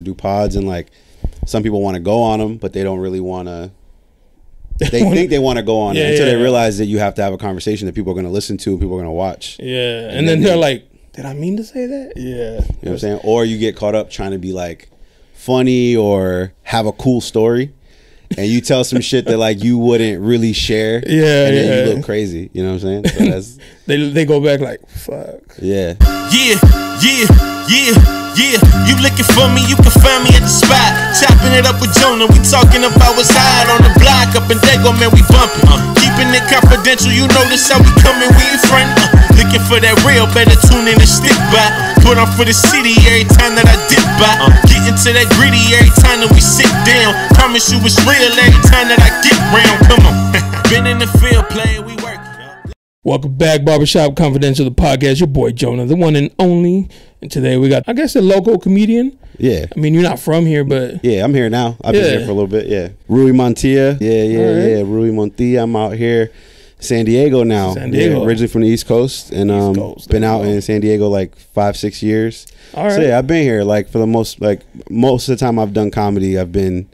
do pods, and like some people want to go on them, but they don't really want to. They think they want to go on it until they realize that you have to have a conversation that people are going to listen to, people are going to watch. Yeah, and then they're like, "Did I mean to say that?" Yeah, you know what I'm saying. Or you get caught up trying to be like funny or have a cool story, and you tell some shit that like you wouldn't really share. Yeah, and then you look crazy. You know what I'm saying? So that's, they go back like, "Fuck." Yeah. You looking for me, you can find me at the spot. Chopping it up with Jonah, we talking about what's hot on the block. Up in Diego, man, we bumping. Keeping it confidential, you know this how we coming, we in front. Looking for that real, better tune in and stick by. Put on for the city every time that I dip by. Getting to that gritty every time that we sit down. Promise you it's real every time that I get round. Come on. Been in the field playing, we working. Welcome back, Barbershop Confidential, the podcast. Your boy Jonah, the one and only. And today we got, I guess, a local comedian. Yeah. I mean, you're not from here, but. Yeah, I'm here now. I've been here for a little bit, yeah. Rui Montilla. Yeah. Rui Montilla. I'm out here, San Diego now. San Diego. Yeah, originally from the East Coast. And been out in San Diego like 5-6 years. All right. So yeah, I've been here like for the most of the time I've done comedy, I've been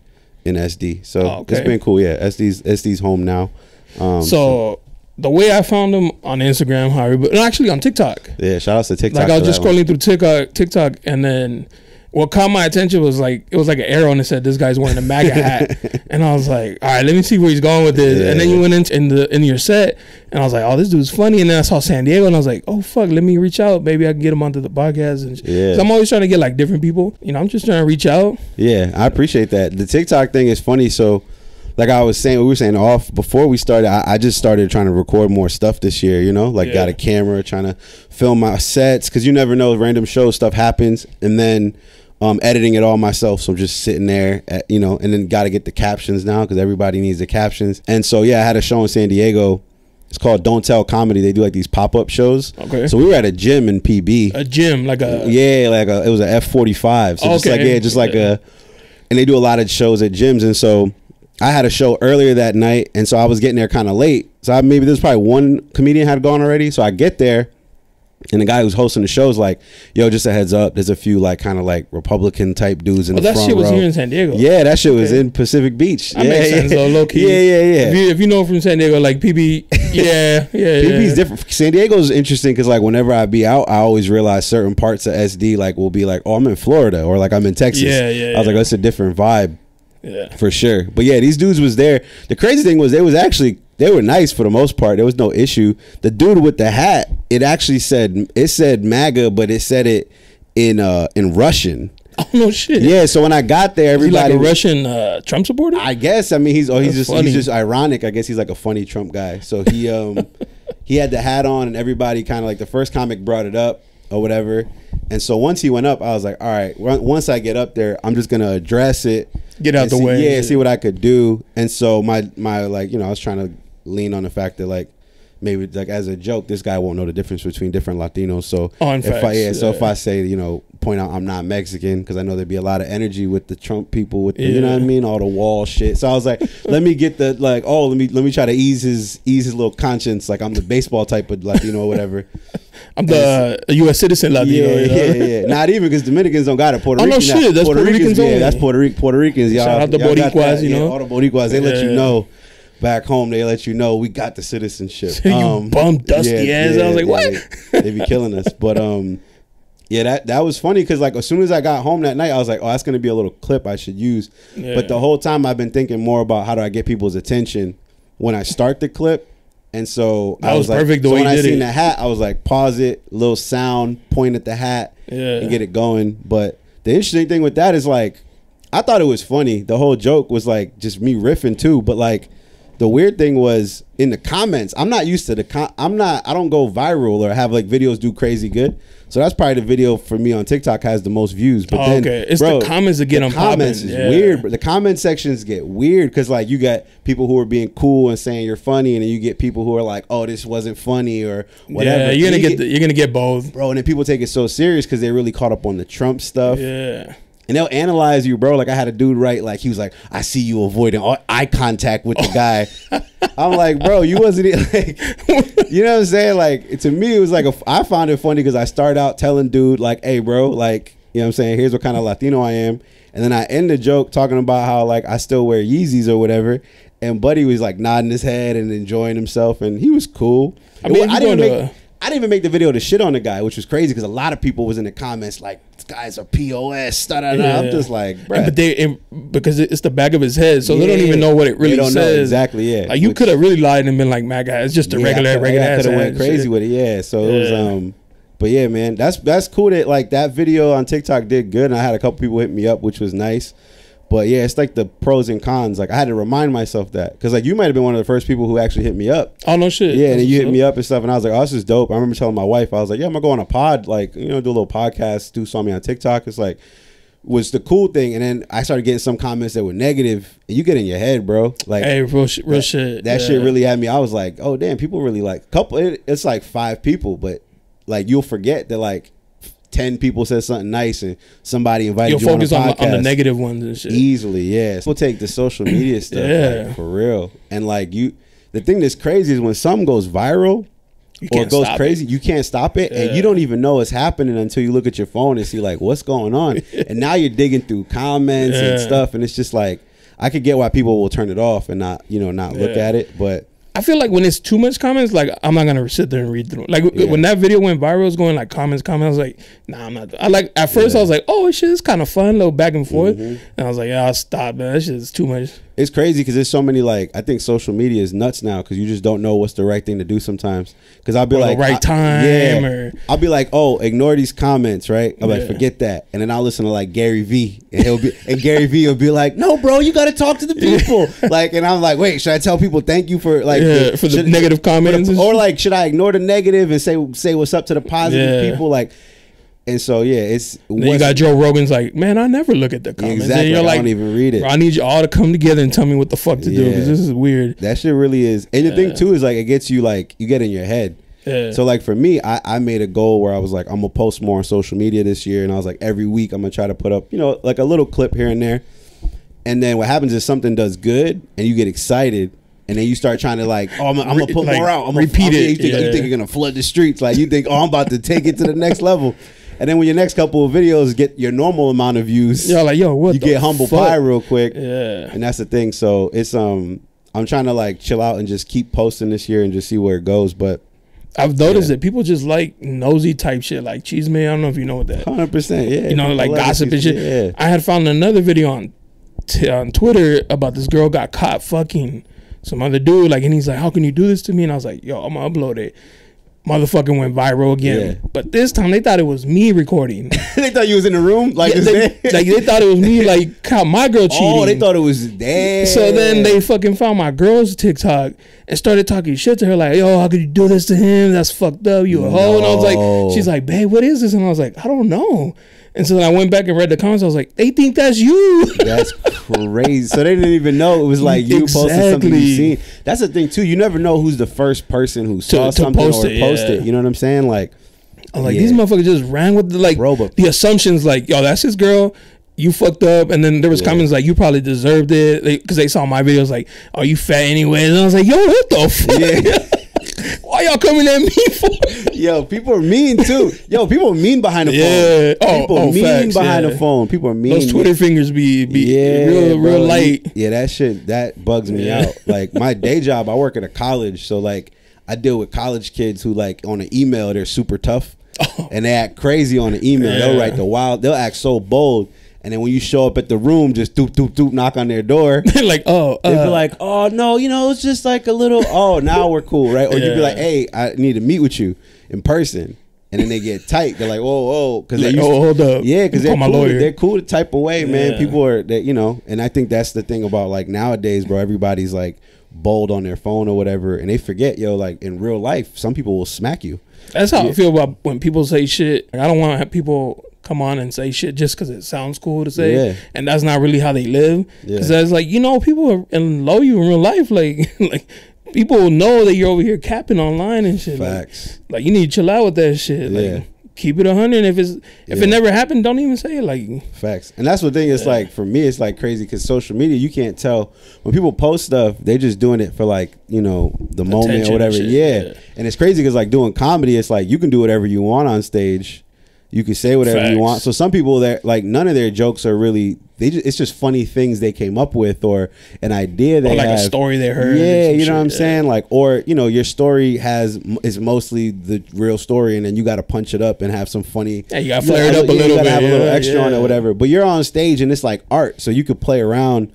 in SD. So it's been cool, yeah. SD's home now. So. The way I found him on Instagram, and actually on TikTok. Yeah, shout out to TikTok. Like I was just scrolling through TikTok, and then what caught my attention was like it was like an arrow, and it said this guy's wearing a MAGA hat, and I was like, all right, let me see where he's going with this. Yeah. And then you went in your set, and I was like, oh, this dude's funny. And then I saw San Diego, and I was like, oh fuck, let me reach out, maybe I can get him onto the podcast. And yeah. So I'm always trying to get like different people. You know, I'm just trying to reach out. Yeah, I appreciate that. The TikTok thing is funny, so. Like I was saying, we were saying off before we started, I just started trying to record more stuff this year, you know, like got a camera, trying to film my sets. Cause you never know, random show stuff happens, and then editing it all myself. So I'm just sitting there, at, you know, and then got to get the captions now cause everybody needs the captions. And so, yeah, I had a show in San Diego. It's called Don't Tell Comedy. They do like these pop-up shows. Okay. So we were at a gym in PB. A gym, like a. Yeah, like a, it was an F45. So just like, yeah, just like a, and they do a lot of shows at gyms. And so. I had a show earlier that night, and so I was getting there kind of late. So maybe there's probably one comedian had gone already. So I get there, and the guy who's hosting the show is like, "Yo, just a heads up. There's a few like kind of like Republican type dudes in the front row." That shit was here in San Diego. Yeah, that shit was in Pacific Beach. That makes sense though, low key. Yeah. If you know from San Diego, like PB, PB's different. San Diego's interesting because like whenever I be out, I always realize certain parts of SD like will be like, "Oh, I'm in Florida," or like "I'm in Texas." I was like, "That's a different vibe." Yeah. For sure. But yeah, these dudes was there. The crazy thing was they were nice for the most part. There was no issue. The dude with the hat, it said MAGA, but it said it in Russian. Oh no shit. Yeah, so when I got there, everybody. Is he like a Russian Trump supporter? I guess. I mean he's just ironic. I guess he's like a funny Trump guy. So he he had the hat on, and everybody kinda like the first comic brought it up or whatever. And so once he went up, I was like, all right, once I get up there, I'm just gonna address it. Get out the way. Yeah, see what I could do. And so my like, you know, I was trying to lean on the fact that like maybe like as a joke, this guy won't know the difference between different Latinos. So if I say, you know, point out I'm not Mexican, because I know there'd be a lot of energy with the Trump people with the, you know what I mean, all the wall shit. So I was like, let me get the like, oh, let me try to ease his little conscience, like I'm the baseball type of Latino or whatever. I'm the U.S. citizen Latino. Yeah. Not even because Dominicans don't got it. Puerto Ricans, that's Puerto Ricans. Y'all, shout out the Boricuas, you know. All the Boricuas, they let you know. Back home, they let you know we got the citizenship. So you bum dusty ass. I was like, what? They be killing us. But yeah, that was funny because like as soon as I got home that night, I was like, oh, that's gonna be a little clip I should use. Yeah. But the whole time I've been thinking more about how do I get people's attention when I start the clip. And so that I was perfect like, the so way when I seen the hat, I was like, pause it, little sound, point at the hat, and get it going. But the interesting thing with that is like, I thought it was funny. The whole joke was like just me riffing too. But like, the weird thing was in the comments. I'm not used to I don't go viral or have like videos do crazy good. So that's probably the video for me on TikTok has the most views. But it's bro, the comments that get them popping. The comments is weird. But the comment sections get weird because like you got people who are being cool and saying you're funny, and then you get people who are like, "Oh, this wasn't funny" or whatever. Yeah, you're gonna get both, bro. And then people take it so serious because they really caught up on the Trump stuff. Yeah. And they'll analyze you, bro. Like I had a dude write, like he was like, "I see you avoiding eye contact with the guy." I'm like, bro, you wasn't like, you know what I'm saying? Like to me, it was like I found it funny because I start out telling dude like, "Hey, bro, like You know what I'm saying? Here's what kind of Latino I am. And then I end the joke talking about how, like, I still wear Yeezys or whatever. And Buddy was, like, nodding his head and enjoying himself. And he was cool. I mean, I didn't even make the video to shit on the guy, which was crazy because a lot of people was in the comments like, this guy's a POS, da-da-da. Yeah. I'm just like, bruh. But because it's the back of his head, so yeah, they don't even know what it really says. They don't know exactly, yeah. Like, you could have really lied and been like, man, guy, it's just a regular ass. I could have went crazy with it, yeah. So it was, but yeah, man, that's cool that, like, that video on TikTok did good, and I had a couple people hit me up, which was nice. But yeah, it's like the pros and cons. Like, I had to remind myself that, because, like, you might have been one of the first people who actually hit me up. Oh, no shit. Yeah, and then you hit me up and stuff, and I was like, oh, this is dope. I remember telling my wife, I was like, yeah, I'm gonna go on a pod, like, you know, do a little podcast. Do saw me on TikTok. It's like, was the cool thing. And then I started getting some comments that were negative, and you get in your head, bro. Like, hey, real shit. That shit really had me. I was like, oh damn, people really like couple. It's like 5 people, but like you'll forget that like 10 people said something nice and somebody invited you on the podcast. You'll focus on the negative ones and shit. Easily, yeah. People take the social media stuff like, for real. And like the thing that's crazy is when something goes viral or goes crazy, you can't stop it. And you don't even know it's happening until you look at your phone and see like what's going on. And now you're digging through comments and stuff. And it's just like, I could get why people will turn it off and not, you know, not look at it. But I feel like when it's too much comments, like, I'm not gonna sit there and read through. Like when that video went viral, it was going like comments. I was like, nah, I'm not. I like at first I was like, oh shit, it's kind of fun, little back and forth. And I was like, yeah, I'll stop, man. That shit is too much. It's crazy because there's so many, like, I think social media is nuts now because you just don't know what's the right thing to do sometimes. Because I'll be like, I'll be like, oh, ignore these comments, right? I'm like, forget that. And then I'll listen to like Gary V, and he'll be, and Gary V will be like, no, bro, you got to talk to the people. Like, and I'm like, wait, should I tell people thank you for like for the negative comments, or like should I ignore the negative and say what's up to the positive people, like? And so yeah, it's you got Joe Rogan's like, man, I never look at the comments. Exactly, and you're like, I don't even read it. Bro, I need you all to come together and tell me what the fuck to do, because this is weird. That shit really is. And the thing too is like, it gets you, like, you get in your head. So like for me, I made a goal where I was like, I'm gonna post more on social media this year, and I was like, every week I'm gonna try to put up, you know, like a little clip here and there. And then what happens is something does good, and you get excited. And then you start trying to like, oh, I'm going to put more out. I'm going to repeat it. You think you're going to flood the streets. Like, you think, oh, I'm about to take it to the next level. And then when your next couple of videos get your normal amount of views, you're like, yo, what the fuck? You get humble pie real quick. Yeah. And that's the thing. So it's, I'm trying to like chill out and just keep posting this year and just see where it goes. But I've noticed that people just like nosy type shit, like cheese man. I don't know if you know what that. 100%. Yeah. You know, like gossip and shit. Yeah. I had found another video on Twitter about this girl got caught fucking some other dude, like, and he's like, how can you do this to me? And I was like, yo, I'm gonna upload it. Motherfucking went viral again. Yeah. But this time they thought it was me recording. They thought you was in the room? Like, yeah, they thought it was me, like, caught my girl cheating. Oh, they thought it was damn. So then they fucking found my girl's TikTok and started talking shit to her, like, yo, how could you do this to him? That's fucked up. You a hoe. And I was like, she's like, babe, what is this? And I was like, I don't know. And so then I went back and read the comments. I was like, they think that's you. That's crazy. So they didn't even know it was like you posted something you seen. That's the thing too. You never know who's the first person who saw something or posted it. You know what I'm saying? Like, I'm like, these motherfuckers just ran with the, like, the assumptions. Like, yo, that's his girl. You fucked up. And then there was comments like, you probably deserved it, because they saw my videos. Like, oh, you fat anyway. And I was like, yo, what the fuck? Yeah. Why y'all coming at me for? Yo, people are mean too. Yo, people are mean behind the phone. Oh, people are mean behind the phone. People are mean. Those Twitter fingers be real light. Yeah, that shit, that bugs me out. Like, my day job, I work at a college, so like I deal with college kids who, like, on an email they're super tough and they act crazy on an email. They'll write the wild. They'll act so bold. And then when you show up at the room, just doop, doop, doop, knock on their door. Like, oh. They'd be like, oh, no, you know, it's just like a little, oh, now we're cool, right? Or you'd be like, hey, I need to meet with you in person. And then they get tight. They're like, whoa, whoa. Because like, oh, hold up. Yeah, because they're cool. They're cool to type away, man. People are, you know, and I think that's the thing about, like, nowadays, bro, everybody's, like, bold on their phone or whatever. And they forget, yo, like, in real life, some people will smack you. That's how I feel about when people say shit. Like, I don't want to have people come on and say shit just because it sounds cool to say, and that's not really how they live. Because that's like, you know, people are in low you in real life. Like, people will know that you're over here capping online and shit. Facts. Like, you need to chill out with that shit. Like, keep it 100. If it's if it never happened, don't even say it. Like, facts. And that's the thing. It's like, for me, it's like crazy because social media, you can't tell when people post stuff. They're just doing it for, like, you know, the moment or whatever. Yeah. And it's crazy because, like, doing comedy, it's like you can do whatever you want on stage. You can say whatever you want. So some people that like none of their jokes are really it's just funny things they came up with or an idea they have. Or like a story they heard. Yeah, you know what I'm saying? Like, or, you know, your story is mostly the real story and then you got to punch it up and have some funny. Yeah, you got to flare it up a little bit. You got to have a little extra on it, whatever. But you're on stage and it's like art. So you could play around.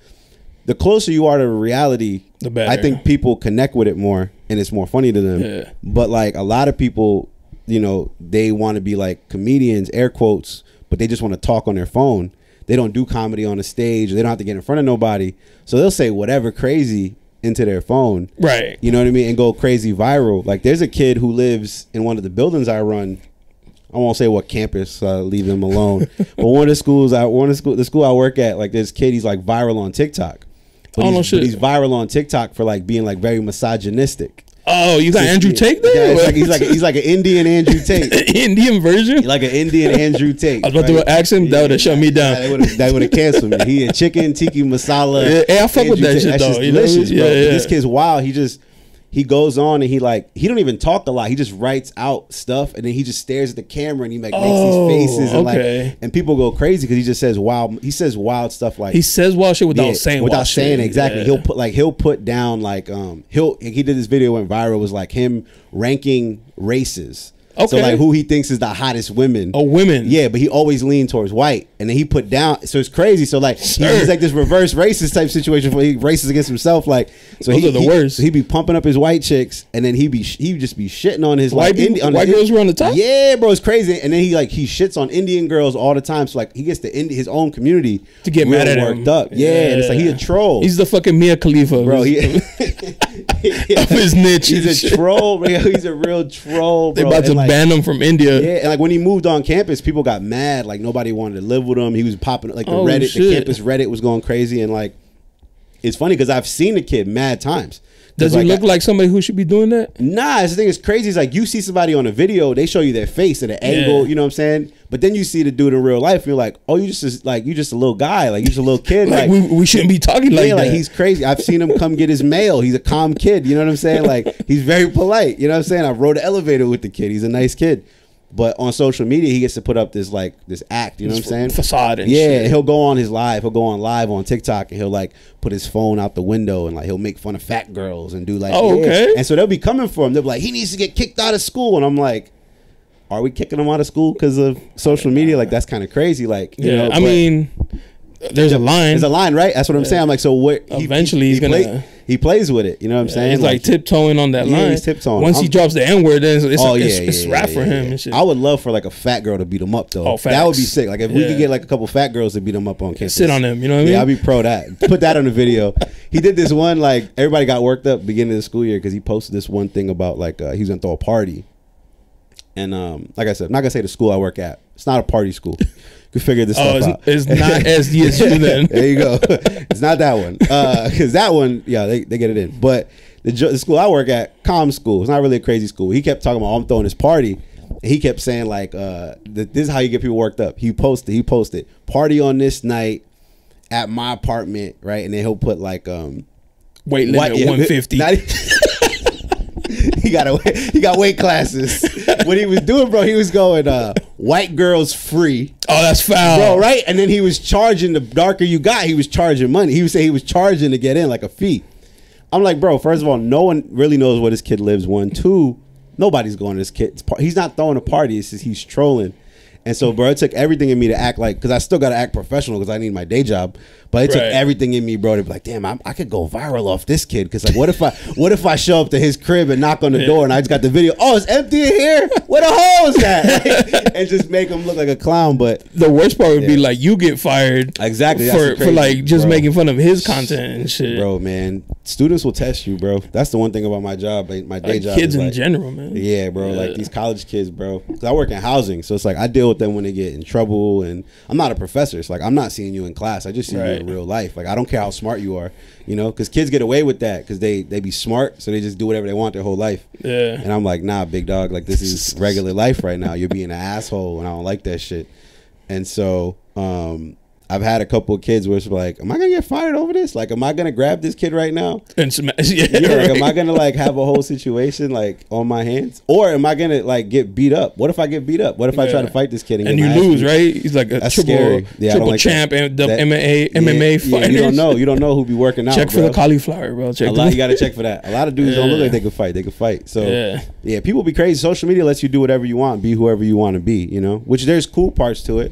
The closer you are to reality, the better. I think people connect with it more and it's more funny to them. Yeah. But like a lot of people, you know, they want to be like comedians, air quotes, but they just want to talk on their phone. They don't do comedy on the stage. They don't have to get in front of nobody. So they'll say whatever crazy into their phone. Right. You know what I mean? And go crazy viral. Like there's a kid who lives in one of the buildings I run. I won't say what campus, leave them alone. But the school I work at, like this kid, he's like viral on TikTok. But, he's viral on TikTok for like being like very misogynistic. Oh, you got Andrew Tate there? Yeah, he's like an Indian Andrew Tate. Indian version? Like an Indian Andrew Tate. I was about to ask him, that would have shut me down. That would have canceled me. He had chicken, tiki masala. Yeah, hey, I fuck with that shit, though. Delicious, bro. Yeah. This kid's wild. He goes on and he don't even talk a lot. He just writes out stuff and then he just stares at the camera and he like makes these faces and and people go crazy because he just says wild. He says wild stuff like he says wild shit without saying exactly. Yeah. He'll put down like he did this video went viral was like him ranking races. Okay. So like who he thinks is the hottest women. Oh, women. Yeah, but he always leaned towards white. And then he put down, so it's crazy. So like he's like this reverse racist type situation where he races against himself. Like so those are the worst. So he'd be pumping up his white chicks and then he would just be shitting on his white girls were on the top? Yeah, bro, it's crazy. And then he shits on Indian girls all the time. So like he gets to his own community to get mad at him. Worked up. Yeah, and it's like he's a troll. He's the fucking Mia Khalifa. Bro, of his niche. He's a troll, bro. He's a real troll, bro. They about to ban him from India. Yeah, and like when he moved on campus, people got mad. Like nobody wanted to live with him. He was popping like the Reddit, the campus Reddit was going crazy. And like, it's funny because I've seen the kid mad times. Does he look like somebody who should be doing that? Nah, the thing is crazy. It's like you see somebody on a video, they show you their face at an angle. You know what I'm saying? But then you see the dude in real life, and you're like, oh, you just a little guy, like you just a little kid. Like we shouldn't be talking like that. Like he's crazy. I've seen him come get his mail. He's a calm kid. You know what I'm saying? Like he's very polite. You know what I'm saying? I rode an elevator with the kid. He's a nice kid. But on social media, he gets to put up this like this act. You know what I'm saying? Facade and shit. Yeah, he'll go on his live. He'll go on live on TikTok and he'll like put his phone out the window and like he'll make fun of fat girls and do like. Oh, okay. And so they'll be coming for him. They'll be like, he needs to get kicked out of school. And I'm like, are we kicking him out of school because of social media? Like that's kind of crazy. Like you know, I mean, there's a line. There's a line, right? That's what I'm saying. I'm like, so what? Eventually, he plays with it. You know what I'm saying? He's like tiptoeing on that line. He's tiptoeing. Once he drops the N-word, then it's rap for him and shit. I would love for like a fat girl to beat him up though. Oh, that would be sick. Like if we could get like a couple fat girls to beat him up on campus. Sit on him, you know what I mean? Yeah, I'd be pro that. Put that on the video. He did this one, like everybody got worked up beginning of the school year because he posted this one thing about like he was gonna throw a party. And like I said, I'm not gonna say the school I work at. It's not a party school. You figure this stuff out. It's not SDSU then. There you go. It's not that one. Because that one, yeah, they get it in. But the school I work at, comm school, it's not really a crazy school. He kept talking about, I'm throwing this party. And he kept saying, like, this is how you get people worked up. He posted, party on this night at my apartment, right? And then he'll put, like, weight limit 150. He got weight classes. What he was doing, bro, he was going white girls free. Oh, that's foul, bro. Right? And then he was charging. The darker you got, he was charging money. He would say he was charging to get in, like a fee. I'm like, bro. First of all, no one really knows where this kid lives. 1, 2, nobody's going to this kid's party. He's not throwing a party. It's just he's trolling. And so, bro, it took everything in me to act like, because I still got to act professional because I need my day job. But it took everything in me, bro, to be like, damn, I could go viral off this kid. Because like, what if I show up to his crib and knock on the door and I just got the video? Oh, it's empty in here. Where the hoes at? Like, and just make him look like a clown. But the worst part would be like you get fired for like just making fun of his content and shit. Bro, man, students will test you, bro. That's the one thing about my job, like, my day job. Kids in general, man. Yeah, bro, like these college kids, bro. Because I work in housing, so it's like I deal with them when they get in trouble, and I'm not a professor. It's like I'm not seeing you in class. I just see you in real life. Like I don't care how smart you are, you know, because kids get away with that because they be smart, so they just do whatever they want their whole life. Yeah. And I'm like, nah, big dog. Like this is regular life right now. You're being an asshole, and I don't like that shit. And so I've had a couple of kids where it's like, am I going to get fired over this? Like, am I going to grab this kid right now? And right? Am I going to like have a whole situation like on my hands? Or am I going to like get beat up? What if I get beat up? What if I try to fight this kid and you lose, right? He's like a triple champ and MMA fighter. You don't know. You don't know who be working out. Check for the cauliflower, bro. Check you got to check for that. A lot of dudes don't look like they could fight. They could fight. So yeah, people be crazy. Social media lets you do whatever you want, be whoever you want to be, you know, which there's cool parts to it.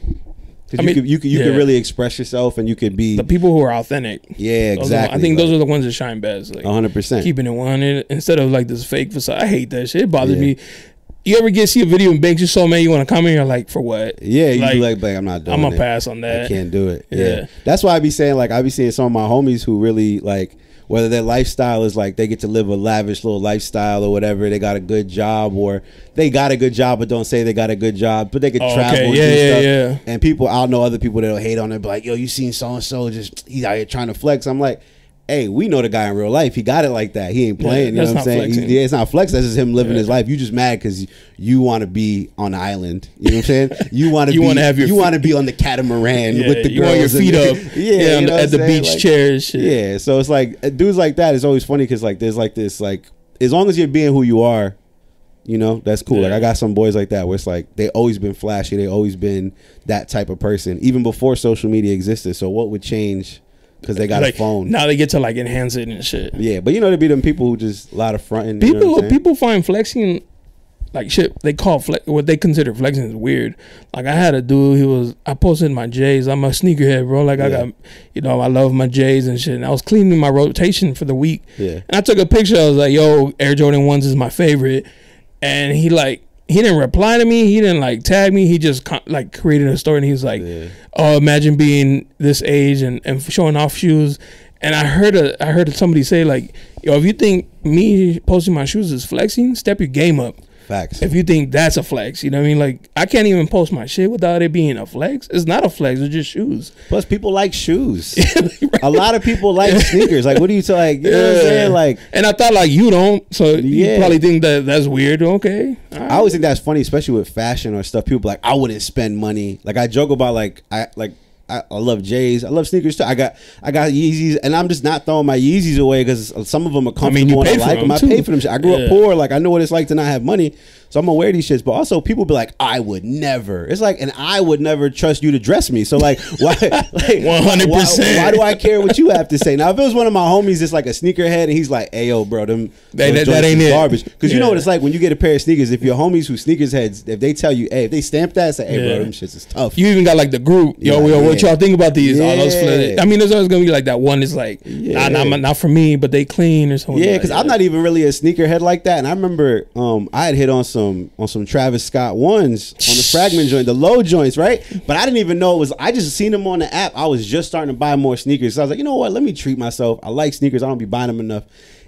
Cause I mean, you could really express yourself, and you could be the people who are authentic. Yeah, exactly. I think those are the ones that shine best. Like 100%, keeping it 100 instead of like this fake facade. I hate that shit. It bothers me. You ever see a video and makes you so mad you want to comment? You're like, for what? Yeah, you like I'm not doing it. I'm gonna pass on that. I can't do it. Yeah, that's why I be saying like I be seeing some of my homies who really like. Whether their lifestyle is like they get to live a lavish little lifestyle or whatever, they got a good job or they got a good job, but don't say they got a good job, but they could travel and do stuff. And people, I know other people that'll hate on it, be like, yo, you seen so-and-so just, he's out here trying to flex. I'm like, hey, we know the guy in real life. He got it like that. He ain't playing. You know what I'm saying? Yeah, it's not flex. That's just him living his life. You just mad because you want to be on the island. You know what I'm saying? You want to be on the catamaran with the girls. You want your feet up. Yeah, you know at the beach like, chairs. Shit. Yeah, so it's like dudes like that is always funny because like there's like this like as long as you're being who you are, you know that's cool. Like I got some boys like that where it's like they always been flashy. They always been that type of person even before social media existed. So what would change? Because they got like, a phone. Now they get to like enhance it and shit. Yeah, but you know, there be them people who just a lot of fronting. People find flexing like shit. They call what they consider flexing is weird. Like I had a dude, I posted my J's. I'm a sneakerhead, bro. Like I got, you know, I love my J's and shit. And I was cleaning my rotation for the week. Yeah. And I took a picture. I was like, yo, Air Jordan 1s is my favorite. And he like, he didn't reply to me. He didn't like tag me. He just like created a story and he's like, "Oh, imagine being this age and showing off shoes." And I heard somebody say like, "Yo, if you think me posting my shoes is flexing, step your game up." Facts. If you think that's a flex, you know what I mean? Like, I can't even post my shit without it being a flex. It's not a flex. It's just shoes. Plus, people like shoes. Right? A lot of people like sneakers. Like, what do you tell? Like, you know what I'm saying? Like, and I thought like you don't, so you probably think that that's weird. Okay. Right. I always think that's funny, especially with fashion or stuff. People like I wouldn't spend money. Like I joke about I love J's. I love sneakers too. I got Yeezys, and I'm just not throwing my Yeezys away because some of them are comfortable. I mean, I pay for them. I grew up poor. Like I know what it's like to not have money, so I'm gonna wear these shits. But also, people be like, "I would never." It's like, and I would never trust you to dress me. So like, why? Like 100%. Why do I care what you have to say? Now, if it was one of my homies, it's like a sneakerhead, and he's like, "Hey, yo, bro, that ain't it. Garbage." Because you know what it's like when you get a pair of sneakers. If your homies who sneakerheads, if they tell you, "Hey," if they stamp that, say, "Hey, bro, them shits is tough." You even got like the group, yo, we all. Y'all think about these all those flooded. I mean, there's always gonna be like that one is like not for me, but they clean or something. Yeah, because I'm not even really a sneakerhead like that. And I remember I had hit on some Travis Scott ones on the Fragment joint, the low joints, right? But I didn't even know it was. I just seen them on the app. I was just starting to buy more sneakers, so I was like, you know what? Let me treat myself. I like sneakers. I don't be buying them enough.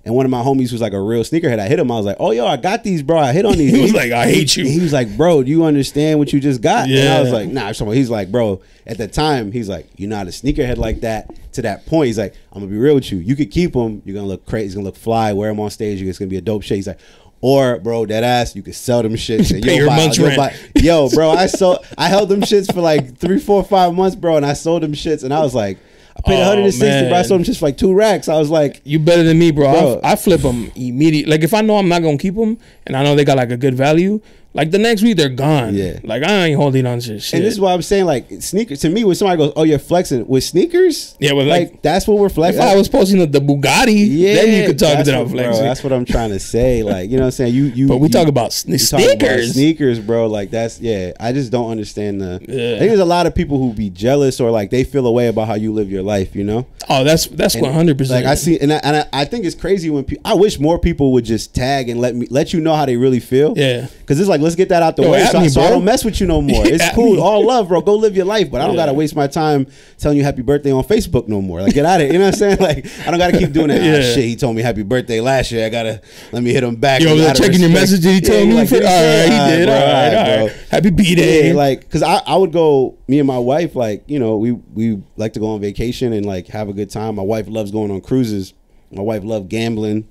And one of my homies was like a real sneakerhead. I hit him. I was like, "Oh, yo, I got these, bro. I hit on these." He was like, "I hate you." He was like, "Bro, do you understand what you just got?" Yeah. And I was like, "Nah." He's like, "Bro," at the time, he's like, "You're not a sneakerhead like that." To that point, he's like, "I'm gonna be real with you. You could keep them. You're gonna look crazy. He's gonna look fly. Wear them on stage. It's gonna be a dope shit." He's like, "Or, bro, that ass, you could sell them shits. And yo, bro, I held them shits for like 3, 4, 5 months, bro, and I sold them shits, and I was like." I paid 160, man. But I sold them just for like 2 racks. I was like, "You better than me, bro." I flip them immediately. Like if I know I'm not gonna keep them, and I know they got like a good value, like the next week they're gone. Yeah. Like I ain't holding on to shit. And this is why I'm saying like sneakers. To me, when somebody goes, "Oh, you're flexing with sneakers," yeah, but like that's what we're flexing. If I was posting the Bugatti, then you could talk that I'm flexing. Bro, that's what I'm trying to say. Like you know what I'm saying. But we talk about sneakers. Bro. Like that's I just don't understand the. Yeah. I think there's a lot of people who be jealous or like they feel a way about how you live your life. You know. Oh, that's 100%. Like I see, and I think it's crazy when I wish more people would just tag and let you know how they really feel. Yeah. Because it's like. Let's get that out the way so I don't mess with you no more. It's cool. All love, bro. Go live your life. But I don't gotta waste my time telling you happy birthday on Facebook no more. Like get out of it. You know what I'm saying? Like I don't gotta keep doing that. Oh, shit, he told me happy birthday last year. I gotta let me hit him back. Yo, checking your message. Did he tell me? Like, all right, he did. Happy B-Day. Like, cause I would go, me and my wife, like, you know, we like to go on vacation and like have a good time. My wife loves going on cruises. My wife loved gambling.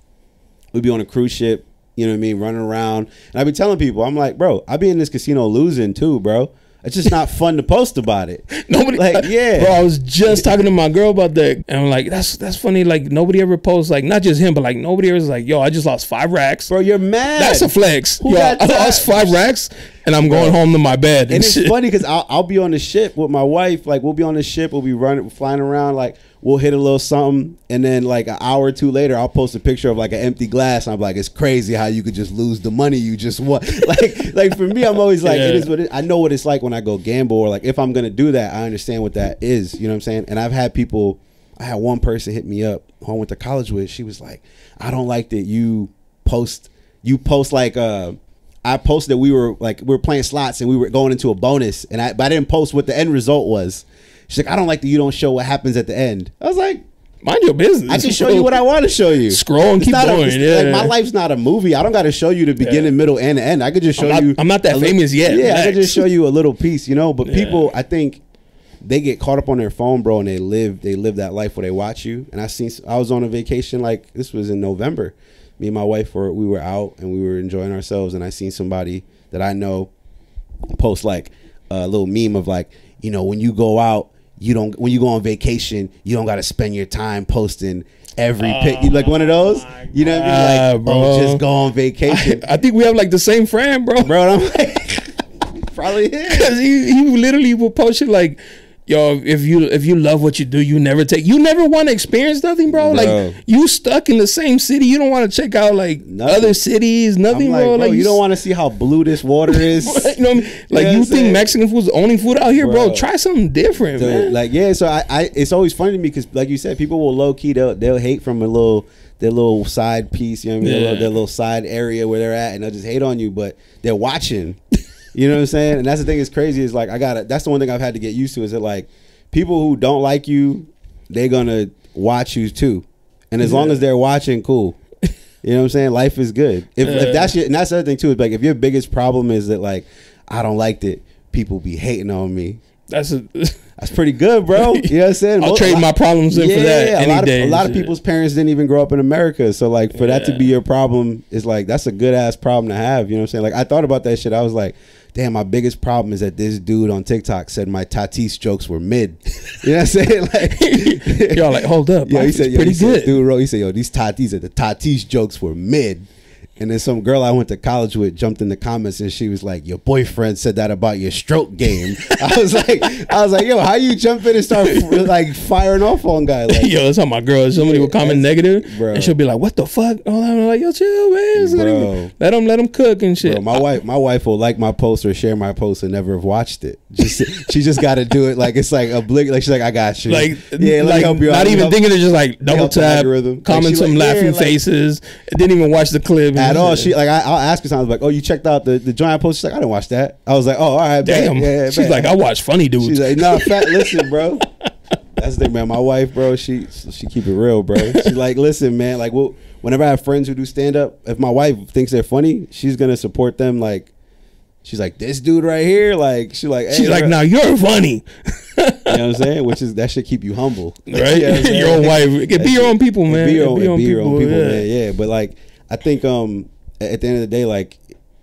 We'd be on a cruise ship. You know what I mean? Running around. And I be telling people, I'm like, bro, I be in this casino losing too, bro. It's just not fun to post about it. Nobody, like, yeah. Bro, I was just talking to my girl about that, and I'm like, that's funny. Like, nobody ever posts, like, not just him, but like nobody ever is like, yo, I just lost 5 racks. Bro, you're mad. That's a flex. Yo, I lost 5 racks, and I'm going home to my bed. And it's funny because I'll be on the ship with my wife. Like, we'll be on the ship. We'll be running, flying around. Like, we'll hit a little something, and then like an hour or two later, I'll post a picture of like an empty glass, and I'm like, it's crazy how you could just lose the money you just won. like for me, I'm always like, yeah. It is what it is. I know what it's like when I go gamble, or like if I'm gonna do that, I understand what that is. You know what I'm saying? And I've had people, I had one person hit me up who I went to college with. She was like, I don't like that you post like I posted that we were playing slots and we were going into a bonus, and but I didn't post what the end result was. She's like, I don't like that you don't show what happens at the end. I was like, mind your business. I can show you what I want to show you. Scroll and keep going. Like, my life's not a movie. I don't got to show you the beginning, middle, and the end. I could just show you. I'm not that famous yet. Yeah, I could just show you a little piece, you know. But people, I think they get caught up on their phone, bro, and they live that life where they watch you. And I was on a vacation, like this was in November. Me and my wife we were out and we were enjoying ourselves, and I seen somebody that I know post like a little meme of like, you know, when you go out. When you go on vacation, you don't got to spend your time posting every pic. You like one of those? You know what I mean? Like, bro, just go on vacation. I think we have like the same friend, bro. Bro, I'm like, probably is. Because he literally will post shit like, yo, if you love what you do, you never want to experience nothing, bro. Like, you stuck in the same city. You don't want to check out like other cities, nothing, like, bro. Like, you don't want to see how blue this water is. You know what I mean? Like, you think Mexican food's the only food out here, bro? Try something different, man. Like, yeah. So it's always funny to me because, like you said, people will low key they'll hate from their little side piece. You know what I mean? Their little side area where they're at, and they'll just hate on you, but they're watching. You know what I'm saying? And that's the thing that's crazy is like that's the one thing I've had to get used to is that like people who don't like you, they're gonna watch you too. And as long as they're watching, cool. You know what I'm saying? Life is good. If that's your, and that's the other thing too, is like if your biggest problem is that like I don't like that people be hating on me. That's pretty good, bro. You know what I'm saying? I'll trade my problems in for that any day. A lot of people's parents didn't even grow up in America. So like for that to be your problem is like that's a good ass problem to have. You know what I'm saying? Like I thought about that shit. I was like, damn, my biggest problem is that this dude on TikTok said my Tatis jokes were mid. You know what I'm saying? Like, y'all like, hold up. Yeah, he said, dude, bro, he said, yo, the Tatis jokes were mid. And then some girl I went to college with jumped in the comments and she was like, your boyfriend said that about your stroke game. I was like, yo, how you jump in and start like firing off on guy? Like, yo, that's how my girl, somebody will comment negative, bro. And she'll be like, what the fuck? Oh, I'm like, yo, chill, man. Bro. Let them cook and shit. Bro, my wife will like my post or share my post and never have watched it. She just got to do it. Like, it's like oblique. Like, she's like, I got you. Like, yeah, like help you out. Not even thinking it's just like double tap, comment some laughing faces. Didn't even watch the clip. At all, she like I'll ask her sometimes like, oh, you checked out the giant post? She's like, I didn't watch that. I was like, oh, all right, damn. Yeah, she's like, I watch funny dudes. She's like, nah, listen, bro. That's the thing, man. My wife, bro, she keep it real, bro. She's like, listen, man. Like, whenever I have friends who do stand up, if my wife thinks they're funny, she's gonna support them. Like, she's like, this dude right here. Like, she's like, now you're funny. You know what I'm saying? Which is that should keep you humble, right? You know your own wife. It could be your own people, man. Be your own people, man. Yeah, but like. I think at the end of the day, like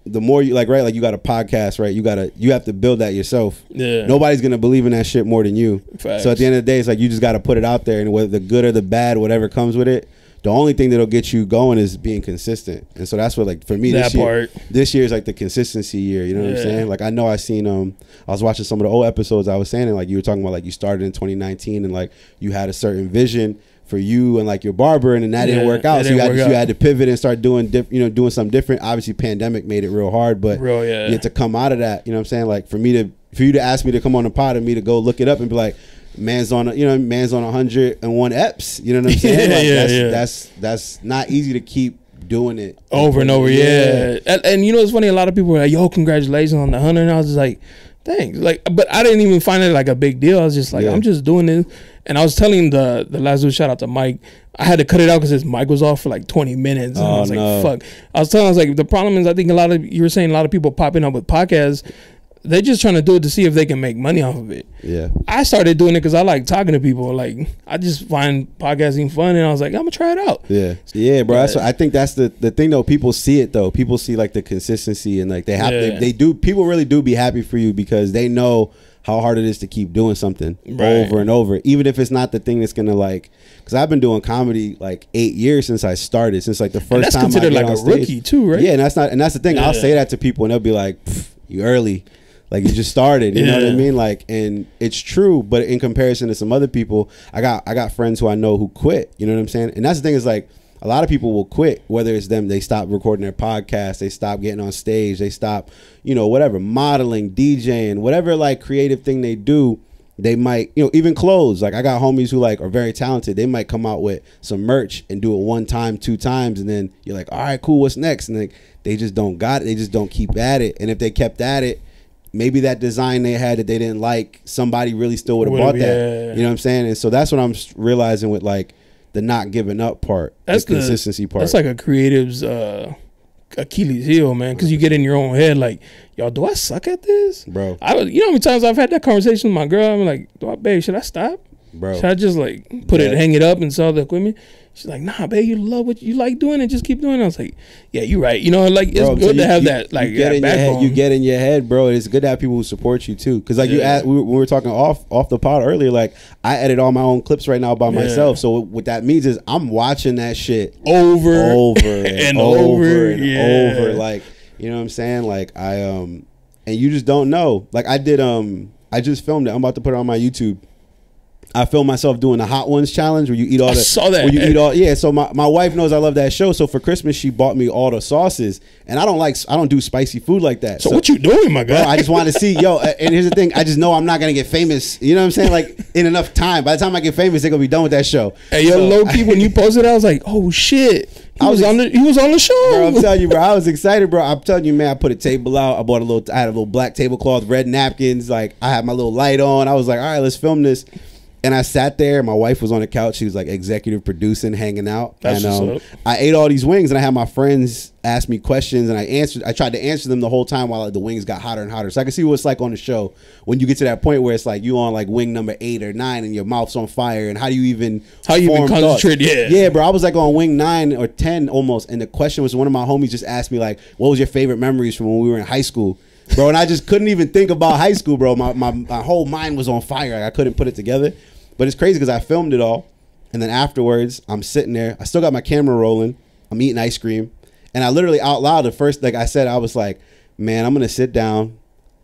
the more you like, right? Like you got a podcast, right? You have to build that yourself. Yeah. Nobody's gonna believe in that shit more than you. Facts. So at the end of the day, it's like you just got to put it out there, and whether the good or the bad, whatever comes with it, the only thing that'll get you going is being consistent. And so that's what, like, for me, this year is like the consistency year. You know what I'm saying? Like I know I seen I was watching some of the old episodes. I was saying, and like you were talking about, like you started in 2019, and like you had a certain vision for you and like your barber, and then that didn't work out. So you had to pivot and start doing something different. Obviously, pandemic made it real hard, but you had to come out of that. You know what I'm saying? Like for you to ask me to come on the pod and me to go look it up and be like, man's on 101 Epps. You know what I'm saying? Like that's not easy to keep doing it over and over. Yeah. And you know it's funny. A lot of people were like, "Yo, congratulations on the 100," and I was just like, thanks. Like, but I didn't even find it like a big deal. I was just like, I'm just doing this. And I was telling the last dude, shout out to Mike, I had to cut it out because his mic was off for like 20 minutes. And I was like, fuck. I was telling, I was like, the problem is, I think a lot of, you were saying a lot of people popping up with podcasts. They're just trying to do it to see if they can make money off of it. Yeah. I started doing it because I like talking to people. Like, I just find podcasting fun, and I was like, I'm going to try it out. Yeah. Yeah, bro. But, I think that's the thing, though. People see it, though. People see, like, the consistency, and, like, they do. People really do be happy for you because they know how hard it is to keep doing something over and over, even if it's not the thing that's going to, like, because I've been doing comedy like 8 years since I started, since like the first time. That's considered like a rookie too, right? Yeah. And that's the thing. Yeah. I'll say that to people and they'll be like, you early, like you just started, you know what I mean? Like, and it's true, but in comparison to some other people, I got friends who I know who quit, you know what I'm saying? And that's the thing is like, a lot of people will quit, whether it's them, they stop recording their podcast, they stop getting on stage, they stop, you know, whatever, modeling, DJing, whatever like creative thing they do, they might, you know, even clothes. Like I got homies who like are very talented. They might come out with some merch and do it one time, two times, and then you're like, all right, cool, what's next? And like they just don't got it. They just don't keep at it. And if they kept at it, maybe that design they had that they didn't like, somebody really still would have bought that. You know what I'm saying? And so that's what I'm realizing with like, the not giving up part, that's the consistency part. That's like a creative's Achilles heel, man, because you get in your own head like, yo, do I suck at this? Bro. You know how many times I've had that conversation with my girl? I'm like, babe, should I stop? Bro. Should I just like put it, hang it up and sell the equipment? She's like, nah, babe, you love what you like doing and just keep doing it. I was like, yeah, you're right. You know, like, bro, it's good to have that, like, that backbone. You get in your head, bro. It's good to have people who support you, too. Because, like, we were talking off the pod earlier, like, I edit all my own clips right now by myself. So, what that means is I'm watching that shit over and over. Like, you know what I'm saying? Like, and you just don't know. Like, I just filmed it. I'm about to put it on my YouTube. I filmed myself doing the Hot Ones challenge where you eat all the. I saw that. Where you eat all, yeah. So my wife knows I love that show. So for Christmas, she bought me all the sauces, and I don't do spicy food like that. So what you doing, my guy? Bro, I just want to see, yo. And here's the thing, I just know I'm not gonna get famous. You know what I'm saying? Like in enough time. By the time I get famous, they're gonna be done with that show. And yo, low key, when you posted, I was like, oh shit. He was on the show. Bro, I'm telling you, bro. I was excited, bro. I'm telling you, man. I put a table out. I had a little black tablecloth, red napkins. Like I had my little light on. I was like, all right, let's film this. And I sat there. My wife was on the couch. She was like executive producing, hanging out. That's I ate all these wings, and I had my friends ask me questions, and I tried to answer them the whole time while the wings got hotter and hotter. So I could see what it's like on the show when you get to that point where it's like you on like wing number 8 or 9, and your mouth's on fire, and how you even concentrate? Thoughts. Yeah, bro. I was like on wing 9 or 10 almost, and the question was one of my homies just asked me like, "What was your favorite memories from when we were in high school?" Bro, and I just couldn't even think about high school, bro. My whole mind was on fire. Like, I couldn't put it together. But it's crazy because I filmed it all, and then afterwards, I'm sitting there. I still got my camera rolling. I'm eating ice cream, and I literally out loud the first, like I said, I was like, man, I'm going to sit down.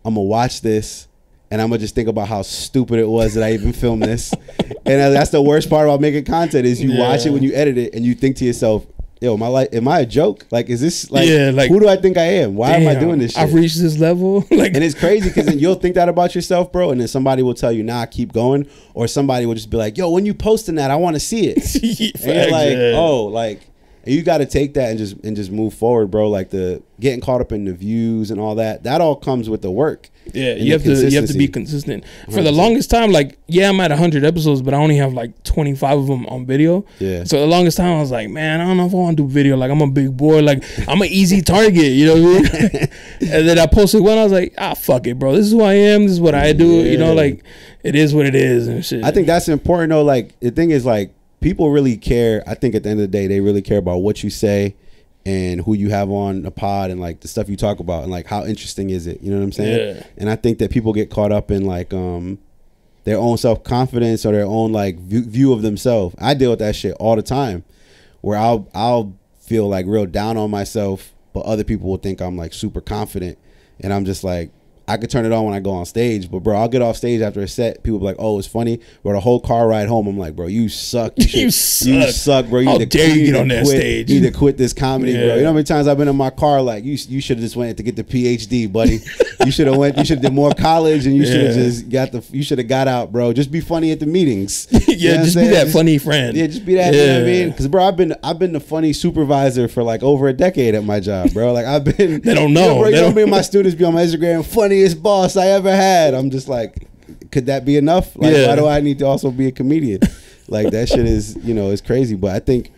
I'm going to watch this, and I'm going to just think about how stupid it was that I even filmed this. And that's the worst part about making content is you watch it when you edit it, and you think to yourself, yo, my life, am I a joke? Like, is this like, who do I think I am? Why am I doing this shit? I've reached this level. Like, and it's crazy because then you'll think that about yourself, bro. And then somebody will tell you, nah, keep going. Or somebody will just be like, yo, when you posting that, I want to see it. And you're like, oh, like you got to take that and just move forward, bro. Like the getting caught up in the views and all that, that all comes with the work. Yeah, you have to be consistent. For 100%. The longest time, like, yeah, I'm at 100 episodes, but I only have like 25 of them on video. Yeah. So the longest time I was like, man, I don't know if I want to do video. Like, I'm a big boy. Like, I'm an easy target. You know what I mean? And then I posted one. I was like, ah, fuck it, bro. This is who I am. This is what I do. Yeah. You know, like, it is what it is and shit. I think that's important though. Like, the thing is, like, people really care. I think at the end of the day, they really care about what you say and who you have on the pod and like the stuff you talk about and like how interesting is it, you know what I'm saying? Yeah. And I think that people get caught up in like their own self-confidence or their own like view of themselves. I deal with that shit all the time where I'll feel like real down on myself, but other people will think I'm like super confident, and I'm just like, I could turn it on when I go on stage, but bro, I'll get off stage after a set. People be like, "Oh, it's funny." Bro, the whole car ride home, I'm like, "Bro, you suck. You suck, bro. How dare you get on that stage? You need to quit this comedy, bro." You know how many times I've been in my car like, "You should have just went to get the PhD, buddy. You should have did more college, and you should have just you should have got out, bro. Just be funny at the meetings. Just be that funny friend. Yeah, just be that. You know what I mean? Because bro, I've been the funny supervisor for like over a decade at my job, bro. Like I've been. They don't know. You know, bro, you know my students be on my Instagram funniest boss I ever had. I'm just like, could that be enough? Like, why do I need to also be a comedian? Like that shit is, you know, it's crazy. But I think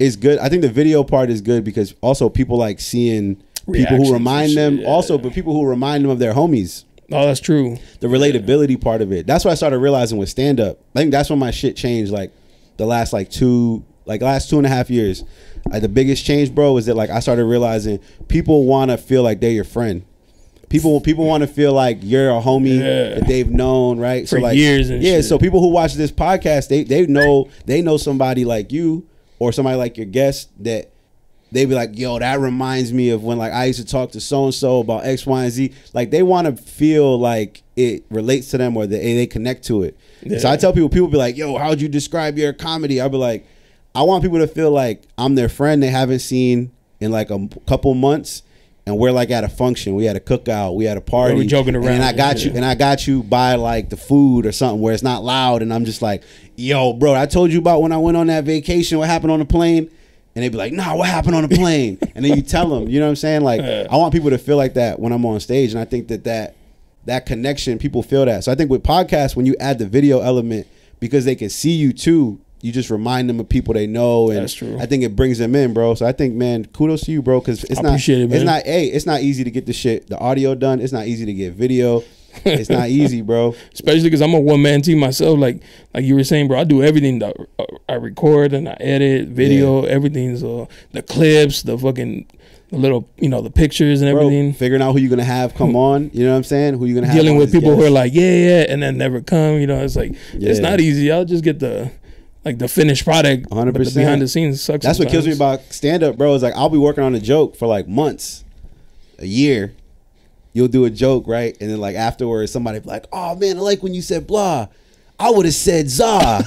it's good. I think the video part is good because also people like seeing people who remind them also, but people who remind them of their homies. Oh, that's true. The relatability part of it. That's what I started realizing with stand up. I think that's when my shit changed. Like the last like two and a half years, the biggest change, bro, is that like I started realizing people want to feel like they're your friend. People want to feel like you're a homie that they've known, right? For so like years and shit. So people who watch this podcast, they know somebody like you or somebody like your guest that they be like, yo, that reminds me of when like I used to talk to so and so about X, Y, and Z. Like they want to feel like it relates to them or they connect to it. Yeah. So I tell people, people be like, yo, how'd you describe your comedy? I'll be like, I want people to feel like I'm their friend they haven't seen in like a couple months. And we're like at a function, we had a cookout, we had a party, we were joking around, and I got you, and I got you by like the food or something where it's not loud, and I'm just like, yo, bro, I told you about when I went on that vacation, what happened on the plane, and they'd be like, nah, what happened on the plane, and then you tell them, you know what I'm saying? Like, I want people to feel like that when I'm on stage, and I think that that connection, people feel that. So I think with podcasts, when you add the video element, because they can see you too. You just remind them of people they know, and that's true. I think it brings them in, bro. So I think, man, kudos to you, bro, because it's not easy to get the shit, the audio done. It's not easy to get video. It's not easy, bro. Especially because I'm a one-man team myself. Like you were saying, bro, I do everything. I record and I edit video. Yeah. Everything's the clips, the fucking little, you know, the pictures and everything. Bro, figuring out who you're gonna have come on. You know what I'm saying? Who you gonna have? Dealing with people who are like, yeah, and then never come. You know, it's like it's not easy. I'll just get the finished product, 100%. But the behind the scenes sucks. That's sometimes. What kills me about stand up, bro, is like I'll be working on a joke for like months, a year. You'll do a joke, right? And then like afterwards somebody be like, oh man, I like when you said blah. I would have said za.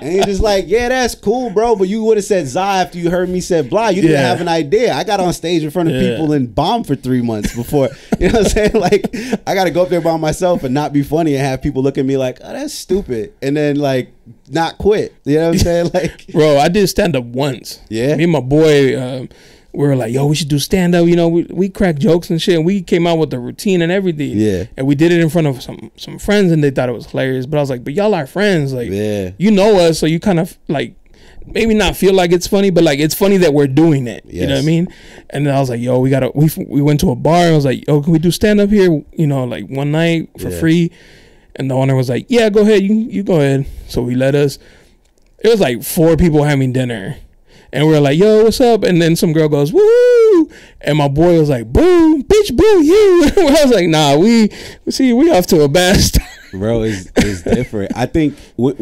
And you're just like, yeah, that's cool, bro, but you would have said za after you heard me said blah. You didn't have an idea. I got on stage in front of people and bombed for 3 months before. You know what I'm saying? Like I got to go up there by myself and not be funny and have people look at me like, oh, that's stupid. And then like not quit. You know what I'm saying? Like, bro, I did stand up once. Yeah. Me and my boy, we were like, yo, we should do stand up. You know, we crack jokes and shit. And we came out with the routine and everything. Yeah. And we did it in front of some friends and they thought it was hilarious. But I was like, but y'all are friends. Like, you know us. So you kind of like, maybe not feel like it's funny, but like, it's funny that we're doing it. Yes. You know what I mean? And then I was like, yo, we went to a bar and I was like, yo, can we do stand up here? You know, like one night for free. And the owner was like, yeah, go ahead. You go ahead. So we let us. It was like 4 people having dinner. And we were like, yo, what's up? And then some girl goes, woo. And my boy was like, boo, bitch, boo, you. I was like, nah, we off to a bad start. Bro, it's different. I think so it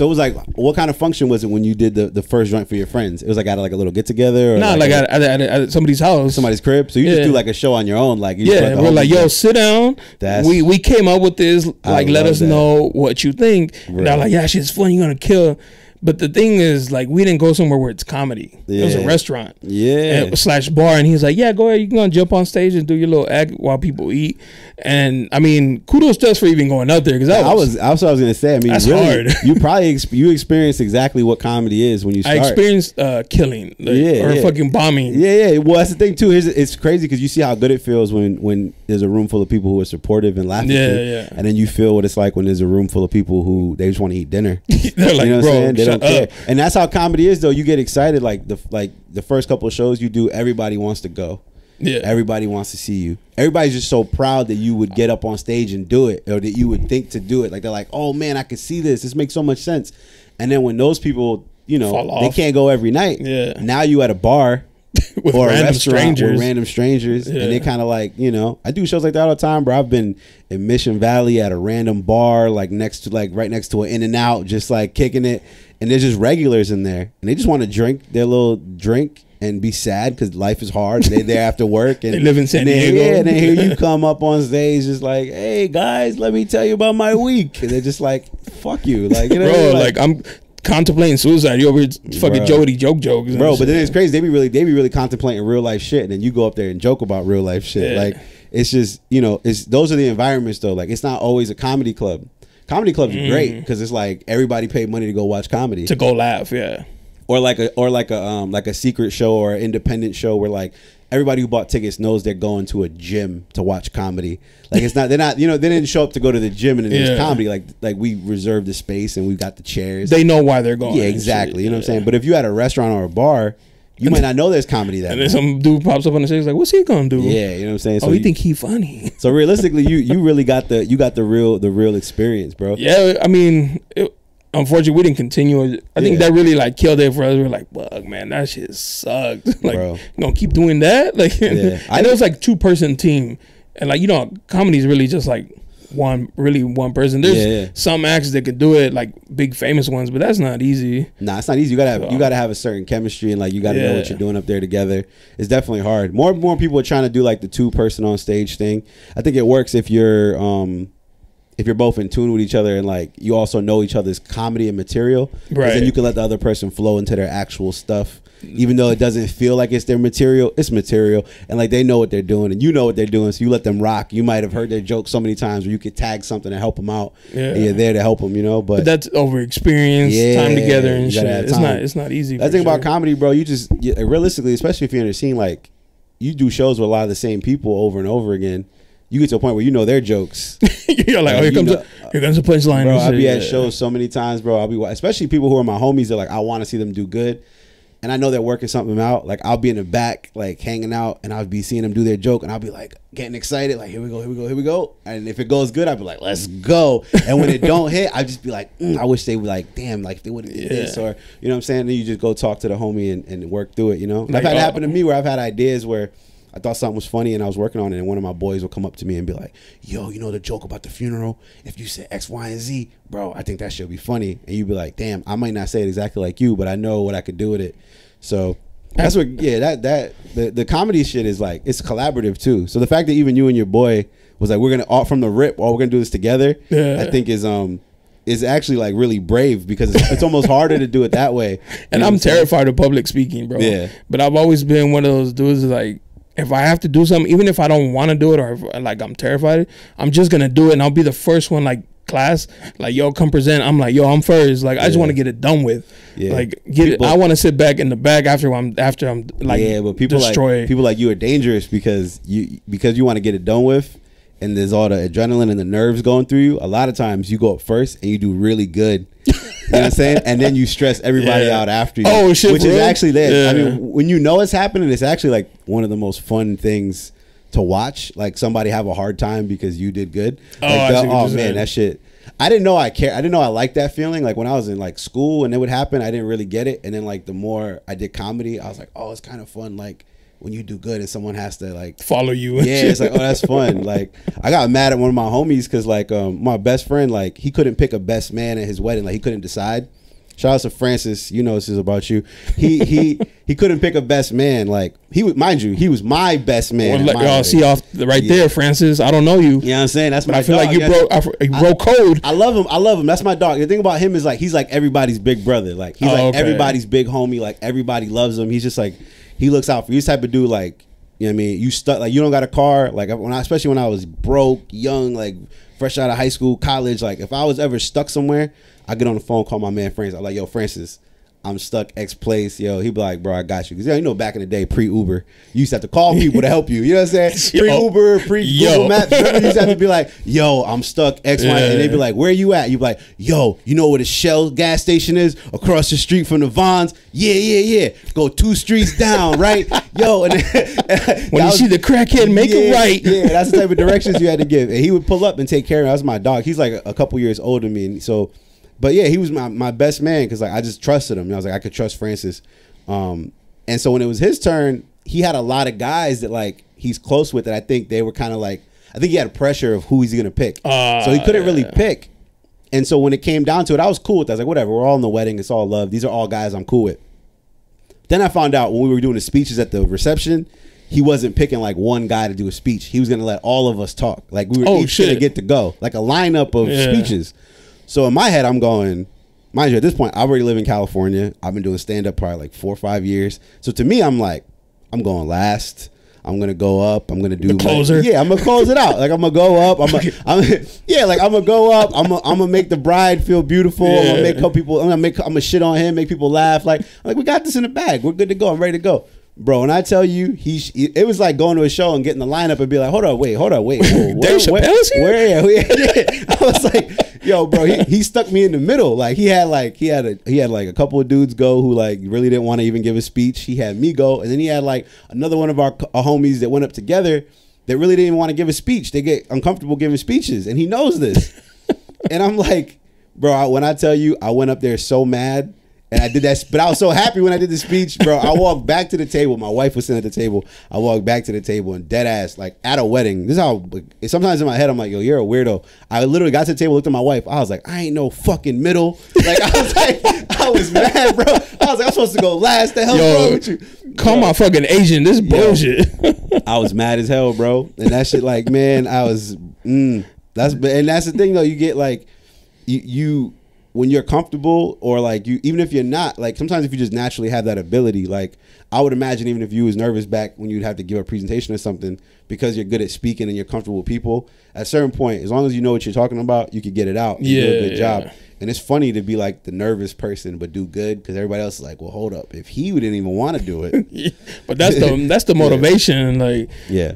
was like, what kind of function was it when you did the first joint for your friends? It was like at like a little get together? Nah, like at somebody's house. Somebody's crib? So you just do like a show on your own. Like, and we're like, yo, sit down. We came up with this. Like, let us know what you think. Bro. And they're like, yeah, shit's funny. You're going to kill. But the thing is, like, we didn't go somewhere where it's comedy. Yeah. It was a restaurant. Yeah. / bar. And he was like, yeah, go ahead. You can go and jump on stage and do your little act while people eat. And, I mean, kudos to us for even going out there. Because that's what I was going to say. I mean, that's really hard. You probably experience exactly what comedy is when you start. I experienced killing. Like, or fucking bombing. Yeah. Well, that's the thing, too. It's crazy because you see how good it feels when there's a room full of people who are supportive and laughing. Yeah. And then you feel what it's like when there's a room full of people who they just want to eat dinner. They're like, you know, bro. And that's how comedy is, though. You get excited, like the first couple of shows you do, everybody wants to go. Yeah. Everybody wants to see you. Everybody's just so proud that you would get up on stage and do it, or that you would think to do it. Like, they're like, oh man, I could see this. This makes so much sense. And then when those people, you know, they can't go every night. Yeah. Now you at a bar with or random strangers. With random strangers. Yeah. And they kind of like, you know, I do shows like that all the time, bro. I've been in Mission Valley at a random bar, like right next to an In-N-Out, just like kicking it. And there's just regulars in there, and they just want to drink their little drink and be sad because life is hard. They're there after work. And they live in San Diego. Yeah, and they hear you come up on stage just like, hey, guys, let me tell you about my week. And they're just like, fuck you. Like, you know, bro, like I'm contemplating suicide. You over here fucking Jody jokes. Bro, but then it's crazy. They be really contemplating real life shit, and then you go up there and joke about real life shit. Yeah. Like, it's just, you know, those are the environments, though. Like, it's not always a comedy club. Comedy clubs are great because it's like everybody paid money to go watch comedy, to go laugh, or like a secret show or an independent show where like everybody who bought tickets knows they're going to a gym to watch comedy. Like, it's not, they're not, you know, they didn't show up to go to the gym and there's comedy. Like we reserved the space and we got the chairs. They know why they're going. Yeah, exactly. You know what I'm saying? But if you had a restaurant or a bar, You might not know there's comedy that. And then some dude pops up on the stage like, "What's he gonna do?" Yeah, you know what I'm saying. So you think he funny? So realistically, you really got the real experience, bro. Yeah, I mean, unfortunately, we didn't continue. I think that really like killed it for us. We were like, "Fuck, man, that shit sucked." Like, bro, you gonna keep doing that? Like, and it was like 2-person team, and like, you know, comedy is really just like one person. There's some acts that could do it, like big famous ones, but that's not easy. Nah, it's not easy. You gotta have a certain chemistry, and like you gotta know what you're doing up there together. It's definitely hard. More and more people are trying to do like the 2-person on stage thing. I think it works if you're both in tune with each other, and like you also know each other's comedy and material, right? Then you can let the other person flow into their actual stuff, even though it doesn't feel like it's their material. It's material, and like they know what they're doing, and you know what they're doing, so you let them rock. You might have heard their joke so many times, where you could tag something and help them out. Yeah, and you're there to help them, you know. But that's over experience, time together, and shit. It's not easy. That's the thing about comedy, bro. You just realistically, especially if you're in a scene, like you do shows with a lot of the same people over and over again. You get to a point where you know their jokes. You're like, oh, here comes a punchline. Bro, I'll be at shows so many times, bro. I'll be, especially people who are my homies, they're like, I want to see them do good. And I know they're working something out. Like, I'll be in the back, like, hanging out, and I'll be seeing them do their joke, and I'll be, like, getting excited. Like, here we go. And if it goes good, I'll be like, let's go. And when it don't hit, I'll just be like, I wish they were like, damn, like, they would have did this. Or, you know what I'm saying? Then you just go talk to the homie and work through it, you know? Like, I've had it happen to me where I've had ideas where I thought something was funny and I was working on it, and one of my boys would come up to me and be like, yo, you know the joke about the funeral? If you said X, Y, and Z, bro, I think that should be funny. And you'd be like, damn, I might not say it exactly like you, but I know what I could do with it. So that's what, the comedy shit is like, it's collaborative too. So the fact that even you and your boy was like, we're going to, all from the rip, all we're going to do this together, I think is actually like really brave, because it's almost harder to do it that way. And I'm terrified of public speaking, bro. Yeah. But I've always been one of those dudes like, if I have to do something, even if I don't want to do it, or if, like, I'm terrified, I'm just going to do it. And I'll be the first one, like, class, like, yo, come present. I'm like, yo, I'm first. Like, I just want to get it done with. Yeah. Like, I want to sit back in the back after I'm like, but people like you are dangerous because you want to get it done with. And there's all the adrenaline and the nerves going through you. A lot of times you go up first and you do really good. You know what I'm saying? And then you stress everybody out after you. Oh, shit, which is actually that. I mean, when you know it's happening, it's actually like one of the most fun things to watch. Like somebody have a hard time because you did good. Like that shit. I didn't know I care. I didn't know I liked that feeling. Like when I was in like school and it would happen, I didn't really get it. And then like the more I did comedy, I was like, oh, it's kind of fun. Like, when you do good and someone has to like follow you, it's like, oh, that's fun. Like I got mad at one of my homies because like my best friend, like he couldn't pick a best man at his wedding. Like he couldn't decide. Shout out to Francis, you know this is about you. He couldn't pick a best man. Like he would, mind you, he was my best man. Well, y'all see off right there, Francis. I don't know you. You know what I'm saying? That's my. But I feel dog. Like you broke code. I love him. That's my dog. The thing about him is like he's like everybody's big brother. Like he's everybody's big homie. Like everybody loves him. He's just like. He looks out for you. This type of dude, like, you know what I mean? You stuck, like, you don't got a car. Like, especially when I was broke, young, like, fresh out of high school, college. Like, if I was ever stuck somewhere, I get on the phone, call my man Francis. I'm like, yo, Francis, I'm stuck X place. Yo, he'd be like, bro, I got you. Because, you know, back in the day, pre-Uber, you used to have to call people to help you. You know what I'm saying? Pre-Uber, pre-Google Maps. You used to have to be like, yo, I'm stuck X, Y. And they'd be like, where you at? You'd be like, yo, you know where the Shell gas station is? Across the street from the Vons? Yeah. Go 2 streets down, right? Yo. And when you see the crackhead, make it right. Yeah, that's the type of directions you had to give. And he would pull up and take care of me. That was my dog. He's like a couple years older than me. And so... But yeah, he was my best man because like I just trusted him. And I was like, I could trust Francis. And so when it was his turn, he had a lot of guys that like he's close with that I think they were kind of like, I think he had a pressure of who he's going to pick. So he couldn't really pick. And so when it came down to it, I was cool with that. I was like, whatever, we're all in the wedding. It's all love. These are all guys I'm cool with. Then I found out when we were doing the speeches at the reception, he wasn't picking like one guy to do a speech. He was going to let all of us talk. Like we were each going to get to go. Like a lineup of speeches. So in my head, I'm going, mind you, at this point, I already live in California. I've been doing stand-up probably like 4 or 5 years. So to me, I'm like, I'm going last. I'm going to go up. I'm going to do the closer. Like, I'm going to close it out. Like, I'm going to go up. I'm going to go up. I'm going to make the bride feel beautiful. Yeah. I'm going to make people, I'm going to shit on him, make people laugh. Like, I'm like, we got this in the bag. We're good to go. I'm ready to go. Bro, when I tell you, it was like going to a show and getting the lineup and be like, hold on, wait, whoa, Dave Chappelle's here? Where are you? I was like, Yo, bro, he stuck me in the middle. Like he had like a couple of dudes go who like really didn't want to even give a speech. He had me go, and then he had like another one of our homies that went up together that really didn't even want to give a speech. They get uncomfortable giving speeches, and he knows this. And I'm like, bro, when I tell you, I went up there so mad. And I did that, but I was so happy when I did the speech, bro. I walked back to the table. My wife was sitting at the table. I walked back to the table and dead ass, like at a wedding. This is how, sometimes in my head, I'm like, yo, you're a weirdo. I literally got to the table, looked at my wife. I was like, I ain't no fucking middle. Like, I was like, I was mad, bro. I was like, I'm supposed to go last. The hell's wrong with you? Call my fucking Asian. This bullshit. I was mad as hell, bro. And that shit, like, man, I was, and that's the thing, though. You get like, you when you're comfortable, or like you, even if you're not, like sometimes if you just naturally have that ability, like I would imagine even if you was nervous back when you'd have to give a presentation or something, because you're good at speaking and you're comfortable with people, at a certain point, as long as you know what you're talking about, you could get it out. Yeah, you do a good job. And it's funny to be like the nervous person but do good, because everybody else is like, well, hold up, if he didn't even want to do it. Yeah, but that's the motivation. Like, yeah.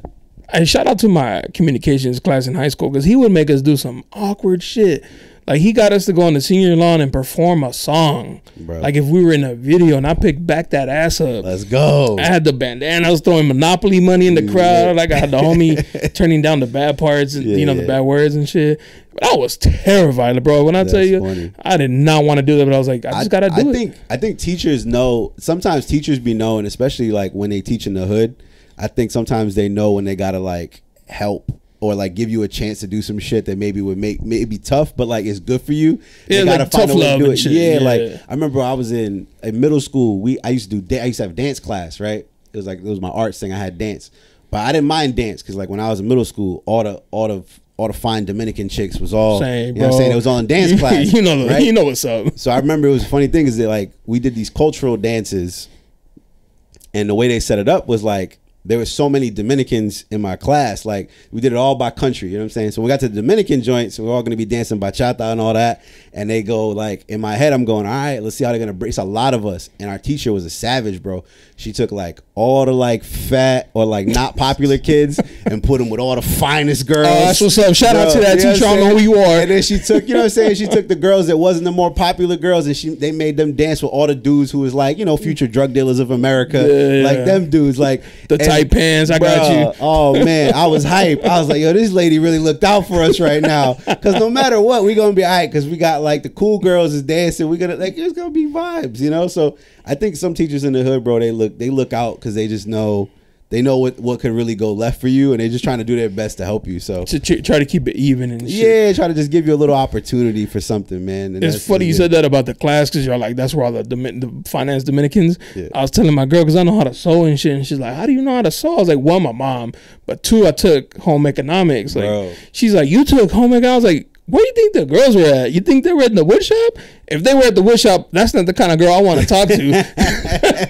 And shout out to my communications class in high school, because he would make us do some awkward shit. Like, he got us to go on the senior lawn and perform a song. Bro. Like, if we were in a video, and I picked Back That Ass Up. Let's go. I had the bandana. I was throwing Monopoly money in the crowd. Like, I had the homie turning down the bad parts and, the bad words and shit. But I was terrified, bro. When I tell you, funny. I did not want to do that, but I was like, I just got to do it. I think teachers know. Sometimes teachers be knowing, especially, like, when they teach in the hood. I think sometimes they know when they got to, like, help. Or like give you a chance to do some shit that maybe would make maybe tough, but like it's good for you. Yeah, gotta like find tough a way love to do it. Shit. Yeah, like I remember I was in middle school. I used to have dance class, right? It was like it was my arts thing. I had dance, but I didn't mind dance because like when I was in middle school, all the fine Dominican chicks was all same, you know what I'm saying? It was all in dance class. You know what's up. So I remember it was a funny thing is that like we did these cultural dances, and the way they set it up was like. There were so many Dominicans in my class. Like, we did it all by country, you know what I'm saying? So we got to the Dominican joint, so we're all going to be dancing bachata and all that. And they go, like, in my head, I'm going, all right, let's see how they're going to break. It's a lot of us. And our teacher was a savage, bro. She took, like, all the, like, fat or, like, not popular kids and put them with all the finest girls. That's what's up. Shout out to that teacher. I don't know who you are. And then she took, you know what I'm saying? She took the girls that wasn't the more popular girls, and they made them dance with all the dudes who was, like, you know, future drug dealers of America. Yeah, like, them dudes, like. Pants, I got you. Oh man, I was hype. I was like, yo, this lady really looked out for us right now. Cause no matter what, we gonna be all right. Cause we got like the cool girls is dancing. We're gonna like it's gonna be vibes, you know. So I think some teachers in the hood, bro, they look out because they just know what could really go left for you, and they're just trying to do their best to help you. So to try to keep it even and shit. Yeah, try to just give you a little opportunity for something, man. And it's funny you said that about the class because you're like, that's where all the finance Dominicans. Yeah. I was telling my girl because I know how to sew and shit, and she's like, how do you know how to sew? I was like, one, my mom, but two, I took home economics. Like, bro. She's like, you took home economics? I was like, where do you think the girls were at? You think they were in the wood shop? If they were at the wood shop, that's not the kind of girl I want to talk to.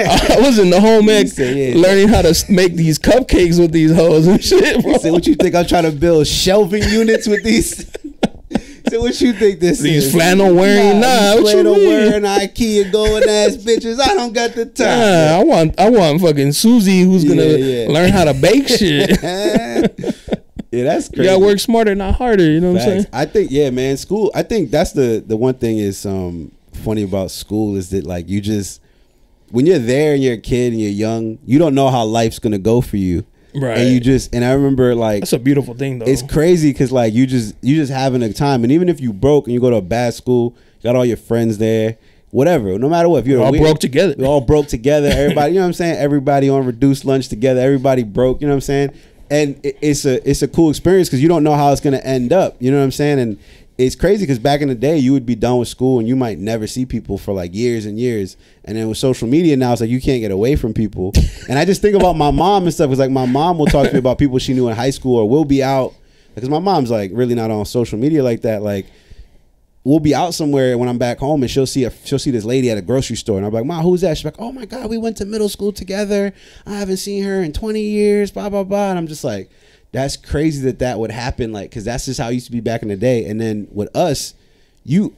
I was in the home ec learning how to make these cupcakes with these hoes and shit, bro. Say, what you think I'm trying to build shelving units with these? Say, what you think this these is? Flannel wearing, nah, what flannel you mean? Wearing IKEA going ass bitches. I don't got the time. Nah, I want fucking Susie who's gonna learn how to bake shit. Yeah, that's crazy. You gotta work smarter, not harder. You know what I'm saying? I think, yeah, man, school. I think that's the one thing is funny about school is that like you just when you're there and you're a kid and you're young, you don't know how life's gonna go for you. Right. And you just and I remember like that's a beautiful thing though. It's crazy because like you just having a time, and even if you broke and you go to a bad school, you got all your friends there. Whatever, no matter what. If you're all broke together. We all broke together. Everybody, you know what I'm saying? Everybody on reduced lunch together. Everybody broke. You know what I'm saying? And it's a cool experience because you don't know how it's going to end up. You know what I'm saying? And it's crazy because back in the day, you would be done with school and you might never see people for like years and years. And then with social media now, it's like you can't get away from people. And I just think about my mom and stuff. Because like my mom will talk to me about people she knew in high school or we'll be out. Because my mom's like really not on social media like that. Like we'll be out somewhere when I'm back home and she'll see this lady at a grocery store. And I'm like, Ma, who's that? She's like, oh my God, we went to middle school together. I haven't seen her in 20 years, blah, blah, blah. And I'm just like, that's crazy that would happen. Like, cause that's just how it used to be back in the day. And then with us,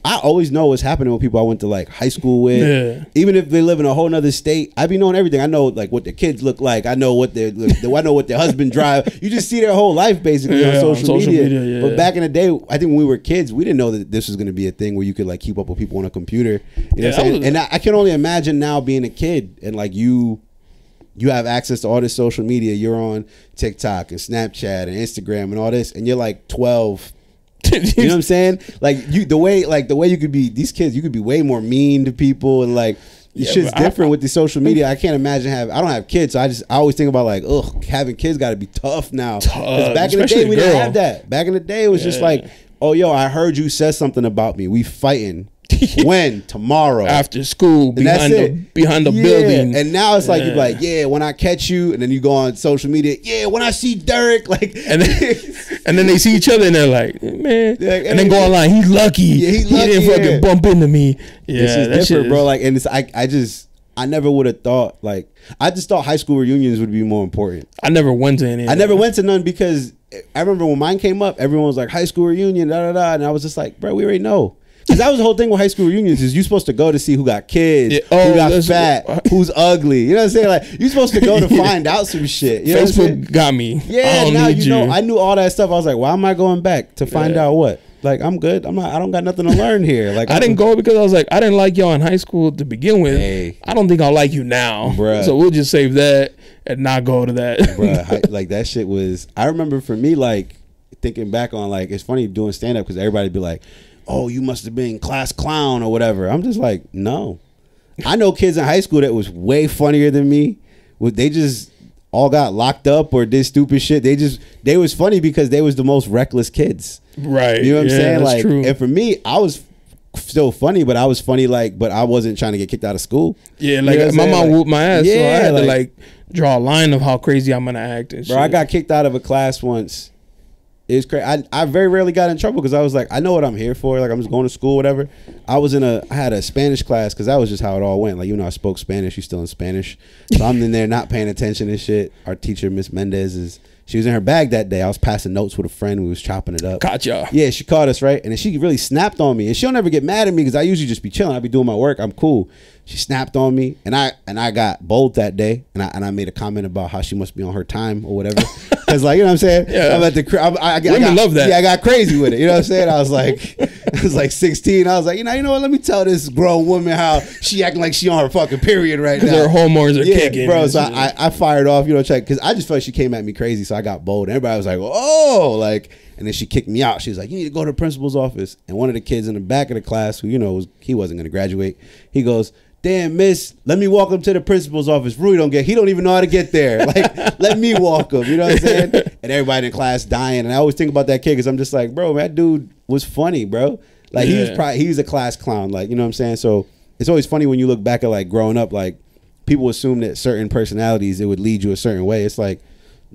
I always know what's happening with people I went to like high school with. Yeah. Even if they live in a whole nother state, I be knowing everything. I know like what their kids look like. I know what their I know what their husband drive. You just see their whole life basically on social media. Yeah, but back in the day, I think when we were kids, we didn't know that this was going to be a thing where you could like keep up with people on a computer. You know what I'm saying? And I can only imagine now being a kid and like you have access to all this social media. You're on TikTok and Snapchat and Instagram and all this, and you're like 12. You know what I'm saying? Like the way you could be, these kids, you could be way more mean to people, and like shit's different with the social media. I can't imagine I don't have kids, so I always think about like, ugh, having kids got to be tough now. Because back in the day, we didn't have that. Back in the day, it was just like, oh yo, I heard you said something about me. We fighting. When? Tomorrow. After school, behind the building. And now it's like, you're like, yeah, when I catch you, and then you go on social media, yeah, when I see Derek, like. And then they see each other and they're like, man. They're like, hey, and then go online, he's lucky. Yeah, he didn't fucking bump into me. Yeah, this is different, bro. Like, and it's, I never would have thought, like, I just thought high school reunions would be more important. I never went to any. I never went to none because I remember when mine came up, everyone was like, high school reunion, da, da, da. And I was just like, bro, we already know. Because that was the whole thing with high school reunions is you're supposed to go to see who got kids, who got fat, who's ugly. You know what I'm saying? Like, you're supposed to go to find out some shit. You know Facebook got me. Yeah, now I knew all that stuff. I was like, why am I going back to find out what? Like, I'm good. I don't got nothing to learn here. Like, I didn't go because I was like, I didn't like y'all in high school to begin with. Hey. I don't think I'll like you now. Bruh. So we'll just save that and not go to that. Bruh, like, that shit was, I remember for me, like, thinking back on, like, it's funny doing stand-up because everybody would be like, oh, you must have been class clown or whatever. I'm just like, no. I know kids in high school that was way funnier than me. They just all got locked up or did stupid shit. They was funny because they was the most reckless kids. Right. You know what I'm saying? Like, true. And for me, I was still funny, but I was funny like, but I wasn't trying to get kicked out of school. Yeah, like, you know my mom whooped my ass, so I had to like draw a line of how crazy I'm gonna act and shit. Bro, I got kicked out of a class once. It's crazy. I very rarely got in trouble because I was like, I know what I'm here for. Like, I'm just going to school, whatever. I had a Spanish class because that was just how it all went. Like, you know, I spoke Spanish. You're still in Spanish. So I'm in there not paying attention and shit. Our teacher, Miss Mendez, she was in her bag that day. I was passing notes with a friend. We was chopping it up. Gotcha. Yeah, she caught us, right? And then she really snapped on me. And she'll never get mad at me because I usually just be chilling. I be doing my work. I'm cool. She snapped on me, and I got bold that day, and I made a comment about how she must be on her time or whatever. Cause like, you know what I'm saying? Yeah. I'm at the I love that. Yeah, I got crazy with it. You know what I'm saying? I was like 16. I was like, you know what? Let me tell this grown woman how she acting like she on her fucking period right now. Her hormones are kicking, bro. So I fired off, check, cause I just felt like she came at me crazy. So I got bold. And everybody was like, oh, like, and then she kicked me out. She was like, you need to go to the principal's office. And one of the kids in the back of the class, who he wasn't gonna graduate, he goes, damn, miss, let me walk him to the principal's office. Rui he don't even know how to get there. Like, let me walk him. You know what I'm saying? And everybody in class dying. And I always think about that kid because I'm just like, bro, that dude was funny, bro. Like, he was a class clown. Like, you know what I'm saying? So it's always funny when you look back at like growing up, like people assume that certain personalities, it would lead you a certain way. It's like,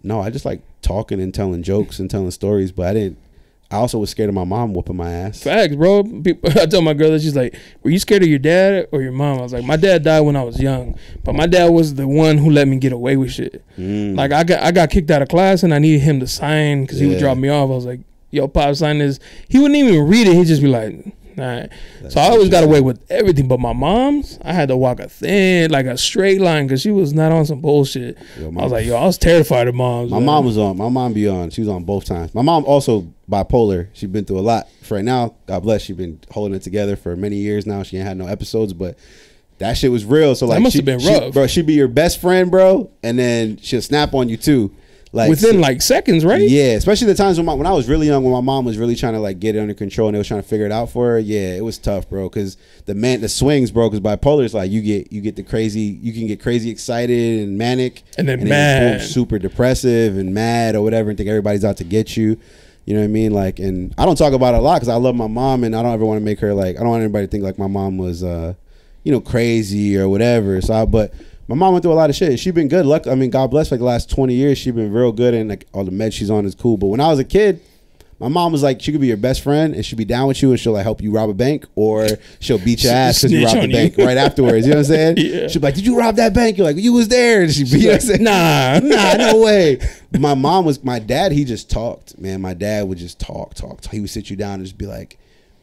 no, I just like talking and telling jokes and telling stories, but I also was scared of my mom whooping my ass. Facts, bro. I tell my girl that she's like, were you scared of your dad or your mom? I was like, my dad died when I was young, but my dad was the one who let me get away with shit. Like, I got kicked out of class and I needed him to sign because he would drop me off. I was like, yo, Pop, sign this. He wouldn't even read it. He'd just be like, all right. So I always got away with everything, but my mom's, I had to walk a straight line because she was not on some bullshit. Yo, I was like, yo, I was terrified of moms. My mom was on. My mom be on. She was on both times. My mom also bipolar. She's been through a lot. For right now, God bless, she's been holding it together for many years now. She ain't had no episodes, but that shit was real. So like, that must have been rough. Bro, she'd be your best friend, bro, and then she'll snap on you too. Like, within like seconds, right? Yeah, especially the times when I was really young, when my mom was really trying to like get it under control and they was trying to figure it out for her. Yeah, it was tough, bro, because the swings, bro, because bipolar is like you get the crazy, you can get crazy excited and manic, and then mad, super depressive and mad or whatever, and think everybody's out to get you. You know what I mean? Like, and I don't talk about it a lot because I love my mom, and I don't ever want to make her like, I don't want anybody to think like my mom was, crazy or whatever. So, but my mom went through a lot of shit, and she's been good. Luck, I mean, God bless, like the last 20 years, she's been real good, and like all the meds she's on is cool. But when I was a kid, my mom was like, she could be your best friend, and she'd be down with you, and she'll like help you rob a bank, or she'll beat your ass because you robbed the bank right afterwards. You know what I'm saying? Yeah. She'd be like, did you rob that bank? You're like, you was there. And she'd be like, nah, no way. My mom was, my dad, he just talked, man. My dad would just talk. He would sit you down and just be like,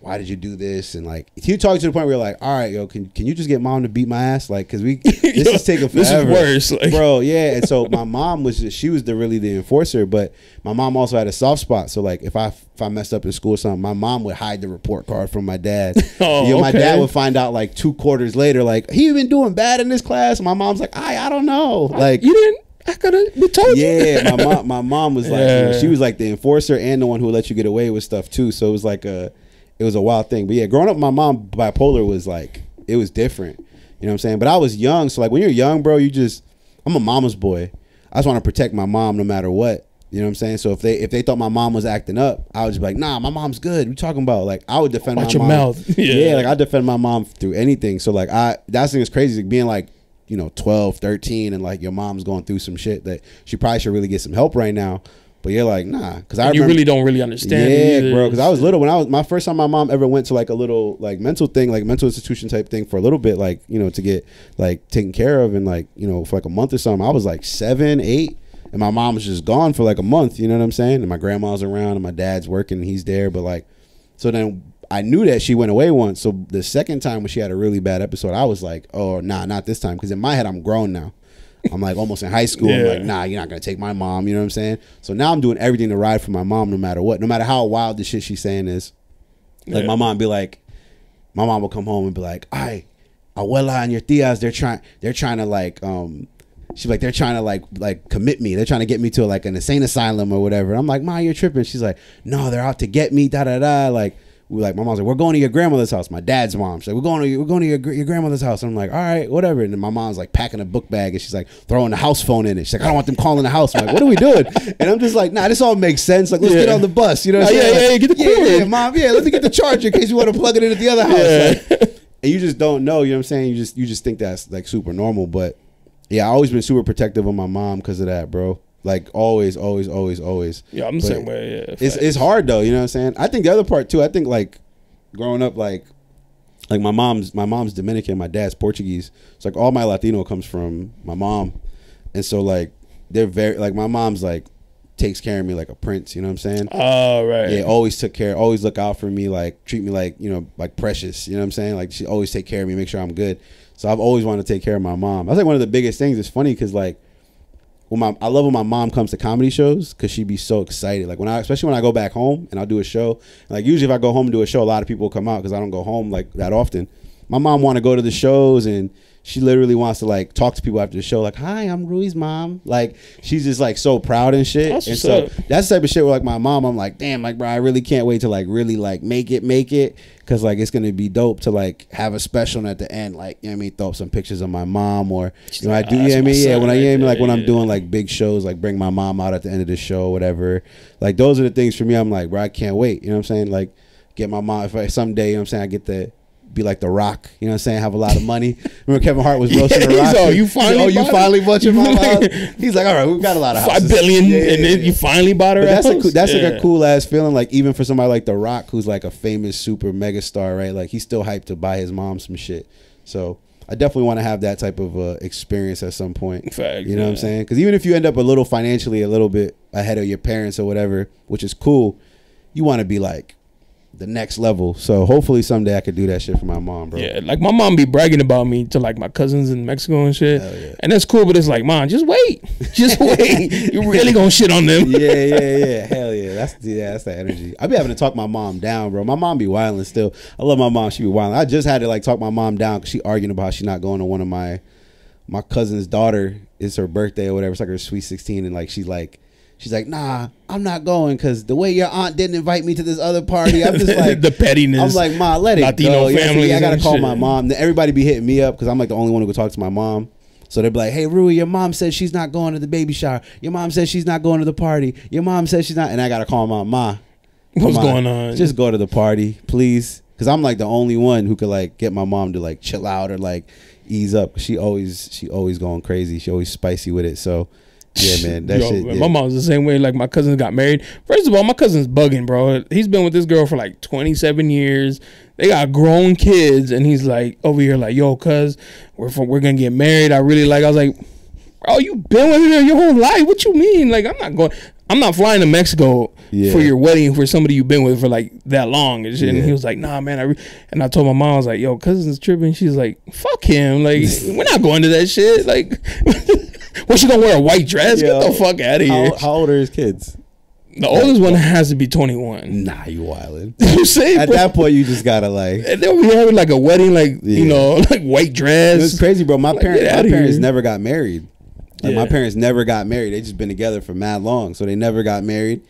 why did you do this? And like, he talked to the point where you're like, all right, yo, can you just get mom to beat my ass? Like, cause we, this is taking forever. This is worse. Like. Bro, yeah. And so my mom was, she was really the enforcer, but my mom also had a soft spot. So like, if I messed up in school or something, my mom would hide the report card from my dad. Oh, you know, my dad would find out like 2 quarters later, like, he been doing bad in this class. And my mom's like, I don't know. Like, you didn't. I could have told you. Yeah, my mom was like, you know, she was like the enforcer and the one who let you get away with stuff too. So it was like a wild thing. But yeah, growing up, my mom bipolar was like, it was different. You know what I'm saying? But I was young, so like when you're young, bro, you just, I'm a mama's boy. I just want to protect my mom no matter what. You know what I'm saying? So if they thought my mom was acting up, I would just be like, nah, my mom's good. We talking about like I would defend my mom. Watch your mouth. Yeah, like I defend my mom through anything. So like that's thing is crazy, like, being like, you know, 12, 13, and like your mom's going through some shit that she probably should really get some help right now. But you're like, nah, because I remember, you really don't really understand. Yeah, bro, because I was little when I was, my first time my mom ever went to like a little like mental thing, like mental institution type thing for a little bit, like, you know, to get like taken care of, and like, you know, for like a month or something. I was like 7, 8, and my mom was just gone for like a month. You know what I'm saying? And my grandma's around, and my dad's working, and he's there. But like, so then I knew that she went away once. So the second time when she had a really bad episode, I was like, oh, nah, not this time. Because in my head, I'm grown now. I'm like almost in high school. Yeah. I'm like, nah, you're not going to take my mom. You know what I'm saying? So now I'm doing everything to ride for my mom no matter what. No matter how wild the shit she's saying is. Like my mom will come home and be like, ay, abuela and your tias, they're trying to like, she's like, they're trying to like commit me. They're trying to get me to like an insane asylum or whatever. And I'm like, ma, you're tripping. She's like, no, they're out to get me, da, da, da. Like, we like, my mom's like, we're going to your grandmother's house. My dad's mom, she's like, we're going to your grandmother's house. And I'm like, all right, whatever. And then my mom's like packing a book bag, and she's like throwing the house phone in it. She's like, I don't want them calling the house. I'm like, what are we doing? And I'm just like, nah, this all makes sense. Like, let's get on the bus. You know what I'm saying? Like, get the mom. Yeah, let's get the charger in case you want to plug it in at the other house. Yeah. Like, and you just don't know. You know what I'm saying? You just think that's like super normal. But yeah, I've always been super protective of my mom because of that, bro. Like always. Yeah, I'm the same way. Yeah, it's hard though. You know what I'm saying? I think the other part too. I think like growing up, like my mom's Dominican, my dad's Portuguese. So like all my Latino comes from my mom, and so like they're very like my mom's like takes care of me like a prince. You know what I'm saying? Oh right. Yeah, always took care. Always look out for me. Like treat me like, you know, like precious. You know what I'm saying? Like she always take care of me, make sure I'm good. So I've always wanted to take care of my mom. That's like one of the biggest things. It's funny because like. I love when my mom comes to comedy shows because she'd be so excited. Like especially when I go back home and I'll do a show. Like usually if I go home and do a show, a lot of people come out because I don't go home like that often. My mom want to go to the shows, and she literally wants to like talk to people after the show. Like, hi, I'm Rui's mom. Like she's just like so proud and shit. And so that's the type of shit where like my mom, I'm like, damn, like bro, I really can't wait to like really like make it. Cause like it's gonna be dope to like have a special, and at the end, like, you know what I mean, throw up some pictures of my mom, or you know, I do, you know what I mean? Yeah, when I am like when I'm doing like big shows, like bring my mom out at the end of the show, whatever. Like those are the things for me. I'm like, bro, I can't wait. You know what I'm saying? Like get my mom if I someday, you know what I'm saying, I get the be like The Rock, you know what I'm saying? Have a lot of money. Remember Kevin Hart was roasting The Rock? Oh, you finally bought your mom house? He's like, all right, we've got a lot of houses. 5 billion, yeah, and then you finally bought her house? That's like a cool ass feeling, like even for somebody like The Rock, who's like a famous super mega star, right? Like he's still hyped to buy his mom some shit. So I definitely want to have that type of experience at some point. Fact, you know what I'm saying? Because even if you end up a little financially, a little bit ahead of your parents or whatever, which is cool, you want to be like, the next level. So hopefully someday I could do that shit for my mom, bro. Yeah, like my mom be bragging about me to like my cousins in Mexico and shit. Yeah. And that's cool, but it's like, mom, just wait. Just wait. You really gonna shit on them. Yeah. Hell yeah. That's the energy. I be having to talk my mom down, bro. My mom be wilding still. I love my mom. She be wilding. I just had to like talk my mom down because she arguing about how she not going to one of my cousin's daughter. It's her birthday or whatever. It's like her sweet 16, and like she's like, nah, I'm not going because the way your aunt didn't invite me to this other party. I'm just like the pettiness. I'm like, ma, let it Latino go. Family. I gotta call shit. My mom. Everybody be hitting me up because I'm like the only one who could talk to my mom. So they'd be like, hey, Rui, your mom says she's not going to the baby shower. Your mom says she's not going to the party. Your mom says she's not. And I gotta call my mom. What's going on? Just go to the party, please. Because I'm like the only one who could like get my mom to like chill out or like ease up. She always going crazy. She always spicy with it. So. Yeah, man. That shit, man. Yeah. My mom's the same way. Like my cousins got married. First of all, my cousin's bugging, bro. He's been with this girl for like 27 years. They got grown kids, and he's like over here, like, yo, cuz, we're gonna get married. I really like. I was like, bro, you been with her your whole life. What you mean? Like, I'm not going. I'm not flying to Mexico for your wedding for somebody you've been with for like that long and shit. And he was like, nah, man. And I told my mom, I was like, yo, cousin's tripping. She's like, fuck him. Like, we're not going to that shit. Like, what's she gonna wear, a white dress? Yo, get the fuck out of here. How old are his kids? The oldest one has to be 21. Nah, you wildin'. You say, at that point, you just gotta like. And then we having like a wedding, like you know, like white dress. It's crazy, bro. My parents never got married. Like my parents never got married. They just been together for mad long, so they never got married.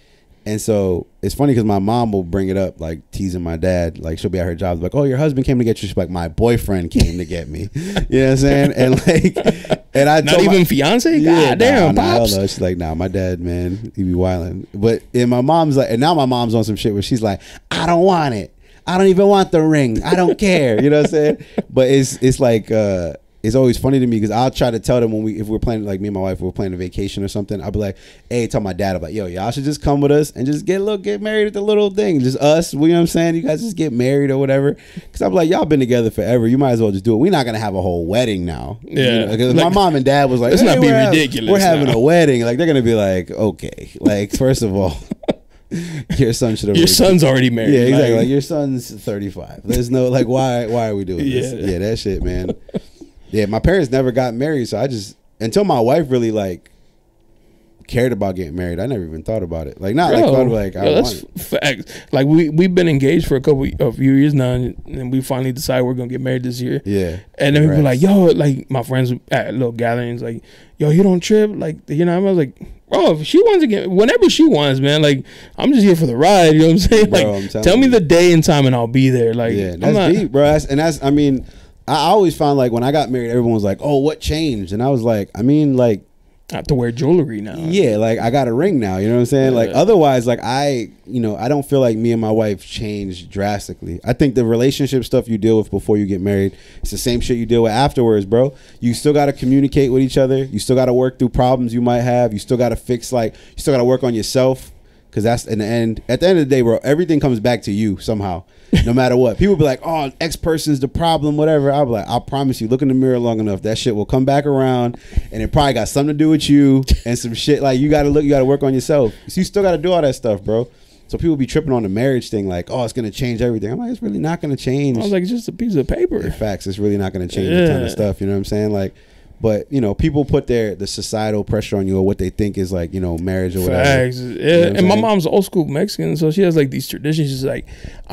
And so it's funny because my mom will bring it up, like teasing my dad. Like she'll be at her job, like, "Oh, your husband came to get you." She's like, "My boyfriend came to get me." You know what I'm saying? And like. And I not even fiance? Yeah, God damn, pops. Nah, she's like, nah, my dad, man, he be wildin'. But and my mom's like, and now my mom's on some shit where she's like, I don't want it. I don't even want the ring. I don't care. You know what I'm saying? But it's like it's always funny to me because I'll try to tell them when if we're planning, like me and my wife, we're planning a vacation or something. I'll be like, hey, tell my dad, I'm like, yo, y'all should just come with us and just get married at the little thing, just us. You know what I'm saying? You guys just get married or whatever. Because I'm like, y'all been together forever. You might as well just do it. We're not gonna have a whole wedding now. Yeah. You know? Like, my mom and dad was like, let's not be ridiculous. We're having a wedding. Like they're gonna be like, okay. Like first of all. Your son should have. Your son's already married. Yeah, exactly. Like your son's 35. There's no like why are we doing this? Yeah, that shit, man. Yeah, my parents never got married, so I just until my wife really like cared about getting married, I never even thought about it. Like not like thought of, like yo, I that's want it. Facts. Like we've been engaged for a few years now, and we finally decide we're gonna get married this year. Yeah, and then we're like, yo, like my friends at little gatherings, like, yo, you don't trip, like you know. I was like, bro, if she wants to get whenever she wants, man. Like I'm just here for the ride. You know what I'm saying? Bro, like tell me the day and time, and I'll be there. Like yeah, that's deep, bro. And that's I mean. I always found like when I got married, everyone was like, "Oh, what changed?" And I was like, "I mean, like, I have to wear jewelry now." Yeah, like I got a ring now. You know what I'm saying? Yeah. Like otherwise, like I don't feel like me and my wife changed drastically. I think the relationship stuff you deal with before you get married, it's the same shit you deal with afterwards, bro. You still got to communicate with each other. You still got to work through problems you might have. You still got to fix you still got to work on yourself. Because that's in the end. At the end of the day, bro, everything comes back to you somehow, no matter what. People be like, oh, X person's the problem, whatever. I'll be like, I promise you, look in the mirror long enough, that shit will come back around, and it probably got something to do with you and some shit. Like, you got to work on yourself. So you still got to do all that stuff, bro. So people be tripping on the marriage thing like, oh, it's going to change everything. I'm like, it's really not going to change. I was like, it's just a piece of paper. In fact, it's really not going to change a ton of stuff. You know what I'm saying? Like. But, you know, people put the societal pressure on you or what they think is like, you know, marriage or whatever. Facts. Yeah. You know what and my mom's old school Mexican. So she has like these traditions. She's like,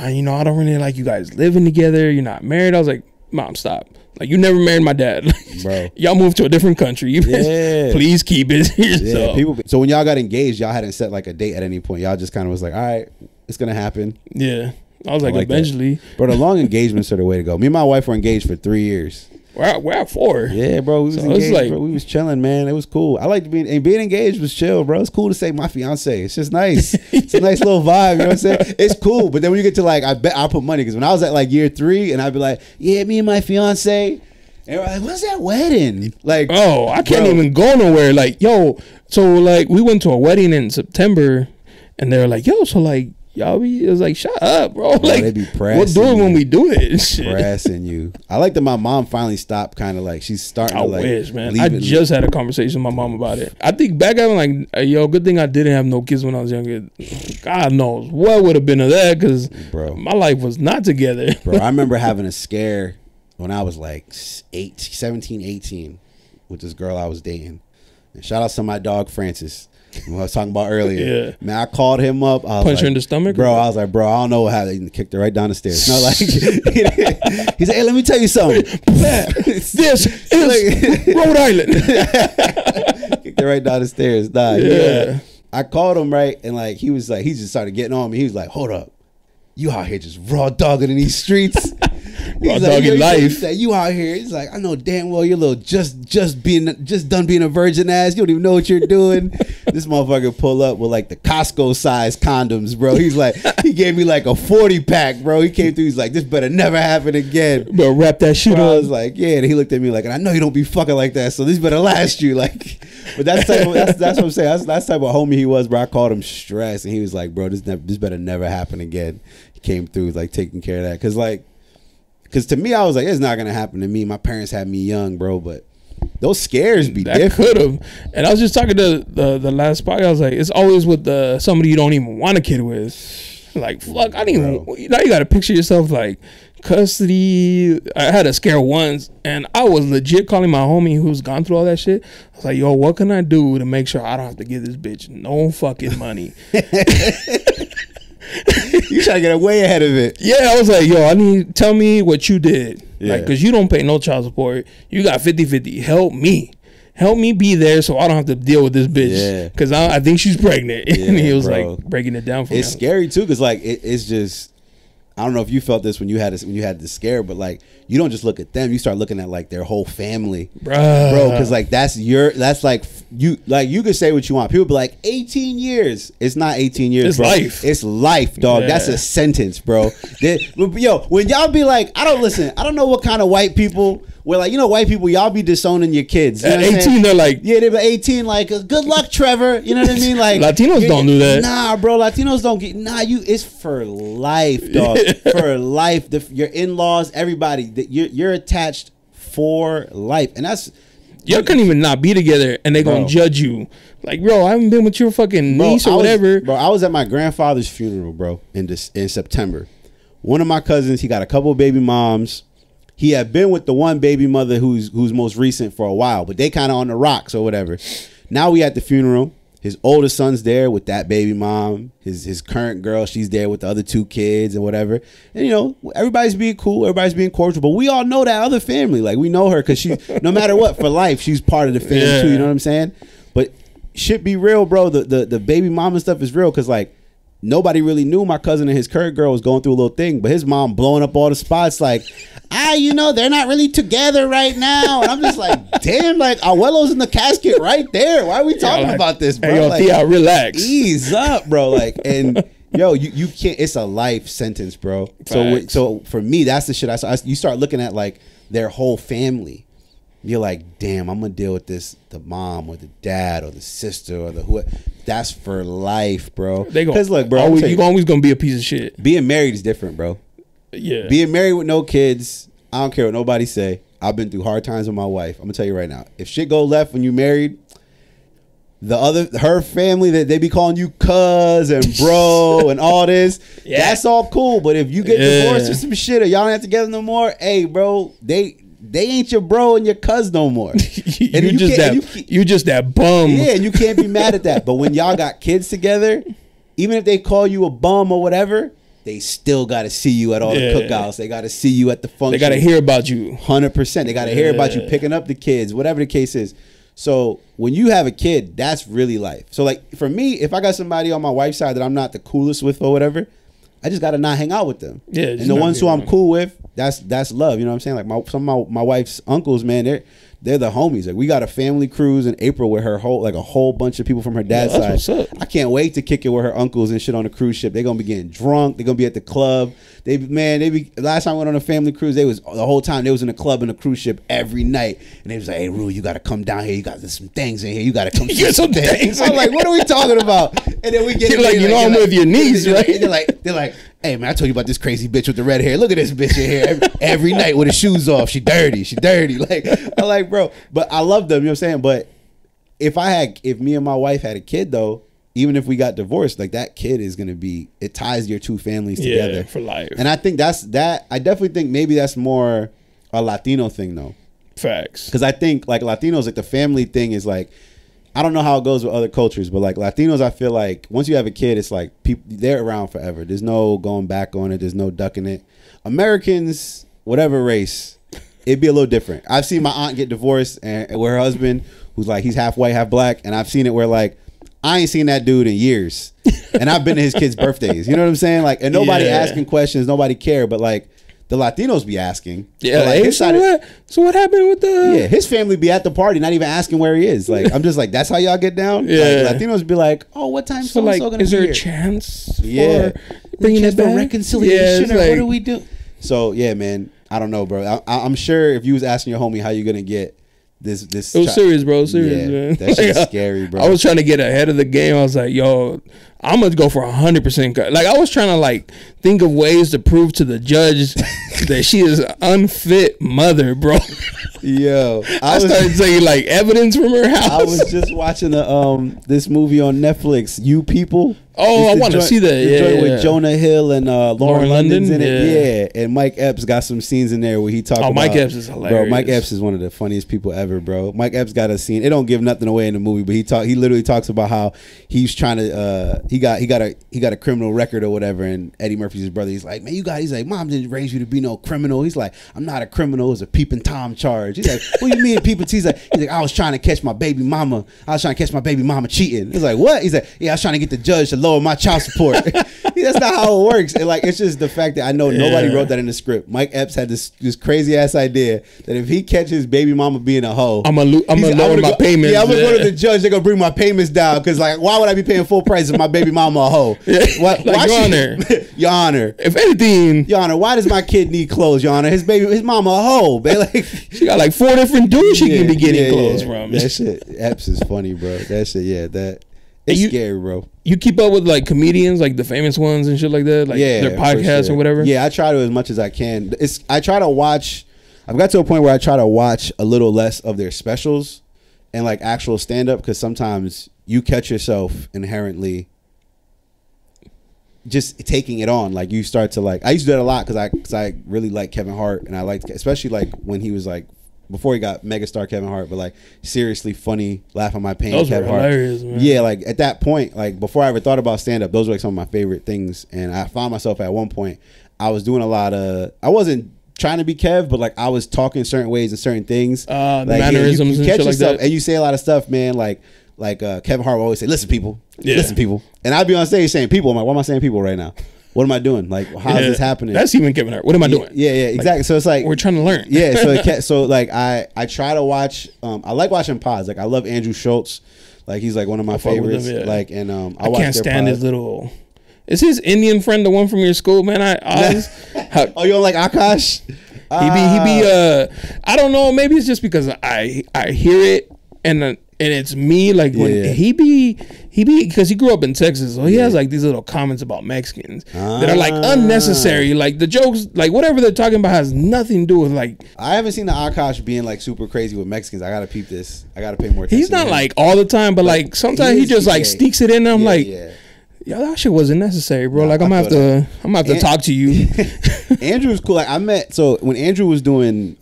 you know, I don't really like you guys living together. You're not married. I was like, Mom, stop. Like, you never married my dad. Bro. Y'all moved to a different country. Please keep it here. Yeah, so when y'all got engaged, y'all hadn't set like a date at any point. Y'all just kind of was like, all right, it's going to happen. Yeah. I was like eventually. But the long engagements are the way to go. Me and my wife were engaged for 3 years. We're at 4. Yeah, bro. We was engaged, like, bro. We was chilling, man. It was cool. I liked being engaged was chill, bro. It's cool to say my fiance. It's just nice. It's a nice little vibe. You know what I'm saying? It's cool. But then when you get to like, I'll put money because when I was at like year 3, and I'd be like, yeah, me and my fiance. And we're like, what's that wedding? Like, oh, I can't even go nowhere. Like, yo, so like we went to a wedding in September, and they were like, yo, so like. Y'all be, it was like, shut up, bro. Like, they be pressing we'll do it when we do it. Shit. Pressing you. I like that my mom finally stopped kind of like, she's starting to like. I wish, man. I just had a conversation with my mom about it. I think back, I'm like, yo, good thing I didn't have no kids when I was younger. God knows what would have been of that because my life was not together. Bro, I remember having a scare when I was like 17, 18 with this girl I was dating. And shout out to my dog, Francis. What I was talking about earlier. Yeah. Man, I called him up. I was Punch her in the stomach? Bro, I was like, bro, I don't know how they kicked her right down the stairs. No, like, he's like, hey, let me tell you something. This is Rhode Island. Kicked her right down the stairs. Nah, yeah. I called him, right? And like, he was like, he just started getting on me. He was like, hold up. You out here just raw dogging in these streets. Raw dogging life. You out here. He's like, I know damn well you're little just done being a virgin ass. You don't even know what you're doing. This motherfucker pull up with like the Costco size condoms, bro. He's like, he gave me like a 40-pack, bro. He came through. He's like, this better never happen again. Bro, wrap that shit up. I was like, yeah. And he looked at me like, and I know you don't be fucking like that, so this better last you. Like, but that's what I'm saying. That's the type of homie he was, bro. I called him stressed, and he was like, bro, this better never happen again. Came through like taking care of that because to me I was like, it's not gonna happen to me. My parents had me young, bro, but those scares be that different. And I was just talking to the last podcast. I was like, it's always with somebody you don't even want a kid with. Like, fuck, I didn't even. Now you got to picture yourself like custody. I had a scare once, and I was legit calling my homie who's gone through all that shit. I was like, yo, what can I do to make sure I don't have to give this bitch no fucking money? You try to get way ahead of it. Yeah, I was like, yo, I need, tell me what you did. Yeah. Like, cause you don't pay no child support. You got 50/50. Help me. Help me be there so I don't have to deal with this bitch. Yeah. Cause I think she's pregnant. Yeah, and he was like breaking it down for me. It's scary too, cause like it's just, I don't know if you felt this when you had this, when you had the scare, but like you don't just look at them, you start looking at like their whole family, bro. Because like that's your, that's like you, like you could say what you want. People be like 18 years. It's not 18 years. It's life. It's life, dog. Yeah. That's a sentence, bro. Yo, when y'all be like, I don't listen. I don't know what kind of white people. Well, like, you know, white people, y'all be disowning your kids. You at 18, they're like... Yeah, they're 18, like, good luck, Trevor. You know what I mean? Like Latinos don't do that. Nah, bro, Latinos don't get... Nah, you... It's for life, dog. For life. Your in-laws, everybody. You're attached for life. And that's... Y'all couldn't even not be together, and they're going to judge you. Like, bro, I haven't been with your fucking niece or whatever. Bro, I was at my grandfather's funeral, bro, in September. One of my cousins, he got a couple of baby moms... He had been with the one baby mother who's most recent for a while, but they kind of on the rocks or whatever. Now we at the funeral. His oldest son's there with that baby mom. His current girl, she's there with the other two kids and whatever. And, you know, everybody's being cool. Everybody's being cordial. But we all know that other family. Like, we know her because she, no matter what, for life, she's part of the family, too. You know what I'm saying? But shit be real, bro. The baby mama stuff is real because, like, nobody really knew my cousin and his current girl was going through a little thing, but his mom blowing up all the spots like, you know, they're not really together right now. And I'm just like, damn, like, Abuelo's in the casket right there. Why are we talking like, about this, bro? Hey, yo, like, Tia, relax. Ease up, bro. Like, and yo, you can't, it's a life sentence, bro. Facts. So for me, that's the shit I saw. You start looking at like their whole family. You're like, damn, I'm going to deal with this, the mom or the dad or the sister or the whoever. That's for life, bro. Because look, bro, you're always going to be a piece of shit. Being married is different, bro. Yeah. Being married with no kids, I don't care what nobody say. I've been through hard times with my wife. I'm going to tell you right now. If shit go left when you married, her family, they be calling you cuz and bro and all this. Yeah. That's all cool. But if you get divorced or some shit or y'all ain't together no more, hey, bro, they ain't your bro and your cuz no more. You just that bum. Yeah, you can't be mad at that. But when y'all got kids together, even if they call you a bum or whatever, they still got to see you at all the cookouts. They got to see you at the function. They got to hear about you. 100%. They got to hear about you picking up the kids, whatever the case is. So when you have a kid, that's really life. So like for me, if I got somebody on my wife's side that I'm not the coolest with or whatever, I just got to not hang out with them. Yeah, and the ones who I'm cool with, that's love. You know what I'm saying? Like some of my wife's uncles, man, they're the homies. Like we got a family cruise in April with her a whole bunch of people from her dad's side. I can't wait to kick it with her uncles and shit on a cruise ship. They're gonna be getting drunk. They're gonna be at the club. Last time I went on a family cruise, the whole time they was in a club and a cruise ship every night. And they was like, hey, Rue, you gotta come down here. You got some things in here. You gotta come get some things. I'm like, what are we talking about? And then we get like, you know, I'm with your niece, right? And they're like, hey man, I told you about this crazy bitch with the red hair. Look at this bitch in here every night with her shoes off. She dirty. Like I'm like, bro, but I love them. You know what I'm saying? But if me and my wife had a kid though, even if we got divorced, like that kid is gonna be, it ties your two families together for life. And I think I definitely think maybe that's more a Latino thing though. Facts. Because I think like Latinos, like the family thing is like, I don't know how it goes with other cultures, but like Latinos, I feel like once you have a kid, it's like they're around forever. There's no going back on it. There's no ducking it. Americans, whatever race, it'd be a little different. I've seen my aunt get divorced and with her husband, who's like, he's half white, half black. And I've seen it where like, I ain't seen that dude in years. And I've been to his kids' birthdays. You know what I'm saying? Like, and nobody asking questions, nobody care, but like, the Latinos be asking. Yeah, like, hey, so what happened with the... Yeah, his family be at the party, not even asking where he is. Like, I'm just like, that's how y'all get down? Yeah. Like, Latinos be like, oh, what time so like, gonna be here? Is there a chance for bringing it back? Reconciliation or like, what do we do? So, yeah, man, I don't know, bro. I'm sure if you was asking your homie how you gonna get this... It was serious, bro. Serious, man. That shit's scary, bro. I was trying to get ahead of the game. I was like, yo... I'm going to go for 100% cut. Like, I was trying to, like, think of ways to prove to the judge that she is an unfit mother, bro. Yo. I started taking, like, evidence from her house. I was just watching the, this movie on Netflix, You People. Oh, I want to see that. Yeah, yeah. With Jonah Hill and Lauren London's in it. Yeah. And Mike Epps got some scenes in there where he talked about. Mike Epps is hilarious. Bro, Mike Epps is one of the funniest people ever, bro. Mike Epps got a scene. It don't give nothing away in the movie, but he literally talks about how he's trying to he got a criminal record or whatever, and Eddie Murphy's his brother. He's like, man, he's like, mom didn't raise you to be no criminal. He's like, I'm not a criminal. It was a peeping Tom charge. He's like, what do you mean peeping? He's like, I was trying to catch my baby mama. I was trying to catch my baby mama cheating. He's like, what? He's like, yeah, I was trying to get the judge to lower my child support. That's not how it works. And like, it's just the fact that I know nobody wrote that in the script. Mike Epps had this crazy ass idea that if he catches baby mama being a hoe, I'm gonna lower my payments. Yeah, I'm gonna go to the judge. They're gonna bring my payments down, because like, why would I be paying full price if my baby mama a hoe? Yeah. Why Your Honor, Your Honor, if anything, Your Honor, why does my kid need clothes, Your Honor? His mama a hoe, man. Like, she got like 4 different dudes she can be getting clothes from. That shit, Epps is funny, bro. That shit, it's scary, bro. You keep up with like comedians, like the famous ones and shit like that, like their podcasts or whatever? Yeah, I try to as much as I can. I try to watch. I've got to a point where I try to watch a little less of their specials and like actual stand up, because sometimes you catch yourself inherently just taking it on. Like, you start to like. I used to do that a lot because I really like Kevin Hart, and I liked, especially like when he was like, before he got megastar Kevin Hart, but like seriously funny, laugh on my pain. Those Kevin were hilarious, Hart. Man. Yeah, like at that point, like before I ever thought about stand up, those were like some of my favorite things. And I found myself at one point, I was doing a lot of, I wasn't trying to be Kev, but like I was talking certain ways and certain things, like, mannerisms, you catch and shit yourself, like that. And you say a lot of stuff, man. Like Kevin Hart would always say, "Listen, people, listen, people," and I'd be on stage saying "people." I'm like, "Why am I saying people right now? What am I doing? Like, how is this happening?" That's even Kevin Hart. What am I doing? Yeah, yeah, exactly. Like, so it's like we're trying to learn. Yeah, so like I try to watch. I like watching pods. Like I love Andrew Schulz. Like he's like one of my favorites. Him, yeah. Like, and I watch can't stand his little. Is his Indian friend the one from your school, man? Oh, you don't like Akash? He be I don't know. Maybe it's just because I hear it and it's me, like when he be because he grew up in Texas, so he has like these little comments about Mexicans that are like unnecessary. Like the jokes, like whatever they're talking about has nothing to do with like. I haven't seen the Akash being like super crazy with Mexicans. I gotta peep this. I gotta pay more attention. He's not like all the time, but like sometimes he just like sneaks it in. And I'm like, yo, that shit wasn't necessary, bro. No, like I'm gonna have to talk to you. Andrew's cool. Like I met, so when Andrew was doing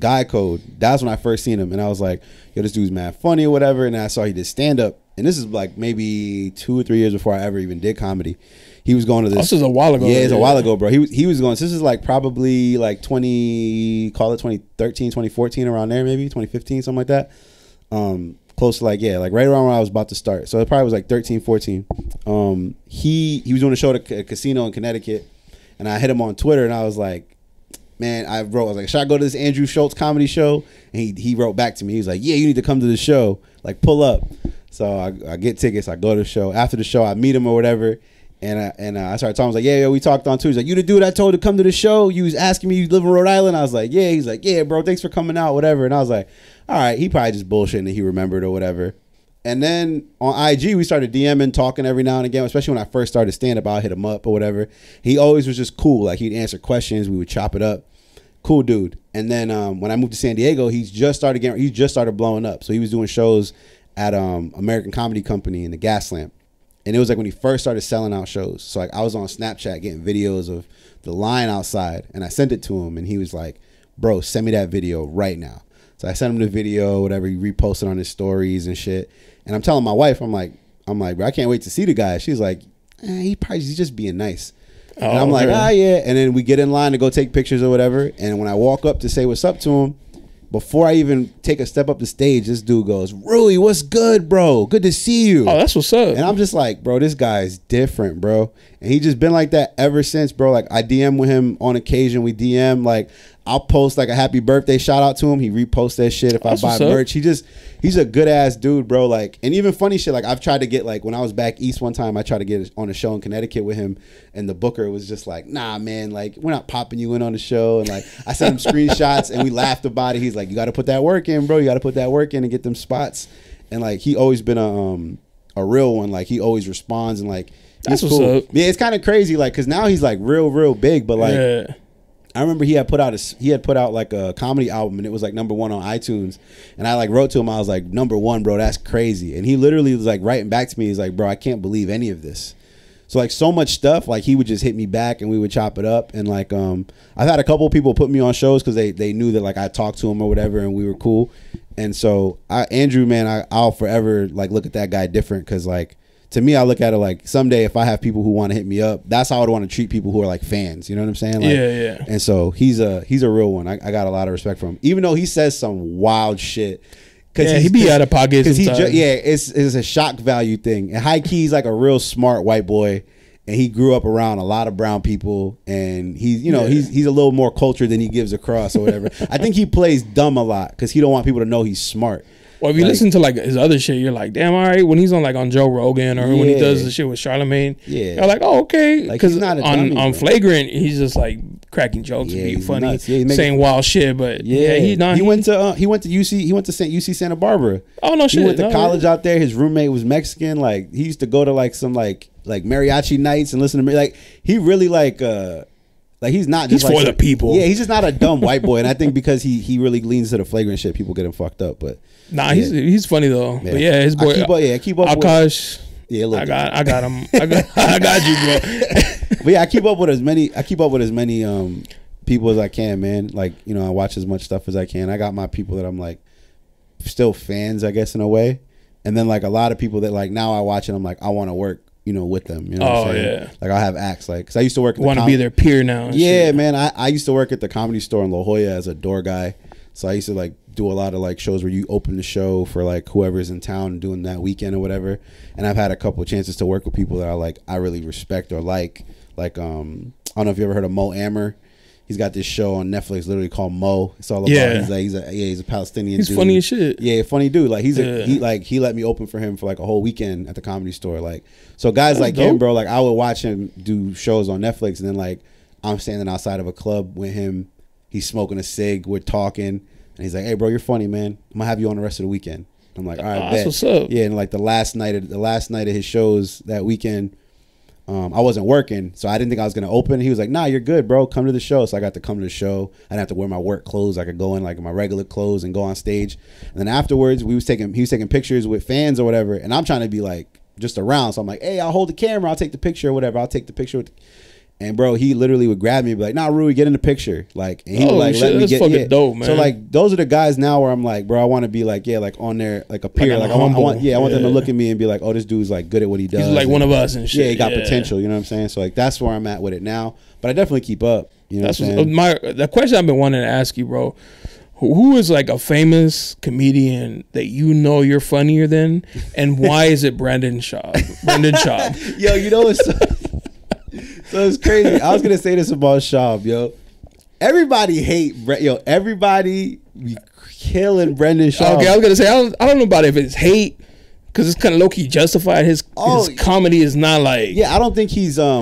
Guy Code, that's when I first seen him, and I was like, yo, this dude's mad funny or whatever. And I saw he did stand up, and this is like maybe 2 or 3 years before I ever even did comedy. He was going to this is a while ago. Yeah, it's a while ago, bro. He was going, so this is like probably like 2013, 2014, around there, maybe 2015, something like that. Close to like, yeah, like right around when I was about to start. So it probably was like 13, 14. He was doing a show at a casino in Connecticut, and I hit him on Twitter, and I was like, man, I was like, should I go to this Andrew Schulz comedy show? And he wrote back to me. He was like, yeah, you need to come to the show. Like, pull up. So I get tickets. I go to the show. After the show, I meet him or whatever. And I started talking. I was like, yeah, we talked on Twitter. He's like, you the dude I told to come to the show? You was asking me, you live in Rhode Island? I was like, yeah. He's like, yeah, bro, thanks for coming out, whatever. And I was like, all right, he probably just bullshitting and he remembered or whatever. And then on IG, we started DMing, talking every now and again, especially when I first started stand-up. I'll hit him up or whatever. He always was just cool. Like, he'd answer questions. We would chop it up. Cool dude. And then when I moved to San Diego, he just started blowing up. So he was doing shows at American Comedy Company in the Gas Lamp. And it was like when he first started selling out shows. So like I was on Snapchat getting videos of the line outside, and I sent it to him, and he was like, bro, send me that video right now. So I sent him the video, whatever. He reposted on his stories and shit. And I'm telling my wife, I'm like, bro, I can't wait to see the guy. She's like, he's just being nice. Oh, and I'm like, yeah. And then we get in line to go take pictures or whatever. And when I walk up to say what's up to him, before I even take a step up the stage, this dude goes, Rui, what's good, bro? Good to see you. Oh, that's what's up. And I'm just like, bro, this guy's different, bro. And he just been like that ever since, bro. Like, I DM with him on occasion. We DM, like, I'll post like a happy birthday shout out to him. He reposts that shit. If I buy merch, he's a good ass dude, bro. Like, and even funny shit. Like, I've tried to get, like, when I was back east one time, I tried to get on a show in Connecticut with him, and the booker was just like, nah, man, like, we're not popping you in on the show. And like, I sent him screenshots and we laughed about it. He's like, you got to put that work in, bro. You got to put that work in and get them spots. And like, he always been a a real one. Like, he always responds and like, that's what's up. Yeah, it's kind of crazy. Like, cause now he's like real big, but like, yeah. I remember he had put out like a comedy album and it was like #1 on iTunes. And I like wrote to him. I was like, #1, bro, that's crazy. And he literally was like writing back to me. He's like, bro, I can't believe any of this. So like so much stuff, like he would just hit me back and we would chop it up. And like, I've had a couple of people put me on shows because they knew that like I talked to him or whatever and we were cool. And so Andrew, man, I'll forever like look at that guy different because like, to me, I look at it like someday if I have people who want to hit me up, that's how I'd want to treat people who are like fans. You know what I'm saying? Like, yeah. And so he's a real one. I got a lot of respect for him, even though he says some wild shit. Cause yeah, he be out of pocket sometimes. It's a shock value thing. And high key's like a real smart white boy, and he grew up around a lot of brown people, and he's a little more cultured than he gives across or whatever. I think he plays dumb a lot because he don't want people to know he's smart. Well, if you listen to like his other shit, you're like, damn, all right. When he's on Joe Rogan or when he does the shit with Charlamagne, you're like, oh, okay. Because like, on Flagrant, he's just like cracking jokes, being funny, saying wild shit. But yeah, he went to UC Santa Barbara. Oh no, shit. He went to college out there. His roommate was Mexican. Like he used to go to like some like mariachi nights and listen to me. Like he really like he's not just for the people. Yeah, he's just not a dumb white boy. And I think because he really leans to the Flagrant shit, people get him fucked up. But nah, he's funny though. Yeah. But yeah, his boy I keep up Akash. Yeah, look, I got him. I got you, bro. But yeah, I keep up with as many people as I can, man. Like, you know, I watch as much stuff as I can. I got my people that I'm like still fans, I guess, in a way. And then like a lot of people that like now I watch and I'm like, I want to work, you know, with them. You know what I'm saying? Yeah. Like I have acts like, cause I used to work at want to be their peer now. Yeah, shit, man. I used to work at the Comedy Store in La Jolla as a door guy. So I used to like do a lot of like shows where you open the show for like whoever's in town doing that weekend or whatever. And I've had a couple of chances to work with people that I really respect or like, I don't know if you ever heard of Mo Ammer. He's got this show on Netflix literally called Mo. It's all about he's a Palestinian dude. He's funny as shit. Yeah, funny dude. Like he let me open for him for like a whole weekend at the Comedy Store. Like, so guys like him, bro, like I would watch him do shows on Netflix and then like I'm standing outside of a club with him. He's smoking a cig, we're talking, and he's like, hey bro, you're funny, man. I'm gonna have you on the rest of the weekend. I'm like, all right, bet. That's what's up. Yeah, and like the last night of his shows that weekend, I wasn't working, so I didn't think I was gonna open. He was like, nah, you're good, bro, come to the show. So I got to come to the show. I didn't have to wear my work clothes. I could go in like my regular clothes and go on stage. And then afterwards he was taking pictures with fans or whatever, and I'm trying to be like just around. So I'm like, hey, I'll hold the camera, I'll take the picture or whatever. I'll take the picture with the... And bro, he literally would grab me and be like, nah, Rui, get in the picture. Like, and he would like, shit, let me get fucking dope, man. So like those are the guys now where I'm like, bro, I want to be like, yeah, like on their like a peer. Like I want them to look at me and be like, oh, this dude's like good at what he does. He's like one of us and shit. Yeah, he got potential, you know what I'm saying? So like that's where I'm at with it now. But I definitely keep up. You know what I'm saying? The question I've been wanting to ask you, bro, who is like a famous comedian that you know you're funnier than? And why is it Brendan Schaub? Brendan Schaub. Yo, you know it's so it's crazy. I was gonna say this about Schaub, yo. Everybody hate Brett, yo. Everybody be killing Brendan Schaub. Okay, I was gonna say I don't know about it if it's hate, because it's kind of low key justified. His comedy is not like. Yeah, I don't think he's I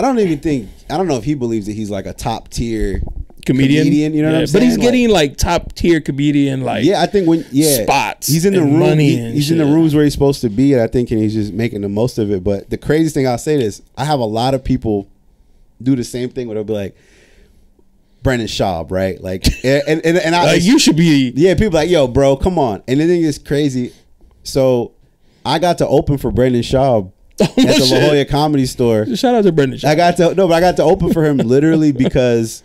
don't know if he believes that he's like a top tier comedian, you know what I'm saying? But he's getting like top tier comedian like. Yeah, I think when spots. He's in the room. He's in the rooms where he's supposed to be, and I think he's just making the most of it. But the craziest thing I'll say is I have a lot of people do the same thing where they'll be like Brendan Schaub, right? Like and I like you should be. Yeah, people like, yo, bro, come on. And the thing is crazy. So I got to open for Brendan Schaub at the La Jolla Comedy Store. Shout out to Brendan Schaub. I got to open for him literally because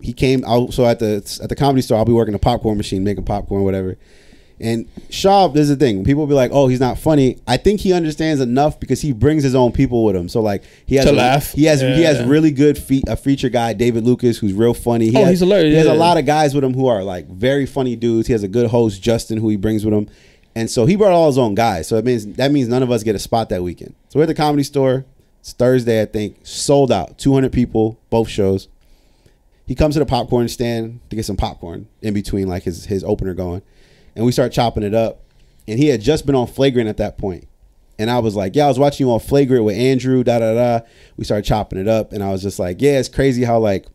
he came out. So at the Comedy Store, I'll be working a popcorn machine, making popcorn, whatever. And Schaub, this is the thing. People will be like, oh, he's not funny. I think he understands enough because he brings his own people with him. So like he has really good a feature guy, David Lucas, who's real funny. He's hilarious. He has a lot of guys with him who are like very funny dudes. He has a good host, Justin, who he brings with him. And so he brought all his own guys. So that means none of us get a spot that weekend. So we're at the Comedy Store. It's Thursday, I think. Sold out. 200 people, both shows. He comes to the popcorn stand to get some popcorn in between like his opener going. And we start chopping it up. And he had just been on Flagrant at that point. And I was like, yeah, I was watching you on Flagrant with Andrew, da da da. We started chopping it up. And I was just like, yeah, it's crazy how like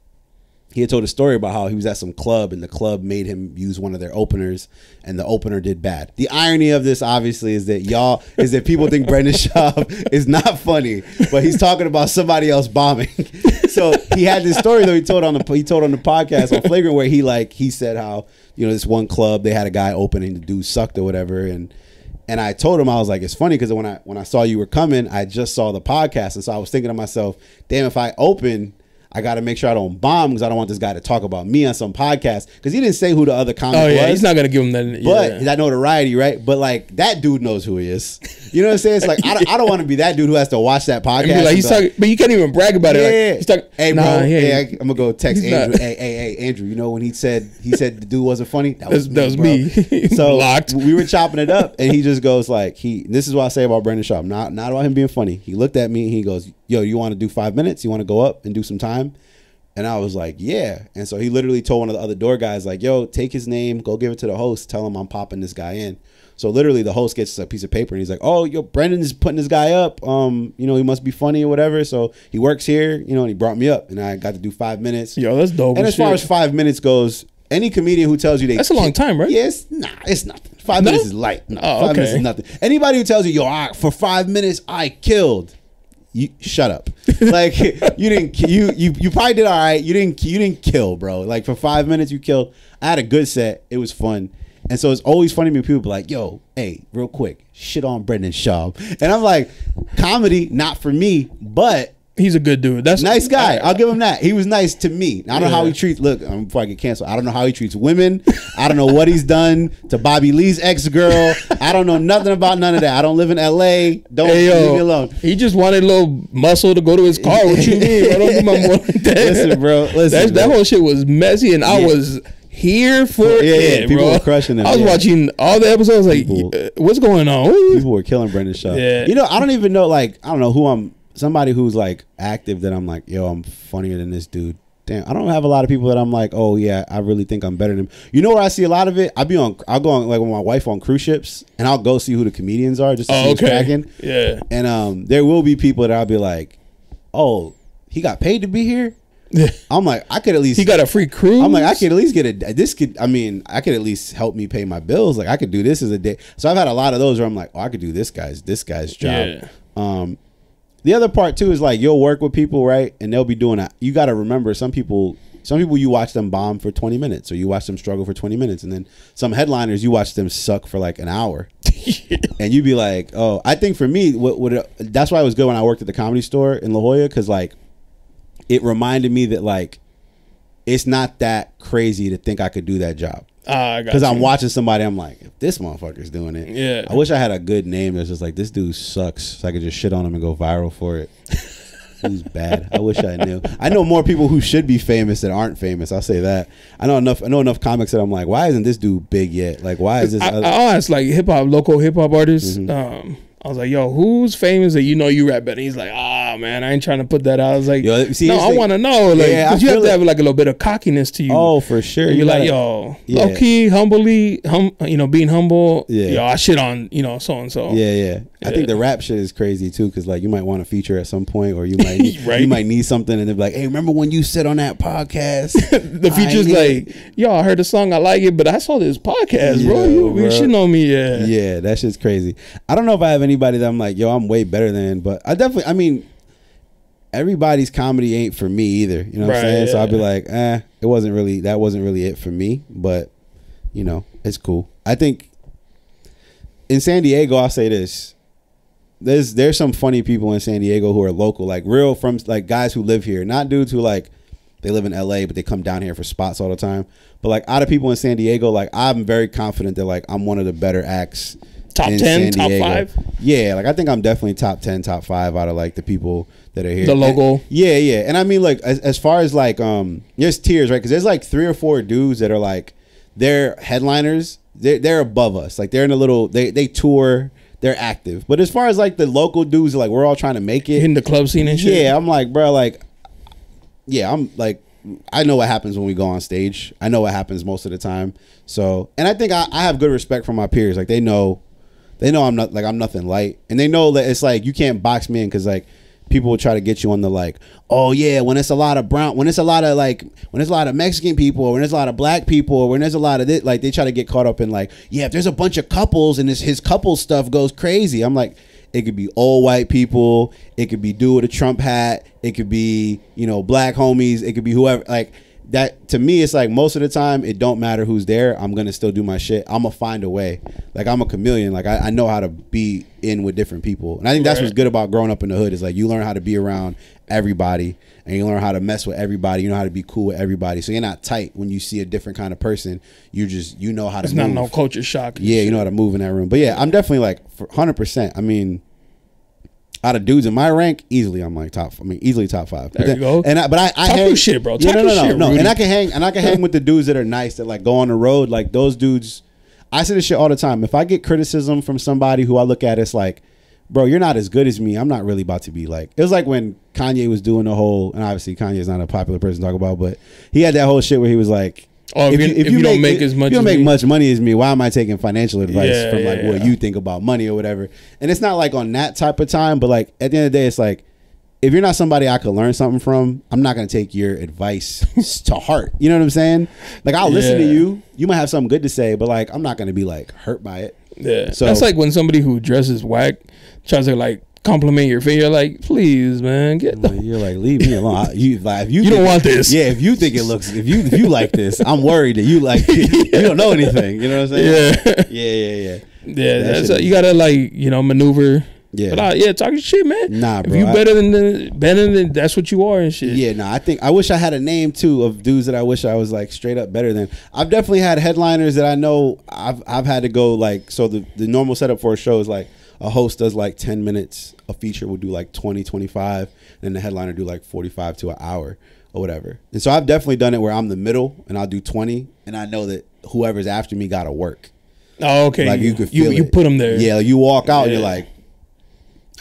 he had told a story about how he was at some club and the club made him use one of their openers and the opener did bad. The irony of this, obviously, is that y'all is that people think Brendan Schaub is not funny, but he's talking about somebody else bombing. So he had this story though he told on the podcast on Flagrant where he said how, you know, this one club they had a guy opening, the dude sucked or whatever, and I told him, I was like, it's funny because when I saw you were coming, I just saw the podcast, and so I was thinking to myself, damn, if I open, I got to make sure I don't bomb because I don't want this guy to talk about me on some podcast. Because he didn't say who the other comic was. Oh, yeah, he's not going to give him that. But yeah. That notoriety, right? But, like, that dude knows who he is. You know what I'm saying? It's like, yeah. I don't want to be that dude who has to watch that podcast. Be like, but you can't even brag about it. Like, he's talking, hey, bro, I'm going to go text Andrew. Hey, Andrew, you know when he said the dude wasn't funny? That was me. So blocked. We were chopping it up, and he just goes, like, this is what I say about Brendan Schaub. Not about him being funny. He looked at me, and he goes, yo, you want to do 5 minutes? You want to go up and do some time? And I was like, yeah. And so he literally told one of the other door guys, like, yo, take his name, go give it to the host, tell him I'm popping this guy in. So literally the host gets a piece of paper and he's like, oh, yo, Brendan's putting this guy up, you know, he must be funny or whatever, so he works here, you know. And he brought me up and I got to do 5 minutes. Yo, that's dope. And as far as 5 minutes goes, any comedian who tells you that's a long time, right? Yes, it's nothing. 5 minutes is light. No, oh, 5 minutes is nothing. Anybody who tells you, yo, for 5 minutes I killed, you shut up. Like, you probably did all right. You didn't kill, bro. Like, for 5 minutes you killed. I had a good set. It was fun. And so it's always funny to me, people like, yo, hey, real quick, shit on Brendan Schaub. And I'm like, comedy, not for me, but he's a good dude. That's nice guy. I'll give him that. He was nice to me. I don't know how he treats. Look, before I get canceled, I don't know how he treats women. I don't know what he's done to Bobby Lee's ex-girl. I don't know nothing about none of that. I don't live in L.A. Leave me alone. He just wanted a little muscle to go to his car. What you mean? I don't do my morning day. Listen, bro. Listen, that whole shit was messy, and I was here for it, people bro. Were crushing him. I was watching all the episodes. Like, what's going on? People were killing Brendan Schaub. Yeah. You know, I don't even know. Like, I don't know who I'm. Somebody who's like active that I'm like, yo, I'm funnier than this dude. Damn, I don't have a lot of people that I'm like, oh yeah, I really think I'm better than him. You know where I see a lot of it? I'll go on like with my wife on cruise ships, and I'll go see who the comedians are just to see who's cracking. Yeah. And there will be people that I'll be like, oh, he got paid to be here. I'm like, I could at least. He got a free cruise. I'm like, I could at least get a. This could. I mean, I could at least help me pay my bills. Like, I could do this as a day. So I've had a lot of those where I'm like, oh, I could do this guy's job. Yeah. The other part too is like, you'll work with people, right? And they'll be doing it. You got to remember, some people you watch them bomb for 20 minutes, or you watch them struggle for 20 minutes, and then some headliners you watch them suck for like an hour. And you'd be like, oh, I think for me, that's why it was good when I worked at the Comedy Store in La Jolla, because like it reminded me that like it's not that crazy to think I could do that job. Because I'm watching somebody, I'm like, if this motherfucker's doing it, yeah. I wish I had a good name that's just like, this dude sucks, so I could just shit on him and go viral for it. He's bad. I wish I knew. I know more people who should be famous that aren't famous. I'll say that. I know enough comics that I'm like, why isn't this dude big yet? Like, why is this? I asked like local hip hop artists. I was like, yo, who's famous that you know you rap better? He's like, ah, man, I ain't trying to put that out. I was like, yo, see, no, I want to know. Like, yeah, you have to have like a little bit of cockiness to you. Oh, for sure. You're like, yo, yeah. Low key, humbly, you know, being humble. Yeah. Yo, I shit on, you know, so and so. Yeah, yeah. I think the rap shit is crazy too, because like you might want a feature at some point, or you might you might need something, and they're like, hey, remember when you said on that podcast? The feature's like, yo, I heard the song, I like it, but I saw this podcast, bro. You shitting on me, yeah. Yeah, that shit's crazy. I don't know if I have anybody that I'm like, yo, I'm way better than, but I mean, everybody's comedy ain't for me either. You know what I'm saying? Yeah, so I'd be like, it wasn't really, that wasn't really it for me, but you know, it's cool. I think in San Diego, I'll say this. There's some funny people in San Diego who are local, like real from like guys who live here, not dudes who like they live in LA but they come down here for spots all the time. But like out of people in San Diego, like I'm very confident that like I'm one of the better acts. Top 10, top 5. Yeah, like I think I'm definitely top 10, top 5 out of like the people that are here. The local. And, yeah, and I mean like as far as like there's tiers, right? Because there's like 3 or 4 dudes that are like they're headliners. They're above us. Like they're in a little. They tour. They're active. But as far as like the local dudes, like we're all trying to make it in the club scene and shit. Yeah, I'm like, bro, like, yeah, I'm like, I know what happens when we go on stage. I know what happens most of the time. So, and I think I have good respect for my peers. Like they know I'm nothing light, and they know that it's like you can't box me in because like people will try to get you on the like, oh yeah, when it's a lot of brown, when it's a lot of like, when it's a lot of Mexican people, or when there's a lot of black people, or when there's a lot of this, like they try to get caught up in like, yeah, if there's a bunch of couples and his couple stuff goes crazy. I'm like, it could be old white people, it could be dude with a Trump hat, it could be, you know, black homies, it could be whoever. Like that to me, it's like most of the time it don't matter who's there. I'm gonna still do my shit. I'm gonna find a way. Like I'm a chameleon. Like I know how to be in with different people, and I think that's what's good about growing up in the hood is like you learn how to be around everybody, and you learn how to mess with everybody. You know how to be cool with everybody, so you're not tight when you see a different kind of person. You just, you know how to. It's move. Not no culture shock. Yeah, you know how to move in that room. But yeah, I'm definitely like 100%. I mean, out of dudes in my rank, easily I'm like top. I mean, easily top five. There you go. And I talk hang shit, bro. Yeah, no. And I can hang with the dudes that are nice, that like go on the road. Like those dudes, I say this shit all the time. If I get criticism from somebody who I look at as like, bro, you're not as good as me, I'm not really about to be like. It was like when Kanye was doing the whole, and obviously Kanye's not a popular person to talk about, but he had that whole shit where he was like, oh, if you don't make much money as me, why am I taking financial advice from what you think about money or whatever? And it's not like on that type of time, but like at the end of the day, it's like if you're not somebody I could learn something from, I'm not gonna take your advice to heart. You know what I'm saying? Like I'll listen to you. You might have something good to say, but like I'm not gonna be like hurt by it. Yeah. So that's like when somebody who dresses whack tries to like compliment your face. You're like, please, man, get the. You're like, leave me alone. You don't want this. Yeah, if you think it looks, if you like this, I'm worried that you like it. You don't know anything. You know what I'm saying? Yeah. That's you gotta like, you know, maneuver. Yeah, but talking shit, man. Nah, bro. If you better than that's what you are and shit. Yeah, nah. I think I wish I had a name too of dudes that I wish I was like straight up better than. I've definitely had headliners that I know I've had to go like, so the normal setup for a show is like, a host does like 10 minutes, a feature will do like 20, 25, and the headliner do like 45 to an hour or whatever. And so I've definitely done it where I'm the middle and I'll do 20, and I know that whoever's after me got to work. Oh, okay. Like you could feel it. You put them there. Yeah, you walk out and you're like,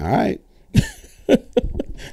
all right.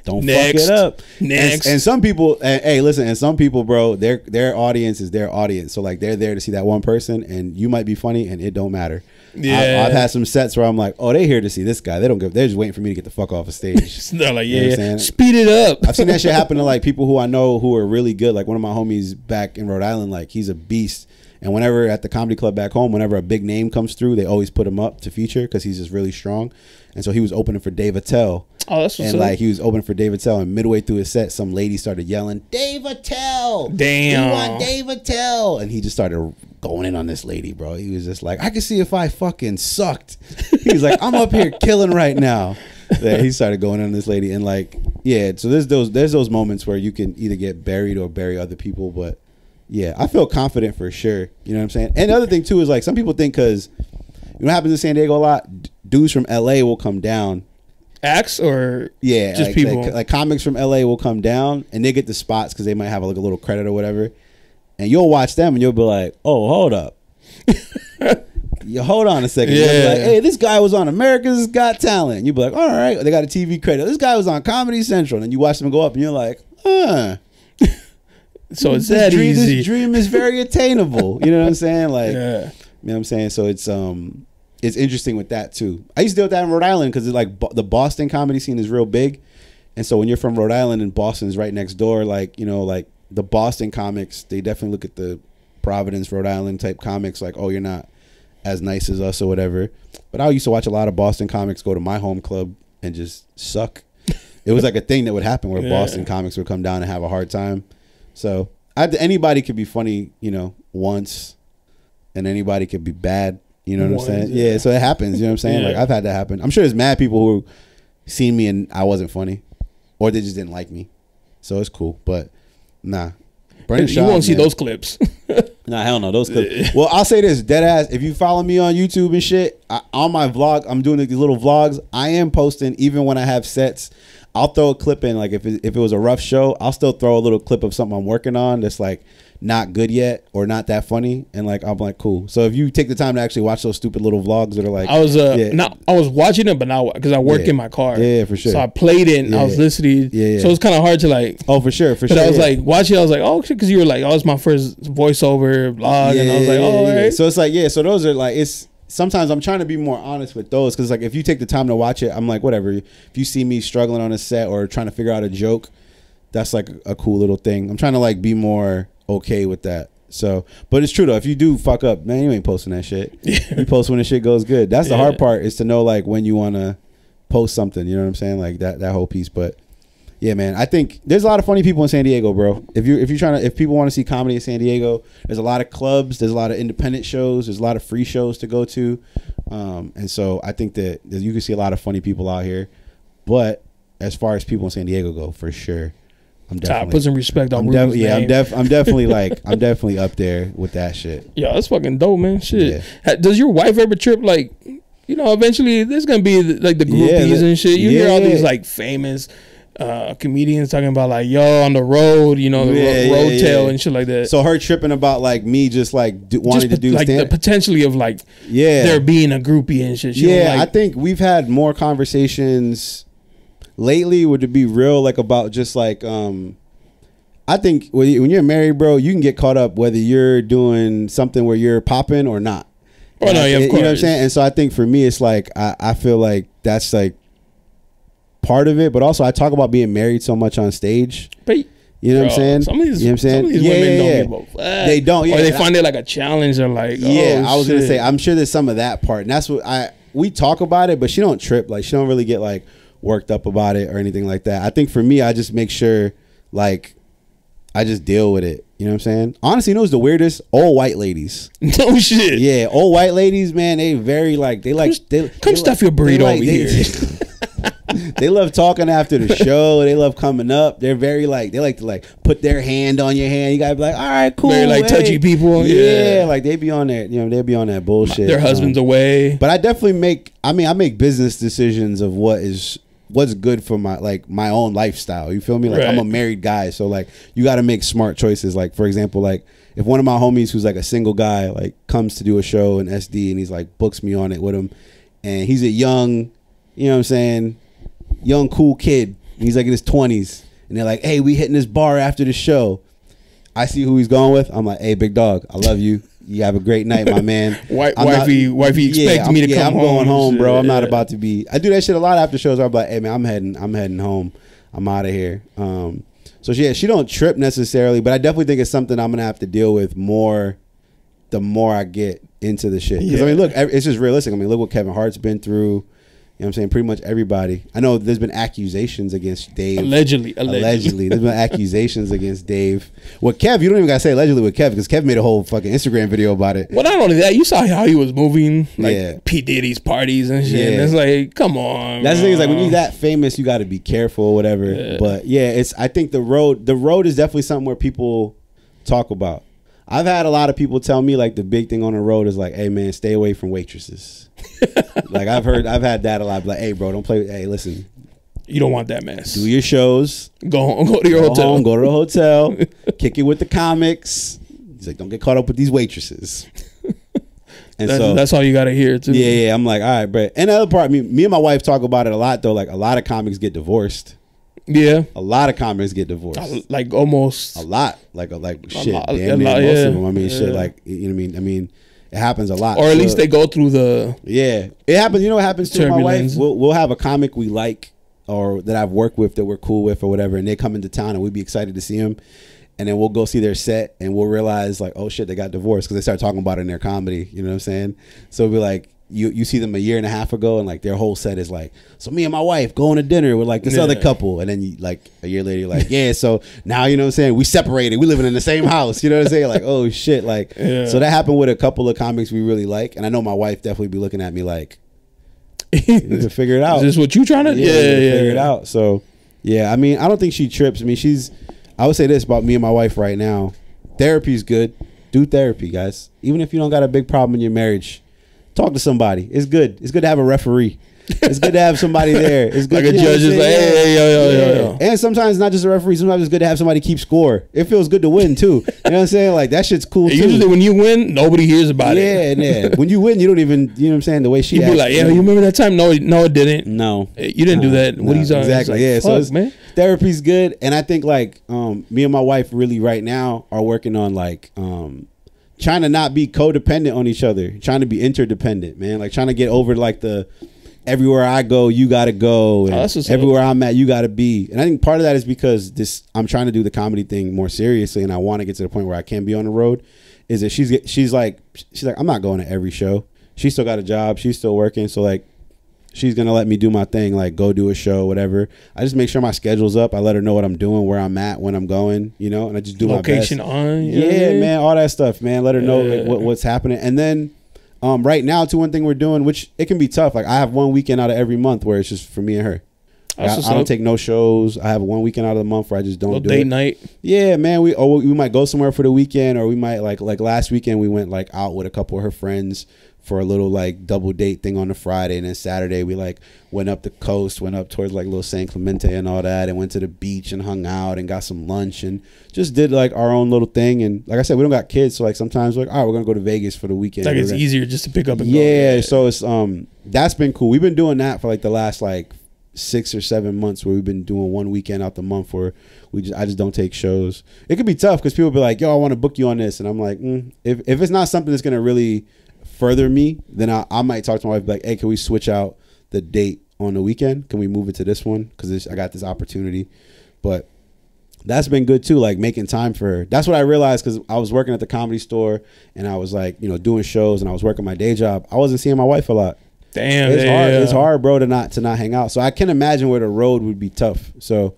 Don't fuck it up. Next. And some people, hey, listen, and some people, bro, their audience is their audience. So like they're there to see that one person, and you might be funny and it don't matter. Yeah. I've had some sets where I'm like, oh, they're here to see this guy. They don't give. They're just waiting for me to get the fuck off of stage. They're like, yeah, speed it up. I've seen that shit happen to like people who I know who are really good. Like one of my homies back in Rhode Island, like he's a beast. And whenever at the comedy club back home, whenever a big name comes through, they always put him up to feature because he's just really strong. And so he was opening for Dave Attell. Oh, that's what's up. And like he was opening for Dave Attell, and midway through his set, some lady started yelling, "Dave Attell! Damn, you want Dave Attell!" And he just started going in on this lady, bro. He was just like, "I can see if I fucking sucked." He was like, "I'm up here killing right now." Yeah, he started going on this lady, and like, yeah. So there's those moments where you can either get buried or bury other people, but yeah, I feel confident for sure. You know what I'm saying? And the other thing too is like some people think because you know what happens in San Diego a lot, dudes from LA will come down. Acts or yeah, just like, people like comics from LA will come down and they get the spots because they might have like a little credit or whatever. And you'll watch them and you'll be like, oh, hold up. You hold on a second. Yeah. You'll be like, hey, this guy was on America's Got Talent. And you'll be like, all right, they got a TV credit. This guy was on Comedy Central. And then you watch them go up and you're like, huh. So it's that easy. This dream is very attainable. You know what I'm saying? Like, yeah. You know what I'm saying? So it's interesting with that too. I used to deal with that in Rhode Island because it's like the Boston comedy scene is real big, and so when you're from Rhode Island and Boston's right next door, like, you know, like the Boston comics, they definitely look at the Providence, Rhode Island type comics like, oh, you're not as nice as us or whatever. But I used to watch a lot of Boston comics go to my home club and just suck. It was like a thing that would happen where Boston comics would come down and have a hard time. So anybody could be funny, you know, once, and anybody could be bad. You know what I'm saying? Yeah, so it happens. You know what I'm saying? Like, I've had that happen. I'm sure there's mad people who seen me and I wasn't funny, or they just didn't like me. So it's cool, but nah. Brendan Schaub, you won't see those clips. Nah, hell no, those clips. Well, I'll say this, dead ass. If you follow me on YouTube and shit, on my vlog, I'm doing these little vlogs. I am posting even when I have sets. I'll throw a clip in, like if it was a rough show, I'll still throw a little clip of something I'm working on that's like not good yet or not that funny, and like I'm like, cool. So if you take the time to actually watch those stupid little vlogs that are like, I was watching it, but now because I work in my car, for sure. So I played it and I was listening, so it's kind of hard to like, oh, for sure. I was like watching, I was like, oh, because you were like, oh, it's my first voiceover vlog, and I was like, oh, all right. So it's like, yeah. So those are like, it's sometimes I'm trying to be more honest with those, because like if you take the time to watch it, I'm like, whatever. If you see me struggling on a set or trying to figure out a joke, that's like a cool little thing. I'm trying to like be more okay with that. So, but it's true though. If you do fuck up, man, you ain't posting that shit. You post when the shit goes good. That's the hard part, is to know like when you want to post something. You know what I'm saying? Like that whole piece. But yeah, man, I think there's a lot of funny people in San Diego, bro. If people want to see comedy in San Diego, there's a lot of clubs, there's a lot of independent shows, there's a lot of free shows to go to, and so I think that you can see a lot of funny people out here. But as far as people in San Diego go, for sure, I'm definitely put some respect on Rudy's name. I'm definitely like I'm definitely up there with that shit. Yeah, that's fucking dope, man. Shit, yeah. Does your wife ever trip like? You know, eventually there's gonna be like the groupies and shit. You hear all these like famous comedians talking about like, yo, on the road, you know, road tale and shit like that. So her tripping about like me just like wanting to do like the potentially of like there being a groupie and shit. Yeah, like, I think we've had more conversations lately. Would it be real like about just like I think when you're married, bro, you can get caught up whether you're doing something where you're popping or not. Oh, no, yeah, of course. You know what I'm saying? And so I think for me, it's like, I feel like that's like part of it. But also I talk about being married so much on stage. But you know what I'm saying? Some of these, some of these women don't give a fuck. They don't. Yeah, or they find it like a challenge or like, yeah, oh, I was going to say, I'm sure there's some of that part. And that's what we talk about it, but she don't trip. Like she don't really get like worked up about it or anything like that. I think for me, I just make sure like I just deal with it. You know what I'm saying? Honestly, you know who's the weirdest? Old white ladies. No shit. Yeah, old white ladies, man. They very like they stuff your burrito over here. They love talking after the show. They love coming up. They're very like they like to like put their hand on your hand. You gotta be like, all right, cool. Very like touchy people. Yeah, like they be on that. You know, they be on that bullshit. Their husband's away. But I definitely make. I mean, I make business decisions of what's good for my own lifestyle. You feel me? Like I'm a married guy, so like you got to make smart choices. Like for example, like if one of my homies who's like a single guy like comes to do a show in SD and he's like books me on it with him, and he's a young, you know what I'm saying, young cool kid, and he's like in his 20s, and they're like, hey, we hitting this bar after the show. I see who he's going with. I'm like, hey, big dog, I love you. You have a great night, my man. wifey expects me to come home. I'm going home, bro. I'm not about to be. I do that shit a lot after shows. I'm like, hey man, I'm heading home. I'm out of here. So yeah, she don't trip necessarily, but I definitely think it's something I'm gonna have to deal with more. The more I get into the shit, because I mean, look, it's just realistic. I mean, look what Kevin Hart's been through. You know what I'm saying? Pretty much everybody. I know there's been accusations against Dave. Allegedly. There's been accusations against Dave. Well, Kev, you don't even got to say allegedly with Kev, because Kev made a whole fucking Instagram video about it. Well, not only that, you saw how he was moving. Like P. Diddy's parties and shit. And it's like, come on. That's the thing, is like when you're that famous, you got to be careful or whatever. Yeah. But yeah, I think the road is definitely something where people talk about. I've had a lot of people tell me like the big thing on the road is like, hey man, stay away from waitresses. Like I've had that a lot. Like, hey bro, don't play with, hey, listen. You don't want that mess. Do your shows. Go home, go to your hotel. Home, go to the hotel. Kick it with the comics. He's like, don't get caught up with these waitresses. And so that's all you gotta hear too. Yeah, I'm like, all right, bro. And the other part, me and my wife talk about it a lot though. Like a lot of comics get divorced. Yeah, a lot of comics get divorced. Like almost a lot. Like shit. Most of them. I mean, shit. Like you know what I mean. I mean, it happens a lot. Or at least they go through the. Yeah, it happens. You know what happens to my wife? We'll have a comic we like, or that I've worked with, that we're cool with, or whatever, and they come into town, and we'd be excited to see them. And then we'll go see their set, and we'll realize like, oh shit, they got divorced, because they start talking about it in their comedy. You know what I'm saying? So we'll be like. You see them a year and a half ago, and like their whole set is like, so me and my wife going to dinner with like this other couple, and then you, like a year later you're like, yeah, so now, you know what I'm saying, we separated, we living in the same house, you know what I'm saying, like oh shit, like so that happened with a couple of comics we really like, and I know my wife definitely be looking at me like, to figure it out, is this what you trying to figure it out. So yeah, I mean, I don't think she trips. I mean, I would say this about me and my wife right now, therapy's good. Do therapy, guys. Even if you don't got a big problem in your marriage, talk to somebody. It's good. It's good to have a referee. It's good to have somebody there. It's good, like a judge is like, hey, yo. And sometimes not just a referee. Sometimes it's good to have somebody keep score. It feels good to win too. You know what I'm saying? Like that shit's cool too. Usually when you win, nobody hears about it. Yeah. When you win, you don't even, you know what I'm saying, the way she acts. You be like, yeah, you remember that time? No, it didn't. No. You didn't do that. What he's on. Exactly. Yeah. So it's, man, therapy's good. And I think like me and my wife really right now are working on like trying to not be codependent on each other, trying to be interdependent, man. Like trying to get over like the everywhere I go, you got to go. And everywhere I'm at, you got to be. And I think part of that is because this, I'm trying to do the comedy thing more seriously. And I want to get to the point where I can be on the road. Is that she's like, I'm not going to every show. She still got a job. She's still working. So like, she's going to let me do my thing, like go do a show, whatever. I just make sure my schedule's up. I let her know what I'm doing, where I'm at, when I'm going, you know, and I just do location my best. Yeah, man, all that stuff, man. Let her know like, what's happening. And then right now, too, one thing we're doing, which it can be tough. Like I have one weekend out of every month where it's just for me and her. I don't take no shows. I have one weekend out of the month where I just don't do it. Date night. Yeah, man. We might go somewhere for the weekend, or we might like last weekend we went like out with a couple of her friends for a little like double date thing on a Friday, and then Saturday we like went up the coast, went up towards like little San Clemente and all that, and went to the beach and hung out and got some lunch and just did like our own little thing. And like I said, we don't got kids, so like sometimes we're like, all right, we're gonna go to Vegas for the weekend. It's like it's easier just to pick up and go. Yeah, so it's that's been cool. We've been doing that for like the last like 6 or 7 months where we've been doing one weekend out the month where I just don't take shows. It could be tough because people be like, yo, I want to book you on this, and I'm like, if it's not something that's gonna really further me, then I might talk to my wife, be like, hey, can we switch out the date on the weekend? Can we move it to this one? Because I got this opportunity. But that's been good too, like making time for her. That's what I realized, because I was working at the Comedy Store and I was like, you know, doing shows, and I was working my day job. I wasn't seeing my wife a lot. Damn, it's hard, bro, to not hang out. So I can imagine where the road would be tough. So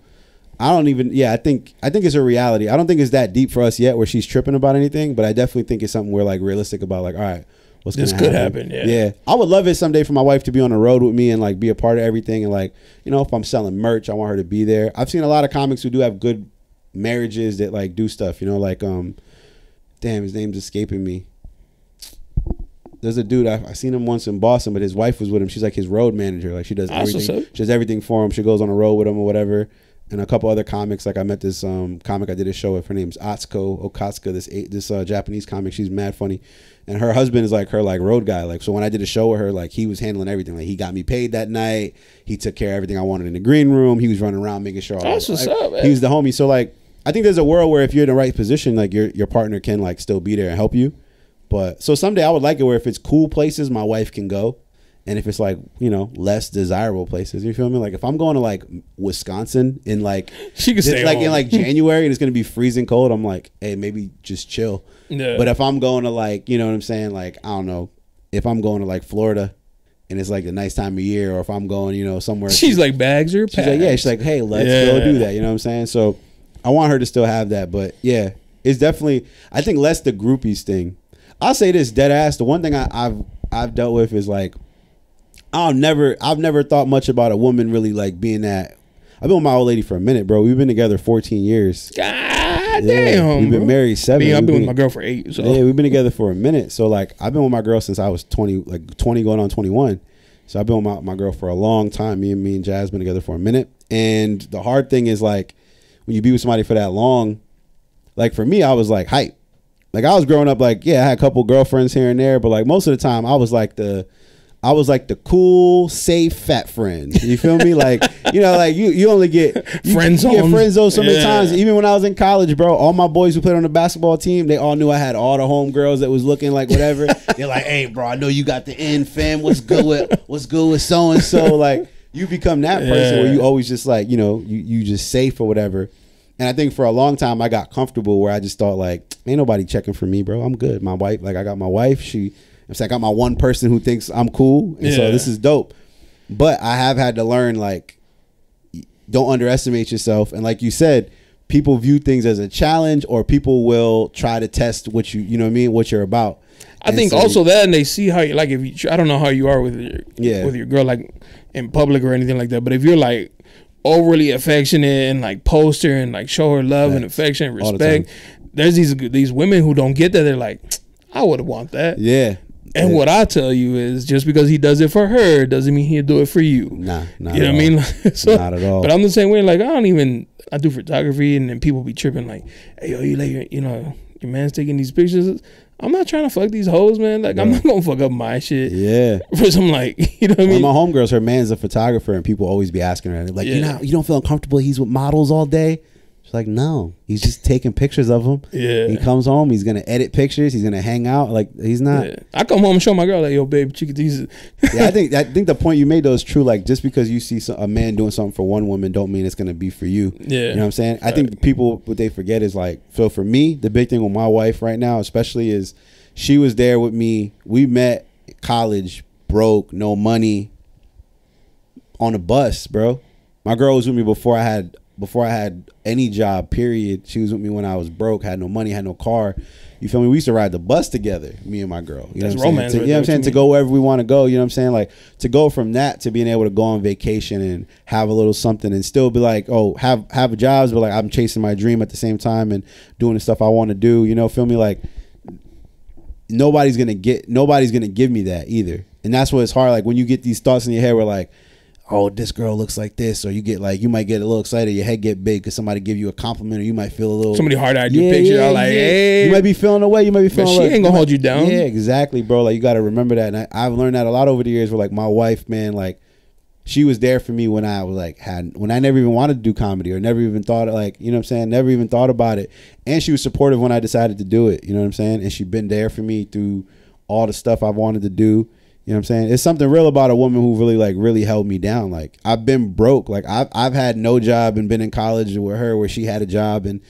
I don't even, yeah, I think it's a reality. I don't think it's that deep for us yet where she's tripping about anything, but I definitely think it's something we're like realistic about, like, all right, this could happen. Yeah, I would love it someday for my wife to be on the road with me and like be a part of everything, and like, you know, if I'm selling merch, I want her to be there. I've seen a lot of comics who do have good marriages that like do stuff, you know, like damn, his name's escaping me. There's a dude, I seen him once in Boston, but his wife was with him. She's like his road manager. Like she does everything for him. She goes on the road with him or whatever. And a couple other comics, like I met this comic I did a show with. Her name's Atsuko Okatsuka, this Japanese comic. She's mad funny, and her husband is like her like road guy. Like, so when I did a show with her, like he was handling everything. Like he got me paid that night. He took care of everything I wanted in the green room. He was running around making sure. That's what's up, man. He was the homie. So like, I think there's a world where if you're in the right position, like your partner can like still be there and help you. But so someday I would like it where if it's cool places, my wife can go. And if it's like, you know, less desirable places, you feel me? Like if I'm going to like Wisconsin in like, she could stay like home in like January and it's going to be freezing cold, I'm like, hey, maybe just chill. Yeah. But if I'm going to like, you know what I'm saying? Like, I don't know, if I'm going to like Florida and it's like a nice time of year, or if I'm going, you know, somewhere. She's like, bags or packs. Like, yeah, she's like, hey, let's go do that. You know what I'm saying? So I want her to still have that. But yeah, it's definitely, I think less the groupies thing. I'll say this dead ass. The one thing I've dealt with is like, I've never thought much about a woman really like being that. I've been with my old lady for a minute, bro. We've been together 14 years. God damn. We've been married 7. I've been with my girl for 8. So. Yeah, we've been together for a minute. So like, I've been with my girl since I was 20, like 20 going on 21. So I've been with my girl for a long time. Me and Jazz been together for a minute. And the hard thing is like, when you be with somebody for that long, like for me, I was like hype. Like I was growing up, like, yeah, I had a couple girlfriends here and there, but like most of the time I was like the cool, safe, fat friend. You feel me? Like, you know, like you only get friend zone so many times. Even when I was in college, bro, all my boys who played on the basketball team, they all knew I had all the homegirls that was looking like whatever. They're like, hey, bro, I know you got the end, fam. What's good with so and so? Like, you become that person where you always just like, you know, you just safe or whatever. And I think for a long time I got comfortable where I just thought like, ain't nobody checking for me, bro. I'm good. My wife, like I got my wife. I got my one person who thinks I'm cool. And so this is dope. But I have had to learn, like, don't underestimate yourself. And like you said, people view things as a challenge, or people will try to test what you know what I mean, what you're about. I think also that, and they see how you, like, if you, I don't know how you are with your girl, like in public or anything like that. But if you're like overly affectionate and like post her and like show her love and affection and respect, there's these women who don't get that. They're like, I would want that. Yeah. And what I tell you is, just because he does it for her doesn't mean he'll do it for you. Nah, not you know what I mean? So, not at all. But I'm the same way. Like, I do photography, and then people be tripping like, hey, yo, you like your man's taking these pictures. I'm not trying to fuck these hoes, man. Like, I'm not gonna fuck up my shit. Yeah. For some, like, you know what I mean? My homegirls, her man's a photographer, and people always be asking her, like, you don't feel uncomfortable he's with models all day? She's like, no, he's just taking pictures of him. Yeah. He comes home, he's gonna edit pictures, he's gonna hang out. Like, he's not. Yeah. I come home and show my girl like, yo, babe, check these. Yeah, I think the point you made though is true. Like, just because you see a man doing something for one woman, don't mean it's gonna be for you. Yeah. You know what I'm saying? Right. I think people, what they forget is like, so for me, the big thing with my wife right now, especially, is she was there with me. We met college, broke, no money, on a bus, bro. My girl was with me before I had any job, period. She was with me when I was broke, had no money, had no car. You feel me? We used to ride the bus together, me and my girl. You know what I'm saying? You know what I'm saying? To go wherever we want to go, you know what I'm saying? Like, to go from that to being able to go on vacation and have a little something and still be like, oh, have a job, but like, I'm chasing my dream at the same time and doing the stuff I want to do, you know, feel me? Like, nobody's going to give me that either. And that's what it's hard. Like, when you get these thoughts in your head where like, oh, this girl looks like this, or you get like, you might get a little excited, your head get big because somebody give you a compliment, or you might feel a little somebody hard-eyed your picture. Yeah, like, yeah. Hey, you might be feeling away, you might be feeling. But she ain't gonna hold you down. Yeah, exactly, bro. Like, you got to remember that, and I've learned that a lot over the years. Where like my wife, man, like she was there for me when I was like when I never even wanted to do comedy or never even thought like, you know what I'm saying, never even thought about it, and she was supportive when I decided to do it. You know what I'm saying? And she been there for me through all the stuff I wanted to do. You know what I'm saying? It's something real about a woman who really like really held me down. Like, I've been broke. Like, I've had no job and been in college with her where she had a job, and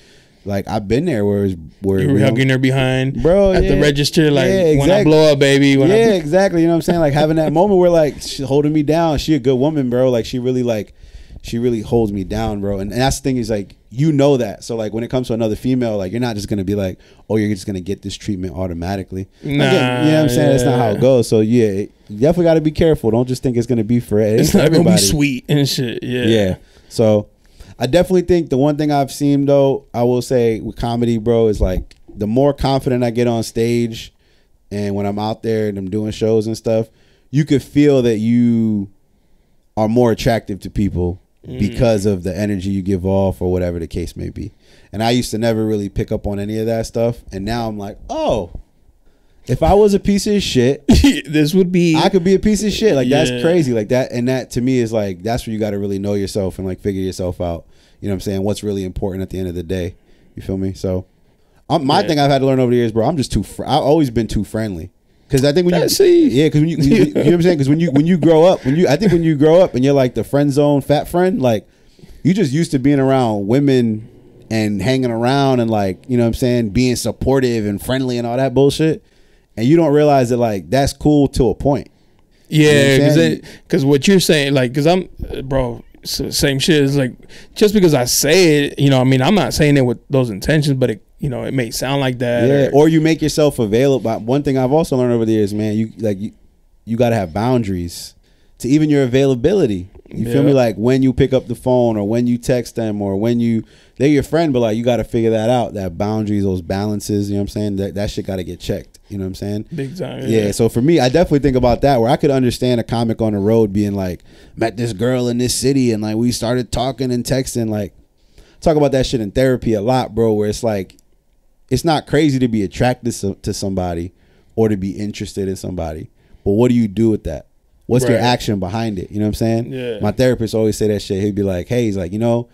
like I've been there where you were hugging her behind, bro, at the register. Like, exactly. When I blow up, baby. Exactly. You know what I'm saying? Like, having that moment where like she's holding me down. She a good woman, bro. Like, she really holds me down, bro. And that's the thing is like, you know that. So like when it comes to another female, like you're not just gonna be like, oh, you're just gonna get this treatment automatically. Nah, again, you know what I'm saying? Yeah. That's not how it goes. So yeah, you definitely gotta be careful. Don't just think it's gonna be for everybody. It's not gonna be sweet and shit. Yeah. Yeah. So I definitely think the one thing I've seen though, I will say with comedy, bro, is like the more confident I get on stage and when I'm out there and I'm doing shows and stuff, you could feel that you are more attractive to people because of the energy you give off or whatever the case may be. And I used to never really pick up on any of that stuff, and now I'm like, oh, if I was a piece of shit this would be, I could be a piece of shit. Like, yeah. That's crazy. Like that, and that to me is like, that's where you got to really know yourself and like figure yourself out, you know what I'm saying, what's really important at the end of the day. You feel me? So my thing I've had to learn over the years, bro, I'm just I've always been too friendly. Cause I think when you know what I'm saying? Cause when you grow up, I think when you grow up and you're like the friend zone, fat friend, like you just used to being around women and hanging around and like, you know what I'm saying, being supportive and friendly and all that bullshit. And you don't realize that like, that's cool to a point. Yeah. You know cause what you're saying, like, cause I'm bro, so same shit is like, just because I say it, you know, I mean, I'm not saying it with those intentions, but it, you know, it may sound like that. Yeah, or you make yourself available. One thing I've also learned over the years, man, you got to have boundaries to even your availability. You feel me? Like when you pick up the phone or when you text them or when they're your friend, but like you got to figure that out, that boundaries, those balances, you know what I'm saying? That shit got to get checked. You know what I'm saying? Big time. Yeah. So for me, I definitely think about that, where I could understand a comic on the road being like, met this girl in this city and like we started talking and texting. Like, talk about that shit in therapy a lot, bro, where it's like, it's not crazy to be attracted to somebody or to be interested in somebody, but what do you do with that? What's your action behind it? You know what I'm saying? Yeah. My therapist always say that shit. He'd be like, hey, he's like, a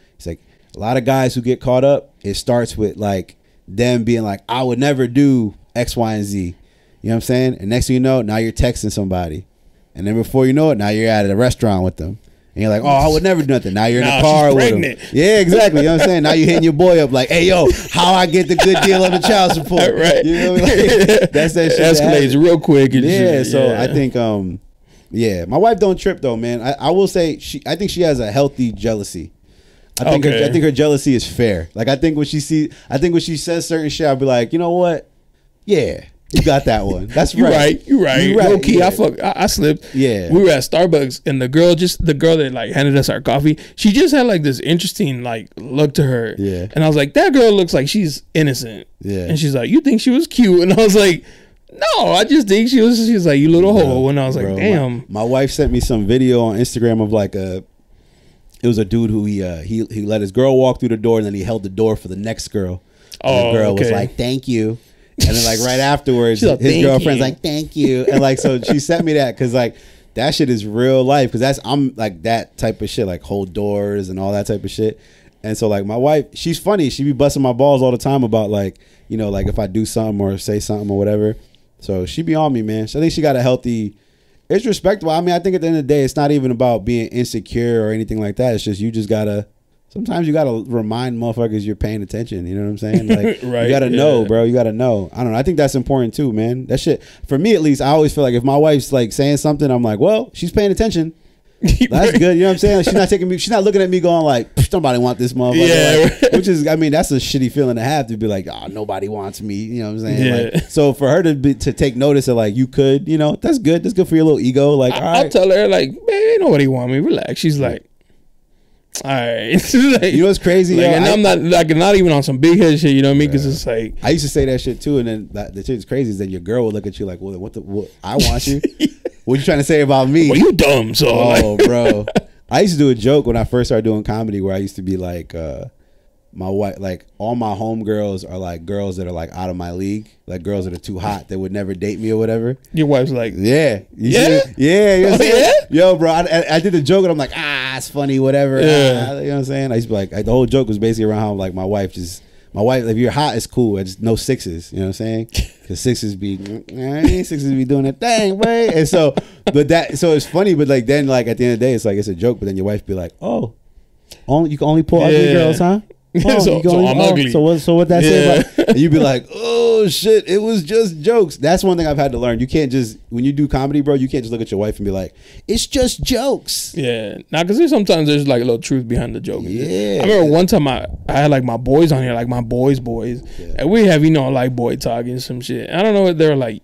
lot of guys who get caught up, it starts with like them being like, I would never do X, Y, and Z. You know what I'm saying? And next thing you know, now you're texting somebody. And then before you know it, now you're at a restaurant with them. And you're like, oh, I would never do nothing. Now you're in the car with him. Yeah, exactly. You know what I'm saying? Now you're hitting your boy up like, hey, yo, how I get the good deal on the child support. Right. You know what I mean? Like, that's that shit. Escalates that real quick. And yeah, shit. So yeah. I think, my wife don't trip though, man. I will say, I think she has a healthy jealousy. I think her jealousy is fair. Like, I think when she says certain shit, I'll be like, you know what? Yeah. You got that one. That's right. You right. Low key, yeah. I slipped. Yeah. We were at Starbucks and the girl that like handed us our coffee, she just had like this interesting like look to her. Yeah. And I was like, that girl looks like she's innocent. Yeah. And she's like, you think she was cute? And I was like, no, I just think she's like, you little hoe. And I was like, damn. My wife sent me some video on Instagram of like it was a dude who he let his girl walk through the door and then he held the door for the next girl. And the girl was like, thank you. And then like right afterwards, his girlfriend's like, thank you. And like, so she sent me that because like that shit is real life. Because I'm like that type of shit, like hold doors and all that type of shit. And so like my wife, she's funny. She be busting my balls all the time about like, you know, like if I do something or say something or whatever. So she be on me, man. So I think she got a healthy, it's respectable. I mean, I think at the end of the day, it's not even about being insecure or anything like that. It's just, you just gotta, sometimes you gotta remind motherfuckers you're paying attention. You know what I'm saying? Like right, you gotta know, bro. You gotta know. I don't know. I think that's important too, man. That shit, for me at least, I always feel like if my wife's like saying something, I'm like, well, she's paying attention. That's good. You know what I'm saying? Like, she's not taking me, she's not looking at me going like, nobody want this motherfucker. Yeah, like, which is, I mean, that's a shitty feeling to have, to be like, oh, nobody wants me. You know what I'm saying? Yeah. Like, so for her to be, to take notice of like, you could, you know, that's good. That's good for your little ego. Like, all right. I tell her like, man, ain't nobody want me. Relax. She's like, all right. Like, you know what's crazy? Like, yo, and I'm not like, not even on some big head shit. You know what I mean? Because it's like, I used to say that shit too, and then that, the shit's crazy is that your girl will look at you like, well, what the? What, I want you. What you trying to say about me? Well, you dumb, so. Oh, bro. I used to do a joke when I first started doing comedy where I used to be like, my wife, like all my homegirls are like girls that are like out of my league, like girls that are too hot that would never date me or whatever. Your wife's like, yeah, yeah, yeah, you know, oh, yeah. Yo, bro, I did the joke and I'm like, ah, it's funny, whatever. Yeah. Ah, you know what I'm saying? I used to be like, the whole joke was basically around how like my wife, if you're hot, it's cool. I just no sixes. You know what I'm saying? Because sixes be doing that thing, right? And so, but that, so it's funny. But like then, like at the end of the day, it's like it's a joke. But then your wife be like, "Oh, only you can only pull ugly girls, huh? Oh, so I'm ugly. So what that say about?" And you be like, "Oh shit, it was just jokes." That's one thing I've had to learn. You can't just, when you do comedy, bro, you can't just look at your wife and be like, "It's just jokes." Yeah, now because sometimes there's like a little truth behind the joke. Yeah, I remember one time I had like my boys on here, like my boys, yeah, and we have, you know, like boy talking and some shit. I don't know what they were like.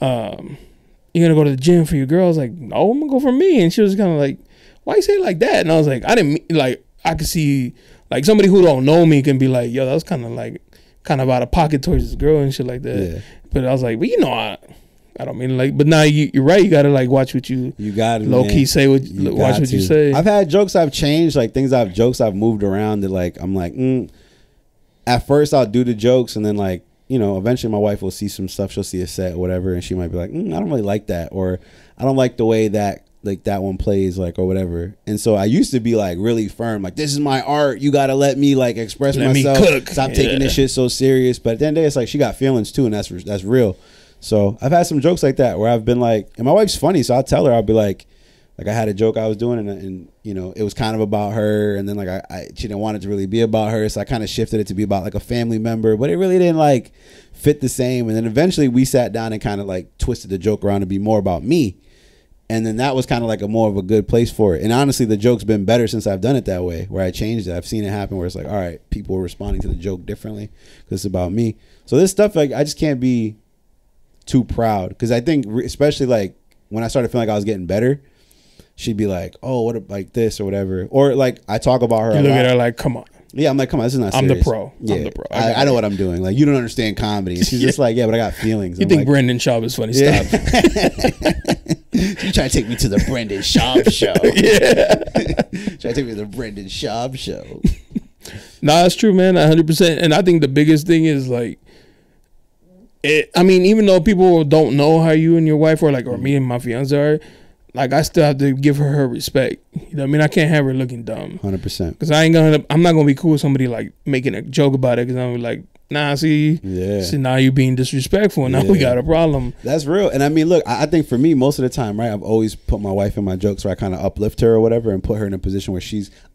You gonna go to the gym for your girls? Like, no, I'm gonna go for me. And she was kind of like, "Why you say it like that?" And I was like, "I didn't mean, like I could see." Like somebody who don't know me can be like, yo, that was kind of out of pocket towards this girl and shit like that. Yeah. But I was like, well, you know, I don't mean like, but now you're right. You gotta like watch what you got low key say. Watch what you say. I've had jokes I've changed, like things I've jokes I've moved around that like I'm like, at first I'll do the jokes and then like, you know, eventually my wife will see some stuff. She'll see a set or whatever, and she might be like, I don't really like that, or I don't like the way that, like that one plays, like, or whatever. And so I used to be like really firm, like, this is my art, you gotta let me like express myself, stop taking this shit so serious. But at the end of the day, it's like she got feelings too, and that's real. So I've had some jokes like that where I've been like, and my wife's funny, so I'll tell her, I'll be like I had a joke I was doing and you know, it was kind of about her, and then like she didn't want it to really be about her, so I kind of shifted it to be about like a family member, but it really didn't like fit the same. And then eventually we sat down and kind of like twisted the joke around to be more about me. And then that was kind of like a more of a good place for it. And honestly, the joke's been better since I've done it that way, where I changed it. I've seen it happen where it's like, all right, people are responding to the joke differently because it's about me. So this stuff, like, I just can't be too proud, because I think especially like when I started feeling like I was getting better, she'd be like, oh, what, like this or whatever. Or like I talk about her. You look at her like, come on. Yeah, I'm like, come on, this is not serious. I'm the pro. Yeah, I'm the pro. I know what I'm doing. Like, you don't understand comedy. And she's just like, yeah, but I got feelings. You I'm think like, Brendan Schaub is funny? Yeah. Stop. You trying to take me to the Brendan Schaub show? Yeah. Trying to take me to the Brendan Schaub show. Nah, it's true, man. 100%. And I think the biggest thing is like, I mean, even though people don't know how you and your wife are, like, or me and my fiance are, like, I still have to give her respect. You know what I mean? I can't have her looking dumb. 100%. Because I'm not gonna be cool with somebody like making a joke about it, because I'm like, nah, see, now you being disrespectful, and now we got a problem. That's real. And I mean, look, I think for me, most of the time, right, I've always put my wife in my jokes where I kind of uplift her or whatever, and put her in a position where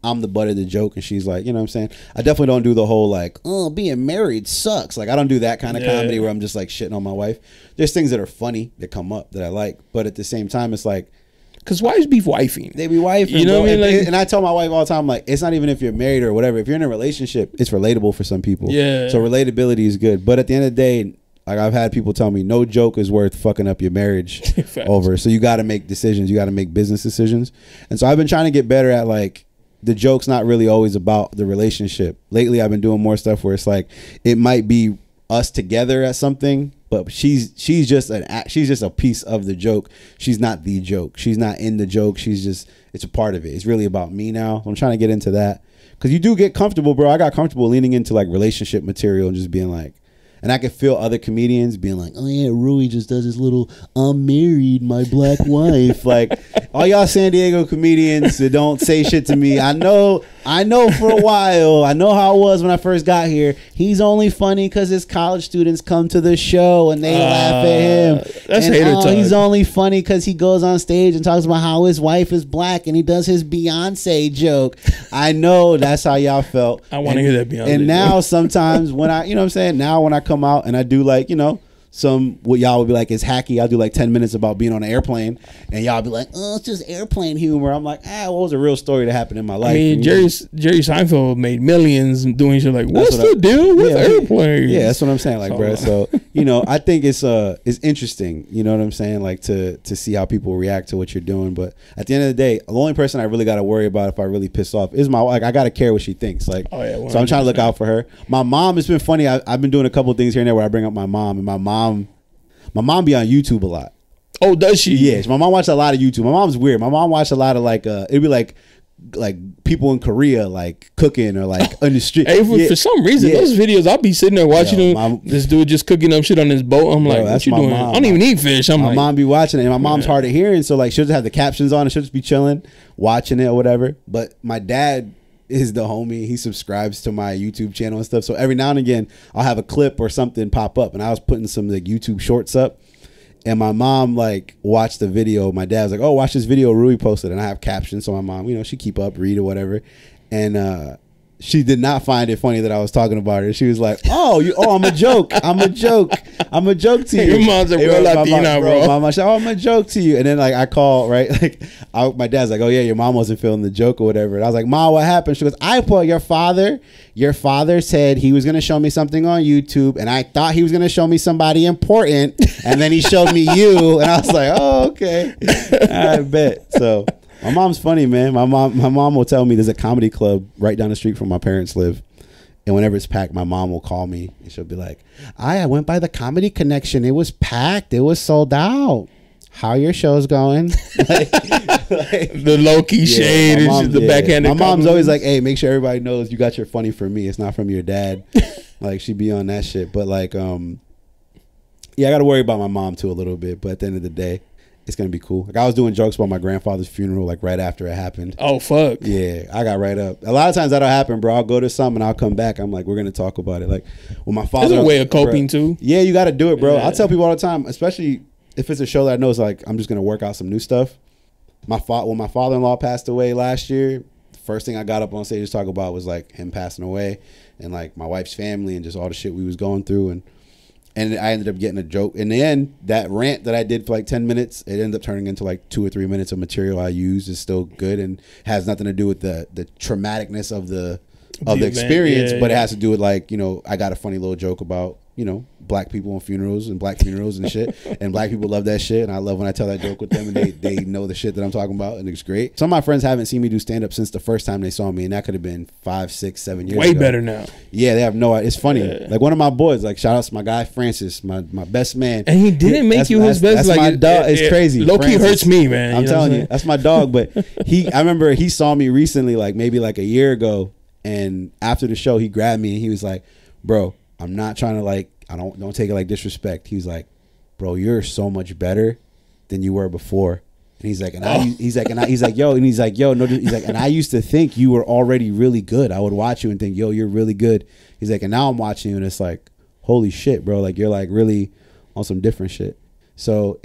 I'm the butt of the joke, and she's like, you know what I'm saying? I definitely don't do the whole like, oh, being married sucks. Like, I don't do that kind of comedy where I'm just like shitting on my wife. There's things that are funny that come up that I like, but at the same time, it's like, because wives be wifing. They be wifing. You know what I mean? Like, and I tell my wife all the time, like, it's not even if you're married or whatever. If you're in a relationship, it's relatable for some people. Yeah. So relatability is good. But at the end of the day, like, I've had people tell me, no joke is worth fucking up your marriage over. So you got to make decisions. You got to make business decisions. And so I've been trying to get better at, like, the joke's not really always about the relationship. Lately, I've been doing more stuff where it's like, it might be us together at something, but she's just a piece of the joke. She's not the joke. She's not in the joke. She's just, it's a part of it. It's really about me now. I'm trying to get into that, because you do get comfortable, bro. I got comfortable leaning into like relationship material and just being like, and I could feel other comedians being like, oh yeah, Rui just does his little, I'm married, my black wife. Like, all y'all San Diego comedians that don't say shit to me, I know for a while, I know how it was when I first got here. He's only funny because his college students come to the show and they laugh at him. That's hater time. He's only funny because he goes on stage and talks about how his wife is black and he does his Beyonce joke. I know that's how y'all felt. I want to hear that Beyonce. And now sometimes when I, you know what I'm saying? Now when I come out and I do like, you know, some what y'all would be like is hacky. I'll do like 10 minutes about being on an airplane and y'all be like, oh, it's just airplane humor. I'm like, ah, what was a real story that happened in my life? I mean, Jerry Seinfeld made millions doing shit like, what's the deal with airplanes? Yeah, that's what I'm saying. Like, bro, so, you know, I think it's interesting. You know what I'm saying? Like to see how people react to what you're doing. But at the end of the day, the only person I really got to worry about if I really piss off is my wife. Like, I got to care what she thinks. Like, oh, yeah, so I'm trying to look out for her. My mom, it's been funny. I've been doing a couple of things here and there where I bring up my mom, and my mom be on YouTube a lot. Oh, does she? Yes, my mom watched a lot of YouTube. My mom's weird. My mom watched a lot of like it'd be like people in Korea like cooking or like on the street. Hey, for some reason, those videos I'll be sitting there watching them. This dude just cooking up shit on his boat. I'm like, yo, what you doing? Mom, I don't even eat fish. I'm my like, mom be watching it, and my mom's hard of hearing, so like she'll just have the captions on and she'll just be chilling, watching it or whatever. But my dad is the homie. He subscribes to my YouTube channel and stuff, so every now and again I'll have a clip or something pop up, and I was putting some like YouTube shorts up, and my mom like watched the video. My dad's like, oh, watch this video Rui posted, and I have captions, so my mom, you know, she keep up, read or whatever, and she did not find it funny that I was talking about her. She was like, oh, I'm a joke. I'm a joke to you. Your mom's a real Latina, bro. Mama, she, oh, I'm a joke to you. And then like I call, right? Like my dad's like, oh yeah, your mom wasn't feeling the joke or whatever. And I was like, Ma, what happened? She goes, I put your father said he was gonna show me something on YouTube, and I thought he was gonna show me somebody important, and then he showed me you, and I was like, oh, okay. I bet. So my mom's funny, man. My mom will tell me there's a comedy club right down the street from my parents live. And whenever it's packed, my mom will call me and she'll be like, I went by the Comedy Connection. It was packed. It was sold out. How are your show's going? The low-key shade is just the backhanded. My mom's always like, hey, make sure everybody knows you got your funny from me. It's not from your dad. Like, she be on that shit. But like, yeah, I got to worry about my mom too a little bit. But at the end of the day, it's gonna be cool. Like I was doing jokes about my grandfather's funeral, like right after it happened. Oh fuck! Yeah, I got right up. A lot of times that'll happen, bro. I'll go to something and I'll come back. I'm like, we're gonna talk about it. Like, when my father. That's a way of coping too. Yeah, you got to do it, bro. Yeah. I tell people all the time, especially if it's a show that I know is like, I'm just gonna work out some new stuff. When my father-in-law passed away last year, the first thing I got up on stage to talk about was like him passing away, and like my wife's family and just all the shit we was going through. And I ended up getting a joke. In the end, that rant that I did for like 10 minutes, it ended up turning into like 2 or 3 minutes of material I used is still good and has nothing to do with the traumaticness of the experience, but it has to do with like, you know, I got a funny little joke about, you know, black people on funerals and black funerals and shit. And black people love that shit. And I love when I tell that joke with them and they know the shit that I'm talking about, and it's great. Some of my friends haven't seen me do stand up since the first time they saw me. And that could have been 5, 6, 7 years ago. Way better now. Yeah, they have no idea. It's funny. Yeah. Like one of my boys, like shout out to my guy, Francis, my best man. And he didn't make you his best. That's like my dog. It's crazy. Low-key hurts me, man. I'm telling you, that's my dog. But I remember he saw me recently, like maybe like a year ago. And after the show, he grabbed me and he was like, bro, I'm not trying to like, I don't take it like disrespect. He's like, bro, you're so much better than you were before. And he's like, and I used to think you were already really good. I would watch you and think, yo, you're really good. He's like, and now I'm watching you and it's like, holy shit, bro. Like you're like really on some different shit. So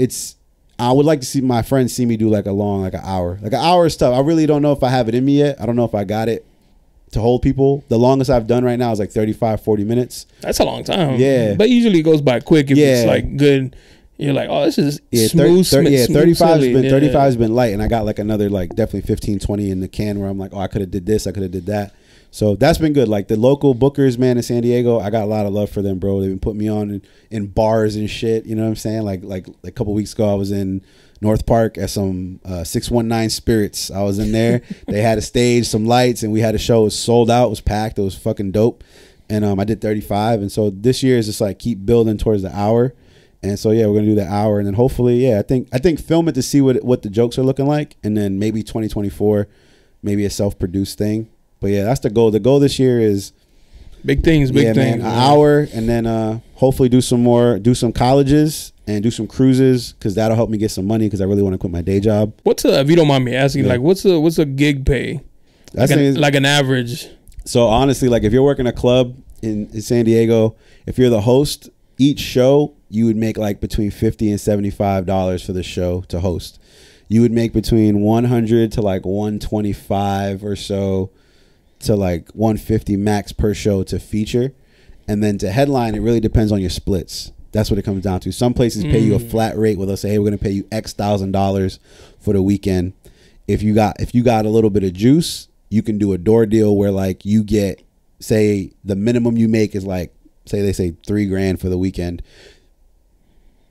I would like to see my friends see me do like a long, like an hour. Like an hour is tough. I really don't know if I have it in me yet. I don't know if I got it to hold people. The longest I've done right now is like 35-40 minutes. That's a long time. Yeah, but usually it goes by quick if it's like good. You're like, oh, this is smooth. 35's been light, and I got like another like definitely 15-20 in the can where I'm like, oh, I could have did this, I could have did that. So that's been good. Like the local bookers, man, in San Diego, I got a lot of love for them, bro. They've been putting me on in bars and shit. You know what I'm saying? Like a couple weeks ago, I was in North Park at some 619 Spirits. I was in there. They had a stage, some lights, and we had a show. It was sold out. It was packed. It was fucking dope. And I did 35. And so this year is just like keep building towards the hour. And so yeah, we're gonna do the hour, and then hopefully, yeah, I think film it to see what the jokes are looking like, and then maybe 2024, maybe a self-produced thing. But yeah, that's the goal. The goal this year is big things, man. An hour, and then hopefully do some colleges. and do some cruises, because that'll help me get some money, because I really want to quit my day job. What's a, if you don't mind me asking, yeah, like what's a gig pay? That's like an average. So honestly, like if you're working a club in San Diego, if you're the host, each show you would make like between $50 and $75 for the show to host. You would make between 100 to like 125 or so to like 150 max per show to feature. And then to headline, it really depends on your splits. That's what it comes down to. Some places pay you a flat rate where they'll say, hey, we're going to pay you X $1,000 for the weekend. If you got a little bit of juice, you can do a door deal where like you get, say the minimum you make is like, say they say $3,000 for the weekend,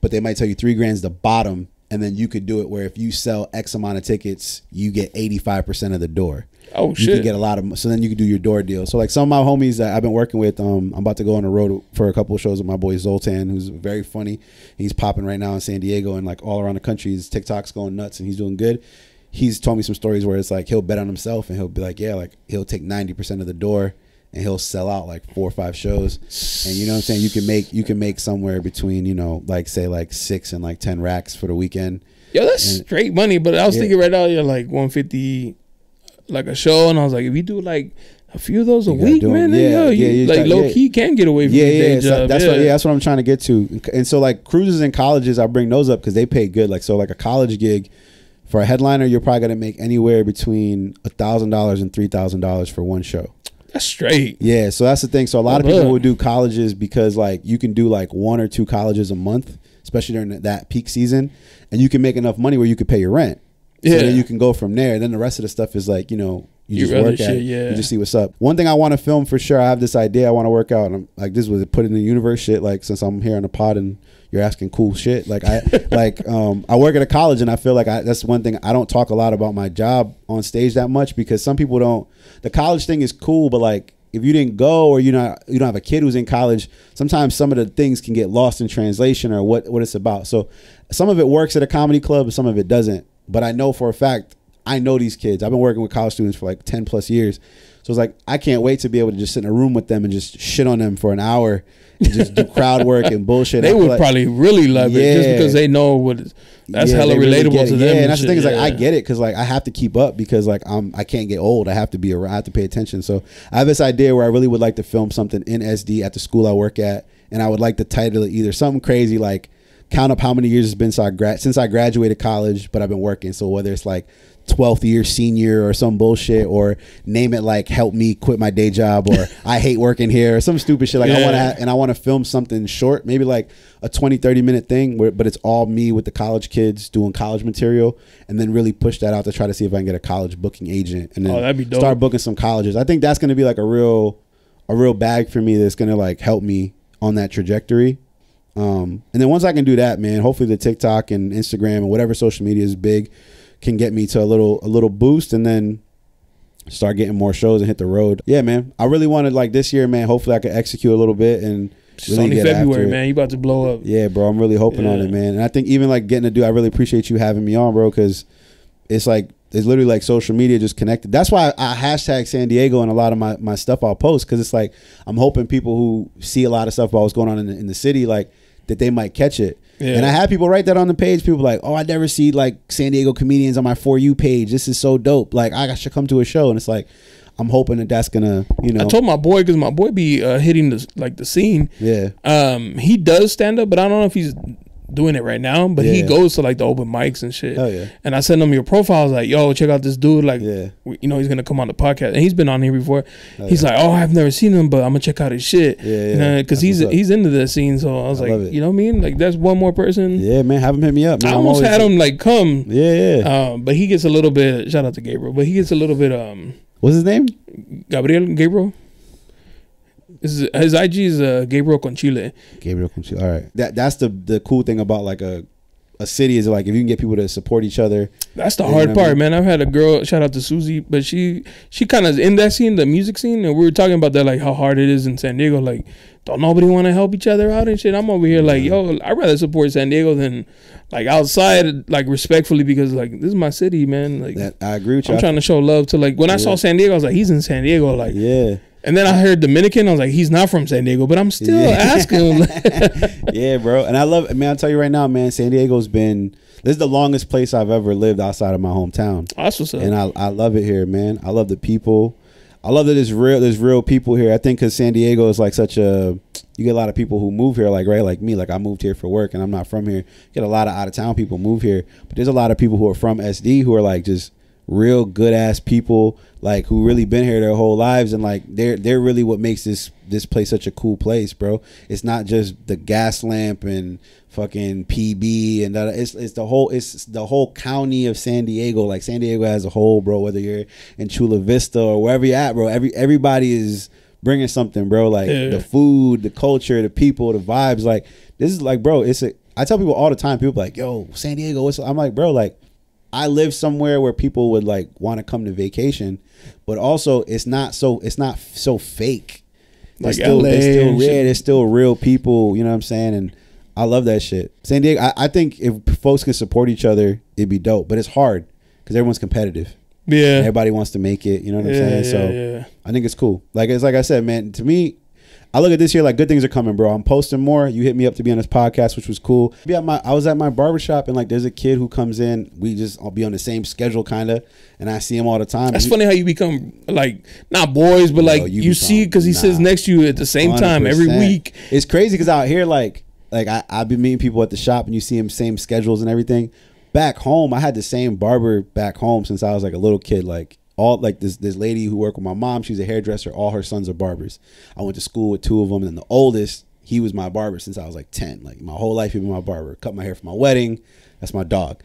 but they might tell you $3,000's the bottom. And then you could do it where if you sell X amount of tickets, you get 85% of the door. Oh, shit. You could get a lot of, so then you could do your door deal. So like some of my homies that I've been working with, I'm about to go on the road for a couple of shows with my boy Zoltan, who's very funny. He's popping right now in San Diego and like all around the country. His TikTok's going nuts and he's doing good. He's told me some stories where it's like he'll bet on himself and he'll be like, yeah, like he'll take 90% of the door and he'll sell out like 4 or 5 shows. And you know what I'm saying? You can make somewhere between, you know, like say like 6 and like 10 racks for the weekend. Yo, that's straight money. But I was thinking right now, you're like 150, like a show. And I was like, if you do like a few of those a week, man, yeah, you like low key can get away from your day job. That's what I'm trying to get to. And so like cruises and colleges, I bring those up because they pay good. Like, so like a college gig for a headliner, you're probably going to make anywhere between $1,000 and $3,000 for one show. That's straight. Yeah, so that's the thing. So a lot of people will do colleges because like you can do like 1 or 2 colleges a month, especially during that peak season, and you can make enough money where you could pay your rent. Yeah. So then you can go from there. And then the rest of the stuff is like, you know, you just work at it. Yeah. You just see what's up. One thing I want to film for sure, I have this idea I want to work out, and I'm like, this was put in the universe shit, like since I'm here on the pod and you're asking cool shit. Like I like I work at a college, and I feel like that's one thing I don't talk a lot about my job on stage that much, because some people don't. The college thing is cool, but like if you didn't go or you don't have a kid who's in college, sometimes some of the things can get lost in translation or what it's about. So some of it works at a comedy club and some of it doesn't. But I know for a fact, I know these kids. I've been working with college students for like 10+ years. So it's like, I can't wait to be able to just sit in a room with them and just shit on them for an hour and just do crowd work and bullshit. They would like, probably really love it just because they know what it's, that's hella relatable really to them. And that's the thing is like, I get it. Cause like, I have to keep up because like, I can't get old. I have to be around, I have to pay attention. So I have this idea where I really would like to film something in SD at the school I work at. And I would like to title it either something crazy, like count up how many years it's been since I graduated college, but I've been working. So whether it's like 12th year senior or some bullshit, or name it like help me quit my day job, or I hate working here, or some stupid shit like I want to film something short, maybe like a 20-30 minute thing where, but it's all me with the college kids doing college material, and then really push that out to try to see if I can get a college booking agent and then start booking some colleges. I think that's going to be like a real bag for me that's going to like help me on that trajectory. And then once I can do that, man, hopefully the TikTok and Instagram and whatever social media is big can get me to a little boost, and then start getting more shows and hit the road. Yeah, man. I really wanted like this year, man. Hopefully I could execute a little bit and really only get February, after it. Man. You about to blow up. Yeah, bro. I'm really hoping on it, man. And I think even like getting to do, I really appreciate you having me on, bro, because it's like, it's literally like social media just connected. That's why I hashtag San Diego and a lot of my stuff I'll post, because it's like I'm hoping people who see a lot of stuff about what's going on in the city, like that they might catch it. Yeah. And I had people write that on the page. People like, oh, I never see like San Diego comedians on my For You page. This is so dope. Like I should come to a show. And it's like, I'm hoping that that's gonna, you know. I told my boy, because my boy be hitting the scene. Yeah. He does stand up, but I don't know if he's doing it right now, but he goes to like the open mics and shit. Oh yeah. And I sent him your profile. I was like, yo, check out this dude. Like, you know, he's gonna come on the podcast, and he's been on here before. He's like, oh, I've never seen him, but I'm gonna check out his shit. Yeah, yeah. Because he's into that scene. So I was like, you know what I mean? Like, that's one more person. Yeah, man. Have him hit me up, man. I almost had him like come. Yeah, yeah. But he gets a little bit. Shout out to Gabriel, but he gets a little bit. What's his name? Gabriel. His IG is Gabriel Conchile. Gabriel Conchile. All right. That's the cool thing about like a city, is like if you can get people to support each other. That's the hard part, man. I've had a girl, shout out to Susie, but she kind of in that scene, the music scene, and we were talking about that, like how hard it is in San Diego. Like, don't nobody want to help each other out and shit. I'm over here like, yo, I'd rather support San Diego than like outside, like respectfully, because like this is my city, man. Like I agree with you. I'm trying to show love to like when I saw San Diego, I was like, he's in San Diego, like And then I heard Dominican. I was like, he's not from San Diego, but I'm still asking him. Yeah, bro. And I love, man, I'll tell you right now, man, San Diego's been, this is the longest place I've ever lived outside of my hometown. That's what's up. And I love it here, man. I love the people. I love that there's real people here. I think because San Diego is like such a, you get a lot of people who move here, like, right, like me. Like, I moved here for work and I'm not from here. You get a lot of out-of-town people move here. But there's a lot of people who are from SD who are like just real good-ass people, like, who really been here their whole lives, and like they're really what makes this place such a cool place, bro. It's not just the Gas Lamp and fucking PB and that, it's the whole county of San Diego. Like, San Diego as a whole, bro, whether you're in Chula Vista or wherever you're at, bro, everybody is bringing something, bro. Like, the food, the culture, the people, the vibes. Like, this is like, bro, it's a, I tell people all the time, people like, yo, San Diego, what's, I'm like, bro, like, I live somewhere where people would like want to come to vacation, but also it's not so fake. Like, it's still real. It's still real people. You know what I'm saying? And I love that shit. San Diego. I think if folks could support each other, it'd be dope. But it's hard because everyone's competitive. Yeah. Everybody wants to make it. You know what I'm saying? So I think it's cool. Like, it's like I said, man. To me, I look at this year like good things are coming, bro. I'm posting more. You hit me up to be on this podcast, which was cool. I was at my barbershop, and like there's a kid who comes in. We just, I'll be on the same schedule kind of, and I see him all the time. That's funny how you become like not boys, but like you see, because he sits next to you at the same time every week. It's crazy because out here, like I've been meeting people at the shop, and you see them same schedules and everything. Back home, I had the same barber back home since I was like a little kid, like. All like this lady who worked with my mom, she's a hairdresser. All her sons are barbers. I went to school with two of them, and the oldest, he was my barber since I was like 10. Like, my whole life, he was my barber. Cut my hair for my wedding. That's my dog.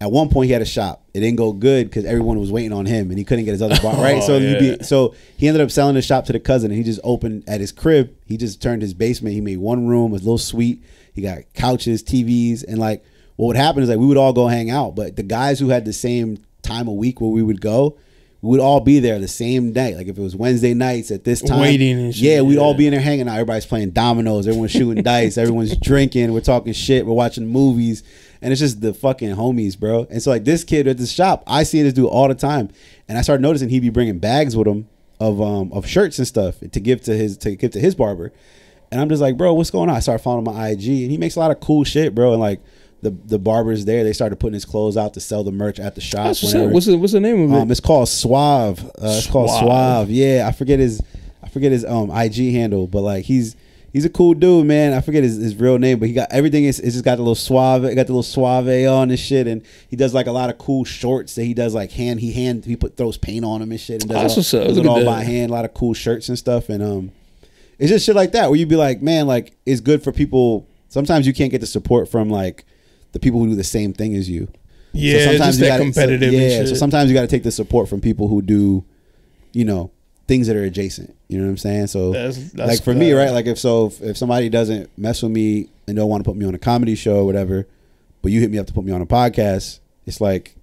At one point, he had a shop. It didn't go good because everyone was waiting on him, and he couldn't get his other barber. Right, so he ended up selling his shop to the cousin, and he just opened at his crib. He just turned his basement. He made one room, a little suite. He got couches, TVs, and like what would happen is like we would all go hang out, but the guys who had the same time a week where we would go, we would all be there the same night. Like, if it was Wednesday nights at this time, waiting and shit, we'd all be in there hanging out. Everybody's playing dominoes, everyone's shooting dice, everyone's drinking, we're talking shit, we're watching movies, and it's just the fucking homies, bro. And so like this kid at this shop, I see this dude all the time, and I started noticing he'd be bringing bags with him of shirts and stuff to give to his barber, and I'm just like, bro, what's going on? I started following him on my IG, and he makes a lot of cool shit, bro. And like the barbers there, they started putting his clothes out to sell the merch at the shop. What's the name of it? It's called Suave. It's called Suave. Yeah, I forget his IG handle, but like he's a cool dude, man. I forget his real name, but he got everything. It's just got the little Suave, it got the little Suave on and shit, and he does like a lot of cool shorts that he does like he throws paint on them and shit, and does it all by hand. A lot of cool shirts and stuff, and it's just shit like that where you'd be like, man, like it's good for people. Sometimes you can't get the support from like the people who do the same thing as you. Yeah, so sometimes that competitive. So sometimes you got to take the support from people who do, you know, things that are adjacent. You know what I'm saying? So that's like for me, right? Like if somebody doesn't mess with me and don't want to put me on a comedy show or whatever, but you hit me up to put me on a podcast, it's like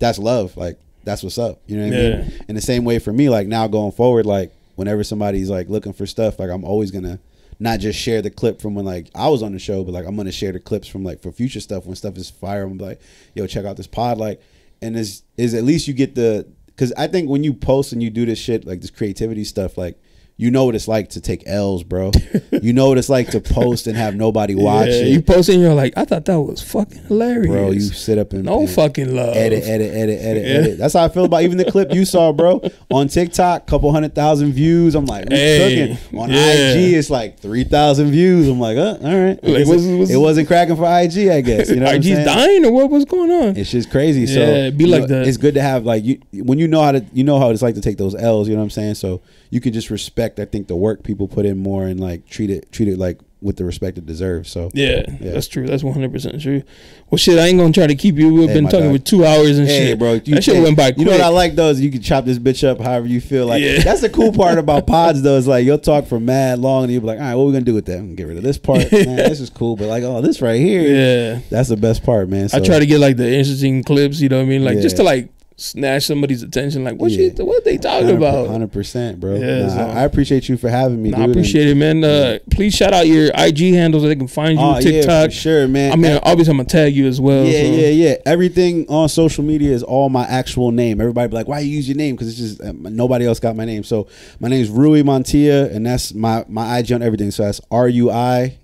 that's love. Like that's what's up. You know what I mean? And the same way for me, like now going forward, like whenever somebody's like looking for stuff, like I'm always gonna not just share the clip from when like I was on the show, but like I'm gonna share the clips from like for future stuff when stuff is fire. I'm like, yo, check out this pod, like, and is at least you get the, because I think when you post and you do this shit like this creativity stuff, like you know what it's like to take L's, bro. You know what it's like to post and have nobody watch it. You post and you're like, I thought that was fucking hilarious, bro. You sit up and fucking love, edit. That's how I feel about even the clip you saw, bro. On TikTok, couple 100,000 views. I'm like, cooking. On IG, it's like 3,000 views. I'm like, all right. Like, it wasn't cracking for IG, I guess. You know, IG's dying or what was going on? It's just crazy. Yeah, so it'd be like that. It's good to have like when you know how to, you know how it's like to take those L's. You know what I'm saying? So you can just respect, I think, the work people put in more and like treat it like with the respect it deserves. So yeah. That's true. That's 100% true. Well, shit, I ain't gonna try to keep you. We've been talking for 2 hours and shit, bro. That shit went by quick. You know what I like though is you can chop this bitch up however you feel like. Yeah. That's the cool part about pods though. Is like you'll talk for mad long and you'll be like, all right, what are we gonna do with that? I'm gonna get rid of this part. Man, this is cool, but like, oh, this right here. Yeah, that's the best part, man. So I try to get like the interesting clips. You know what I mean? Like just to like snatch somebody's attention. Like, what yeah. What they talking 100%, about? 100%, bro. Yeah, nah, so. I appreciate you for having me. Nah, dude. I appreciate it, man. Please shout out your IG handles so they can find you. TikTok, yeah, for sure, man. I mean, obviously, I'm gonna tag you as well. Yeah, so. Yeah. Everything on social media is all my actual name. Everybody be like, why you use your name? Because it's just nobody else got my name. So my name is Rui Montilla, and that's my IG on everything. So that's RUIMONTILLA.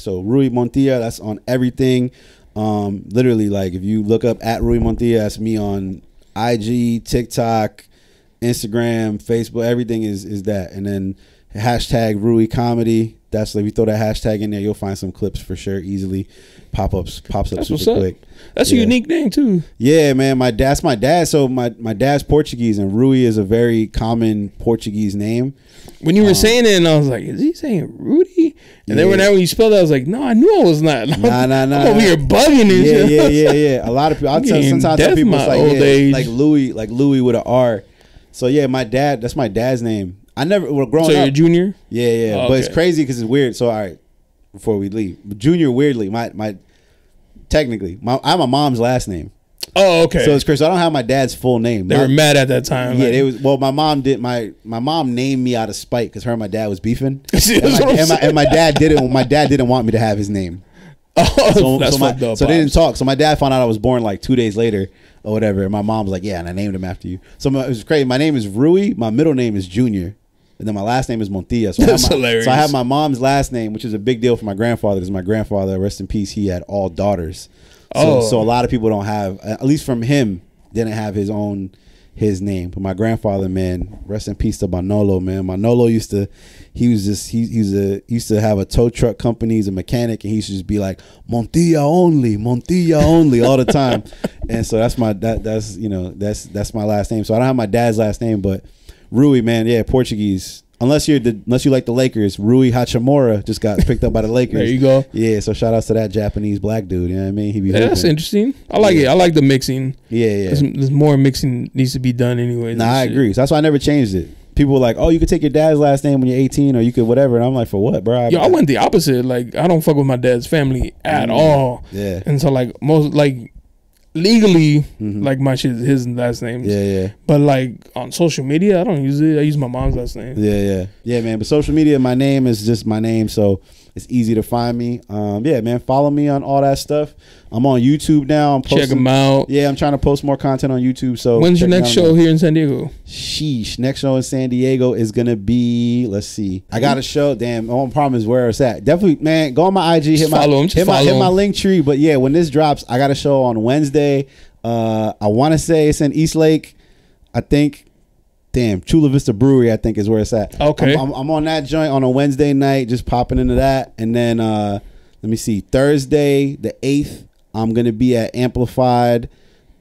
So Rui Montilla. That's on everything. Literally, like, if you look up at Rui Montilla, that's me on IG, TikTok, Instagram, Facebook. Everything is that. And then hashtag Rui Comedy. That's like, if you throw that hashtag in there, you'll find some clips for sure easily. Pops up that's super quick. That's a unique name too. Yeah, man. That's my dad. So my dad's Portuguese, and Rui is a very common Portuguese name. When you were saying it, and I was like, is he saying Rudy? And then whenever you spelled it, I was like, no, I knew I was not. Nah. I'm over here bugging this. Yeah. A lot of people. Sometimes people it's like Louis with an R. So yeah, my dad. That's my dad's name. I never growing up. So you're a junior? Yeah. Oh, okay. But it's crazy because it's weird. So all right, before we leave, junior weirdly, technically, I have my mom's last name. Oh, okay. So it's crazy. So I don't have my dad's full name. They were mad at that time. Yeah, like, my mom did. My mom named me out of spite because her and my dad was beefing. My dad didn't want me to have his name. Oh, so they didn't talk. So my dad found out I was born like 2 days later or whatever. And my mom was like, yeah, and I named him after you. So it was crazy. My name is Rui. My middle name is Junior. And then my last name is Montilla. So that's hilarious. So I have my mom's last name, which is a big deal for my grandfather. Because my grandfather, rest in peace, he had all daughters. So a lot of people don't have, at least from him, didn't have his own, his name. But my grandfather, man, rest in peace to Manolo, man. Manolo used to, he used to have a tow truck company. He's a mechanic, and he used to just be like, Montilla only all the time. And so that's my last name. So I don't have my dad's last name, but Rui, man, yeah, Portuguese. Unless you like the Lakers, Rui Hachimura just got picked up by the Lakers. There you go. Yeah, so shout outs to that Japanese black dude. You know what I mean? That's interesting. I like it. I like the mixing. Yeah. There's more mixing needs to be done anyway. Nah, I agree. So that's why I never changed it. People were like, oh, you could take your dad's last name when you're 18, or you could whatever. And I'm like, for what, bro? I went the opposite. Like, I don't fuck with my dad's family at all. Yeah. And so, like, legally, like, my shit is his last name. Yeah. But, like, on social media, I don't use it. I use my mom's last name. Yeah, man. But social media, my name is just my name, so it's easy to find me. Yeah, man, follow me on all that stuff. I'm on YouTube now. I'm posting, check them out. Yeah, I'm trying to post more content on YouTube. So when's your next show here in San Diego? Sheesh, next show in San Diego is gonna be, let's see. I got a show. Damn, my only problem is where it's at. Definitely, man, go on my IG, hit my link tree. But yeah, when this drops, I got a show on Wednesday. I want to say it's in Eastlake, I think. Damn, Chula Vista Brewery, I think, is where it's at. Okay. I'm on that joint on a Wednesday night, just popping into that. And then, let me see, Thursday the 8th, I'm going to be at Amplified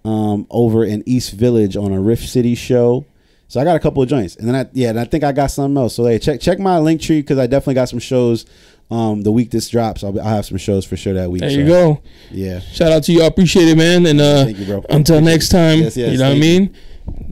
over in East Village on a Rift City show. So I got a couple of joints. And then, I think I got something else. So, hey, check my link tree, because I definitely got some shows the week this drops. I'll have some shows for sure that week. There you go. Yeah. Shout out to you. I appreciate it, man. And thank you, bro. Until next time, you know what I mean?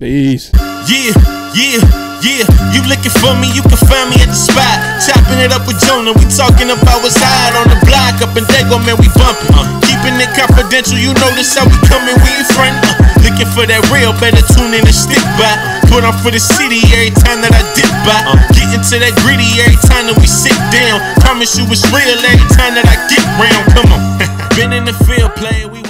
Peace. Yeah. You looking for me? You can find me at the spot. Chopping it up with Jonah. We talking about what's hot on the block. Up in Dago, man, we bumping. Keeping it confidential. You know this how we coming. We in front. Looking for that real. Better tune in and stick by. Put on for the city every time that I dip by. Getting to that gritty every time that we sit down. Promise you it's real every time that I get round. Come on. Been in the field playing.